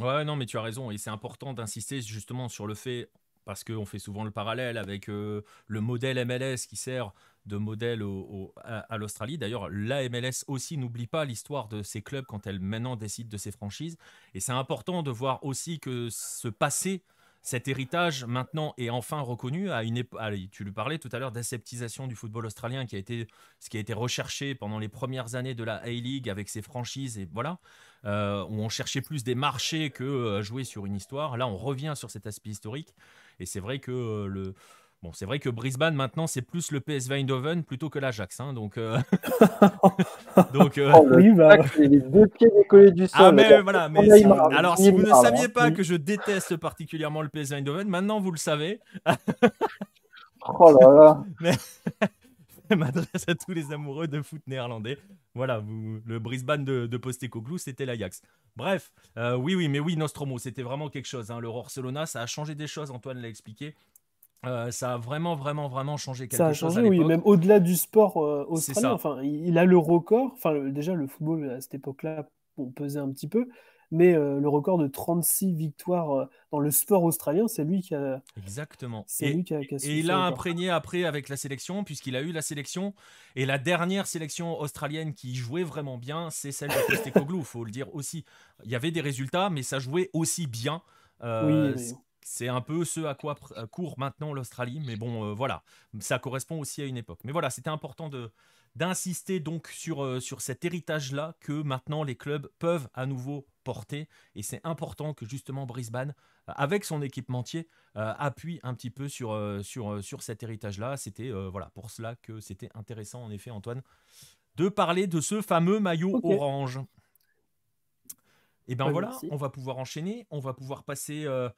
Ouais, non, mais tu as raison. Et c'est important d'insister justement sur le fait, parce qu'on fait souvent le parallèle avec euh, le modèle M L S qui sert de modèle au, au, à, à l'Australie. D'ailleurs, la M L S aussi n'oublie pas l'histoire de ses clubs quand elle maintenant décide de ses franchises. Et c'est important de voir aussi que ce passé, cet héritage maintenant est enfin reconnu à une époque, tu le parlais tout à l'heure, d'aseptisation du football australien, qui a été ce qui a été recherché pendant les premières années de la A-League avec ses franchises, et voilà, euh, où on cherchait plus des marchés que euh, jouer sur une histoire. Là, on revient sur cet aspect historique, et c'est vrai que euh, le bon, c'est vrai que Brisbane maintenant c'est plus le P S V Eindhoven plutôt que l'Ajax, hein, donc euh... donc euh... oh, oui, bah... les deux pieds décollés du sol. Ah mais voilà, mais si... alors si vous ne saviez pas que je déteste particulièrement le P S V Eindhoven, maintenant vous le savez. Oh là là. Mais... je m'adresse à tous les amoureux de foot néerlandais. Voilà, vous... le Brisbane de, de Postecoglou, c'était l'Ajax. Bref, euh, oui oui, mais oui, Nostromo, c'était vraiment quelque chose, hein. Le Barcelona, ça a changé des choses. Antoine l'a expliqué. Euh, ça a vraiment, vraiment, vraiment changé quelque chose. Ça a changé, à l'époque. Oui, même au-delà du sport euh, australien. Enfin, il a le record. Enfin, le, déjà, le football, à cette époque-là, on pesait un petit peu. Mais euh, le record de trente-six victoires euh, dans le sport australien, c'est lui qui a... Exactement. C'est et, lui qui a, qui a et il l'a imprégné après avec la sélection, puisqu'il a eu la sélection. Et la dernière sélection australienne qui jouait vraiment bien, c'est celle de Postecoglou, il faut le dire aussi. Il y avait des résultats, mais ça jouait aussi bien. Euh, oui, oui. C'est un peu ce à quoi court maintenant l'Australie, mais bon, euh, voilà, ça correspond aussi à une époque. Mais voilà, c'était important de, d'insister donc sur, euh, sur cet héritage-là que maintenant les clubs peuvent à nouveau porter. Et c'est important que justement Brisbane, avec son équipementier, euh, appuie un petit peu sur, euh, sur, euh, sur cet héritage-là. C'était euh, voilà, pour cela que c'était intéressant, en effet, Antoine, de parler de ce fameux maillot okay. orange. Et bien oui, voilà, merci. On va pouvoir enchaîner, on va pouvoir passer... Euh,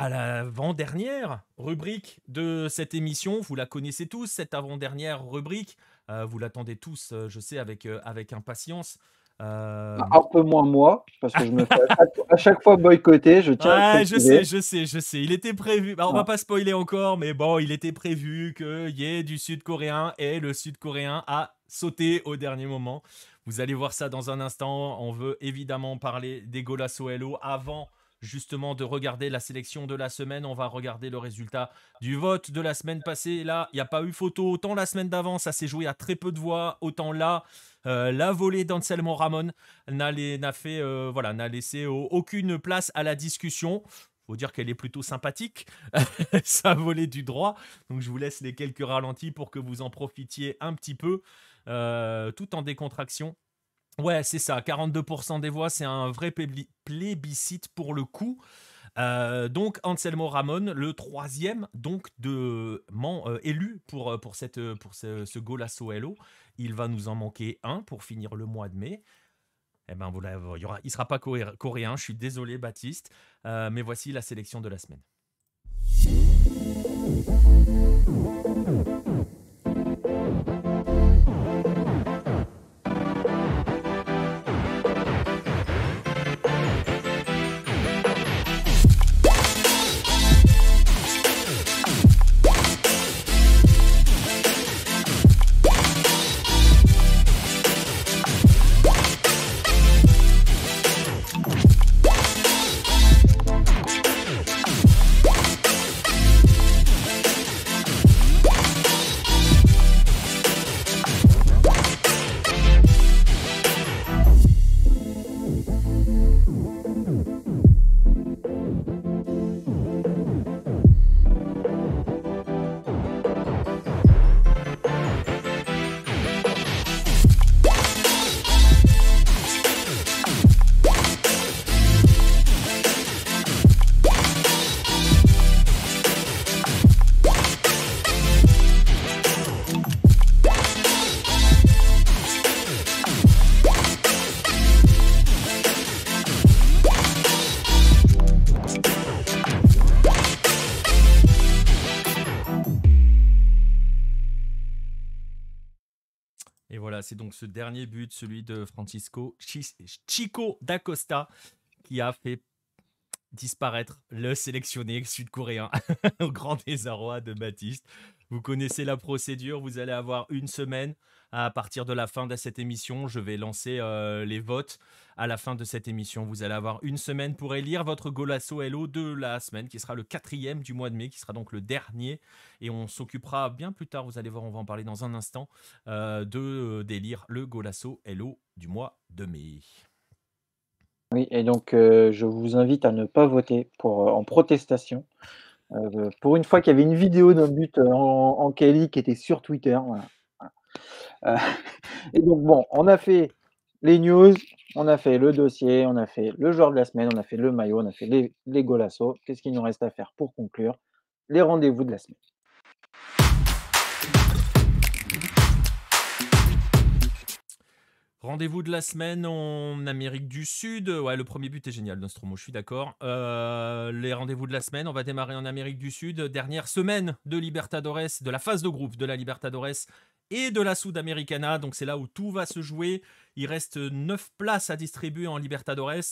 à l'avant-dernière rubrique de cette émission. Vous la connaissez tous, cette avant-dernière rubrique. Euh, vous l'attendez tous, euh, je sais, avec, euh, avec impatience. Euh... Un peu moins moi, parce que je me fais à chaque, à chaque fois boycotter. Je tiens ah, à je sais, je sais, je sais. Il était prévu, alors, on ne va pas spoiler encore, mais bon, il était prévu qu'il y ait du Sud-Coréen, et le Sud-Coréen a sauté au dernier moment. Vous allez voir ça dans un instant. On veut évidemment parler des GolazoLO avant justement de regarder la sélection de la semaine. On va regarder le résultat du vote de la semaine passée. Là, il n'y a pas eu photo. Autant la semaine d'avant, ça s'est joué à très peu de voix. Autant là, euh, la volée d'Anselmo Ramon n'a fait, euh, voilà, n'a laissé euh, aucune place à la discussion. Faut dire qu'elle est plutôt sympathique, sa volée du droit. Donc je vous laisse les quelques ralentis pour que vous en profitiez un petit peu, euh, tout en décontraction. Ouais, c'est ça, quarante-deux pour cent des voix, c'est un vrai plébiscite pour le coup. Euh, donc Anselmo Ramon, le troisième donc de man, euh, élu pour, pour, cette, pour ce, ce GolazoLO. Il va nous en manquer un pour finir le mois de mai. Eh ben, voilà, il ne sera pas coréen, je suis désolé Baptiste, euh, mais voici la sélection de la semaine. C'est donc ce dernier but, celui de Francisco Chico d'Acosta, qui a fait disparaître le sélectionné sud-coréen au grand désarroi de Baptiste. Vous connaissez la procédure, vous allez avoir une semaine à partir de la fin de cette émission. Je vais lancer euh, les votes à la fin de cette émission. Vous allez avoir une semaine pour élire votre GolazoLO de la semaine, qui sera le quatrième du mois de mai, qui sera donc le dernier. Et on s'occupera bien plus tard, vous allez voir, on va en parler dans un instant, euh, de d'élire le GolazoLO du mois de mai. Oui, et donc euh, je vous invite à ne pas voter pour, euh, en protestation. Euh, pour une fois qu'il y avait une vidéo d'un but en, en K L I qui était sur Twitter. Voilà. Euh, et donc bon, on a fait les news, on a fait le dossier, on a fait le joueur de la semaine, on a fait le maillot, on a fait les, les golazos. Qu'est-ce qu'il nous reste à faire pour conclure? Les rendez-vous de la semaine. Rendez-vous de la semaine en Amérique du Sud. Ouais, le premier but est génial, Nostromo, je suis d'accord. Euh, les rendez-vous de la semaine, on va démarrer en Amérique du Sud. Dernière semaine de Libertadores, de la phase de groupe de la Libertadores et de la Sudamericana. Donc c'est là où tout va se jouer. Il reste neuf places à distribuer en Libertadores.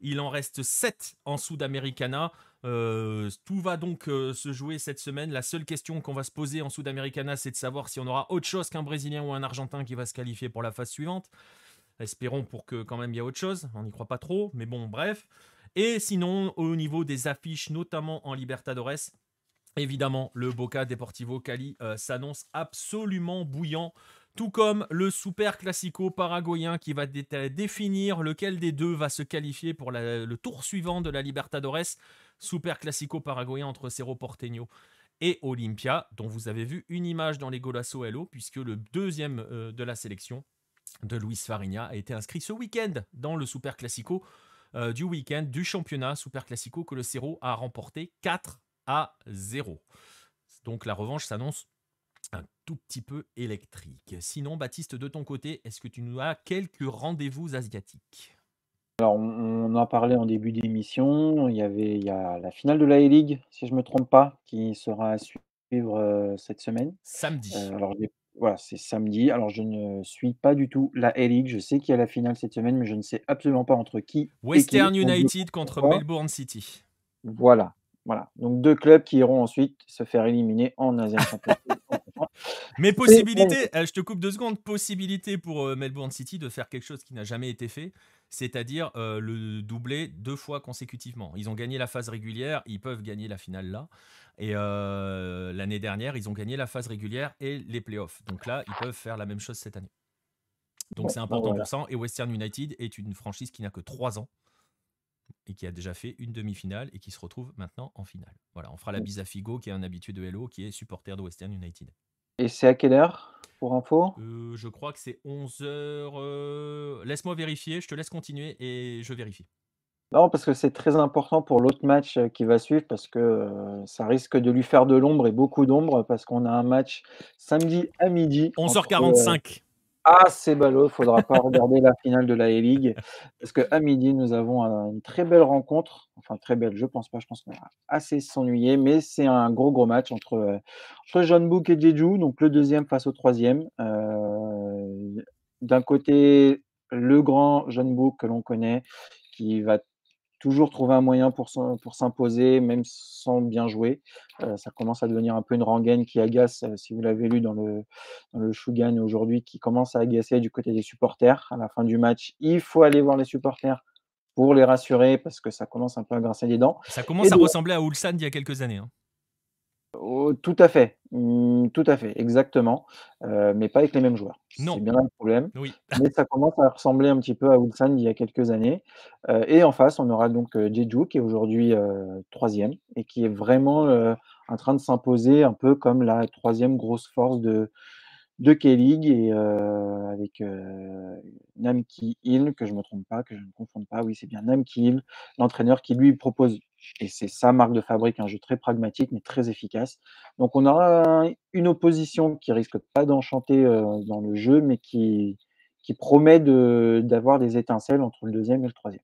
Il en reste sept en Sudamericana. Euh, tout va donc euh, se jouer cette semaine. La seule question qu'on va se poser en Sudamericana, c'est de savoir si on aura autre chose qu'un Brésilien ou un Argentin qui va se qualifier pour la phase suivante. Espérons pour que quand même il y a autre chose. On n'y croit pas trop, mais bon, bref. Et sinon, au niveau des affiches, notamment en Libertadores, évidemment, le Boca Deportivo Cali euh, s'annonce absolument bouillant. Tout comme le Super Classico paraguayen qui va dé définir lequel des deux va se qualifier pour la, le tour suivant de la Libertadores. Super Classico paraguayen entre Cerro Porteño et Olimpia, dont vous avez vu une image dans les GolazoLO, puisque le deuxième euh, de la sélection de Luis Farinha a été inscrit ce week-end dans le Super Classico euh, du week-end du championnat Super Classico que le Cerro a remporté quatre à zéro. Donc la revanche s'annonce un tout petit peu électrique. Sinon, Baptiste, de ton côté, est-ce que tu nous as quelques rendez-vous asiatiques? Alors, on en parlait en début d'émission. Il y avait il y a la finale de la A-League, si je ne me trompe pas, qui sera à suivre euh, cette semaine. Samedi. Euh, alors, voilà, c'est samedi. Alors, je ne suis pas du tout la A-League. Je sais qu'il y a la finale cette semaine, mais je ne sais absolument pas entre qui. Western et qui. United contre Melbourne City. Voilà. Voilà, donc deux clubs qui iront ensuite se faire éliminer en Asie. Mais possibilité, je te coupe deux secondes, possibilité pour Melbourne City de faire quelque chose qui n'a jamais été fait, c'est-à-dire euh, le doubler deux fois consécutivement. Ils ont gagné la phase régulière, ils peuvent gagner la finale là. Et euh, l'année dernière, ils ont gagné la phase régulière et les playoffs. Donc là, ils peuvent faire la même chose cette année. Donc bon, c'est important bon, voilà. pour ça. Et Western United est une franchise qui n'a que trois ans et qui a déjà fait une demi-finale et qui se retrouve maintenant en finale. Voilà, on fera la bise à Figo, qui est un habitué de L O, qui est supporter de Western United. Et c'est à quelle heure, pour info ? euh, Je crois que c'est onze heures. Euh... Laisse-moi vérifier, je te laisse continuer et je vérifie. Non, parce que c'est très important pour l'autre match qui va suivre, parce que euh, ça risque de lui faire de l'ombre, et beaucoup d'ombre, parce qu'on a un match samedi à midi. onze heures quarante-cinq. Entre, euh... Ah, c'est ballot, il ne faudra pas regarder la finale de la A-League, parce qu'à midi, nous avons une très belle rencontre, enfin très belle, je ne pense pas, je pense qu'on va assez s'ennuyer, mais c'est un gros gros match entre, entre Jeonbuk et Jeju, donc le deuxième face au troisième. Euh, d'un côté, le grand Jeonbuk que l'on connaît, qui va toujours trouver un moyen pour, pour s'imposer, même sans bien jouer. Euh, ça commence à devenir un peu une rengaine qui agace, euh, si vous l'avez lu dans le, dans le Shugan aujourd'hui, qui commence à agacer du côté des supporters. À la fin du match, il faut aller voir les supporters pour les rassurer, parce que ça commence un peu à grincer des dents. Ça commence Et à de... ressembler à Ulsan d'il y a quelques années. Hein. Oh, tout à fait, mmh, tout à fait, exactement, euh, mais pas avec les mêmes joueurs. Non. C'est bien là le problème. Oui. Mais ça commence à ressembler un petit peu à Ulsan il y a quelques années. Euh, et en face, on aura donc euh, Jeju, qui est aujourd'hui euh, troisième et qui est vraiment euh, en train de s'imposer un peu comme la troisième grosse force de, de K-League, et euh, avec euh, Nam Ki-il, que je ne me trompe pas, que je ne confonde pas. Oui, c'est bien Nam Ki-il, l'entraîneur qui lui propose. Et c'est sa marque de fabrique, un jeu très pragmatique mais très efficace. Donc on aura une opposition qui risque pas d'enchanter euh, dans le jeu, mais qui, qui promet de, d'avoir des étincelles entre le deuxième et le troisième.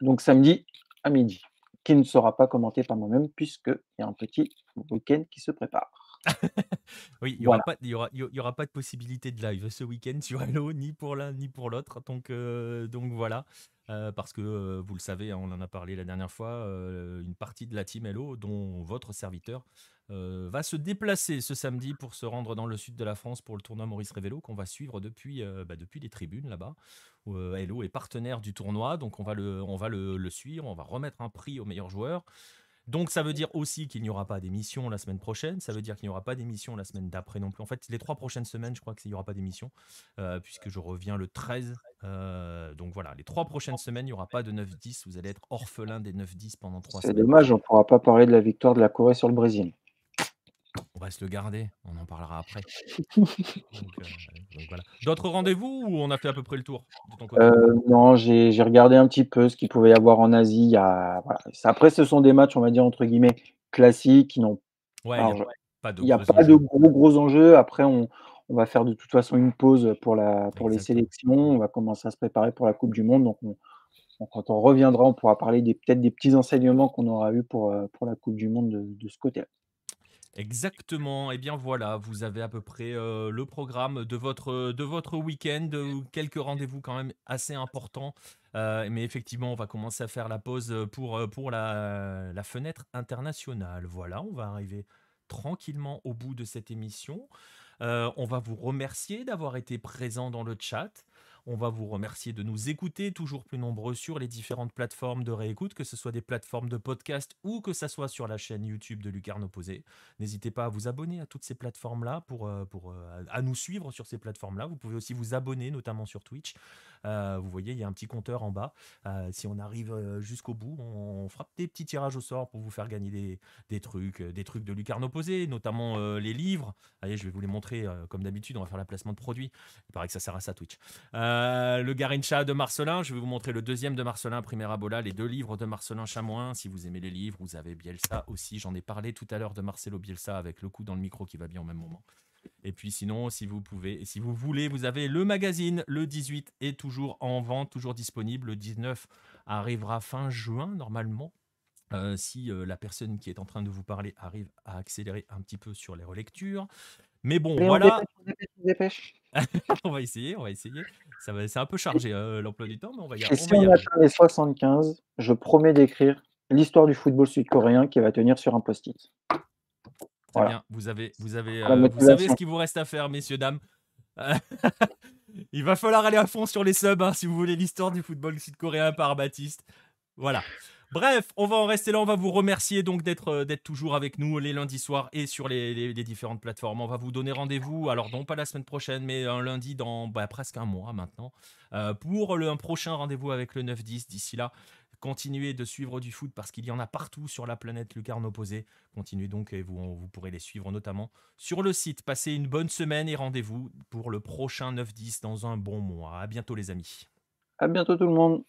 Donc samedi à midi, qui ne sera pas commenté par moi-même, puisqu'il y a un petit week-end qui se prépare. Oui, il n'y aura, voilà. aura, aura pas de possibilité de live ce week-end sur Hello, ni pour l'un ni pour l'autre. Donc, euh, donc voilà, euh, parce que euh, vous le savez, hein, on en a parlé la dernière fois, euh, une partie de la team Hello, dont votre serviteur, euh, va se déplacer ce samedi pour se rendre dans le sud de la France pour le tournoi Maurice Révélo, qu'on va suivre depuis, euh, bah, depuis les tribunes là-bas. Euh, Hello est partenaire du tournoi, donc on va, le, on va le, le suivre, on va remettre un prix aux meilleurs joueurs. Donc, ça veut dire aussi qu'il n'y aura pas d'émission la semaine prochaine. Ça veut dire qu'il n'y aura pas d'émission la semaine d'après non plus. En fait, les trois prochaines semaines, je crois qu'il n'y aura pas d'émission, euh, puisque je reviens le treize. Euh, donc, voilà, les trois prochaines semaines, il n'y aura pas de neuf dix. Vous allez être orphelin des neuf dix pendant trois semaines. C'est dommage, on ne pourra pas parler de la victoire de la Corée sur le Brésil. On va se le garder. On en parlera après. donc, euh, donc voilà. D'autres rendez-vous, ou on a fait à peu près le tour de ton côté ? euh, Non, j'ai, j'ai regardé un petit peu ce qu'il pouvait y avoir en Asie. Il y a, voilà. Après, ce sont des matchs, on va dire, entre guillemets, classiques. Qui n'ont... Ouais, Alors, y a, ouais, pas de, il n'y a pas enjeux. de gros, gros enjeux. Après, on, on va faire de toute façon une pause pour, la, pour les sélections. On va commencer à se préparer pour la Coupe du Monde. Donc, on, on, quand on reviendra, on pourra parler des, peut-être des petits enseignements qu'on aura eus pour, pour la Coupe du Monde de, de ce côté-là. Exactement, et eh bien voilà, vous avez à peu près euh, le programme de votre, de votre week-end, quelques rendez-vous quand même assez importants, euh, mais effectivement on va commencer à faire la pause pour, pour la, la fenêtre internationale. Voilà, on va arriver tranquillement au bout de cette émission, euh, on va vous remercier d'avoir été présent dans le chat. On va vous remercier de nous écouter, toujours plus nombreux sur les différentes plateformes de réécoute, que ce soit des plateformes de podcast ou que ce soit sur la chaîne YouTube de Lucarne Opposée. N'hésitez pas à vous abonner à toutes ces plateformes-là, pour, pour, à nous suivre sur ces plateformes-là. Vous pouvez aussi vous abonner, notamment sur Twitch. Euh, vous voyez, il y a un petit compteur en bas. Euh, si on arrive jusqu'au bout, on, on fera des petits tirages au sort pour vous faire gagner des, des trucs, des trucs de Lucarne Opposée, notamment euh, les livres. Allez, je vais vous les montrer, euh, comme d'habitude, on va faire la placement de produits. Il paraît que ça sert à ça, Twitch. Euh, Euh, le Garincha de Marcelin, je vais vous montrer le deuxième de Marcelin, Primera Bola, les deux livres de Marcelin Chamoin. Si vous aimez les livres, vous avez Bielsa aussi, j'en ai parlé tout à l'heure de Marcelo Bielsa, avec le coup dans le micro qui va bien au même moment. Et puis sinon, si vous pouvez, si vous voulez, vous avez le magazine, le dix-huit est toujours en vente, toujours disponible, le dix-neuf arrivera fin juin normalement. Euh, si euh, la personne qui est en train de vous parler arrive à accélérer un petit peu sur les relectures. Mais bon, mais voilà. On dépêche, on dépêche, on dépêche. on va essayer, on va essayer. Ça va, c'est un peu chargé euh, l'emploi du temps, mais on va y arriver. Et si on, on atteint les soixante-quinze, je promets d'écrire l'histoire du football sud-coréen qui va tenir sur un post-it. Très voilà. bien, vous avez, vous, avez, euh, vous savez ce qu'il vous reste à faire, messieurs, dames. Il va falloir aller à fond sur les subs, hein, si vous voulez l'histoire du football sud-coréen par Baptiste. Voilà. Bref, on va en rester là. On va vous remercier donc d'être euh, d'être toujours avec nous les lundis soirs et sur les, les, les différentes plateformes. On va vous donner rendez-vous, alors non pas la semaine prochaine, mais un lundi dans bah, presque un mois maintenant, euh, pour le, un prochain rendez-vous avec le neuf dix. D'ici là, continuez de suivre du foot parce qu'il y en a partout sur la planète Lucarne Opposée. Continuez donc et vous, on, vous pourrez les suivre notamment sur le site. Passez une bonne semaine et rendez-vous pour le prochain neuf dix dans un bon mois. À bientôt les amis. À bientôt tout le monde.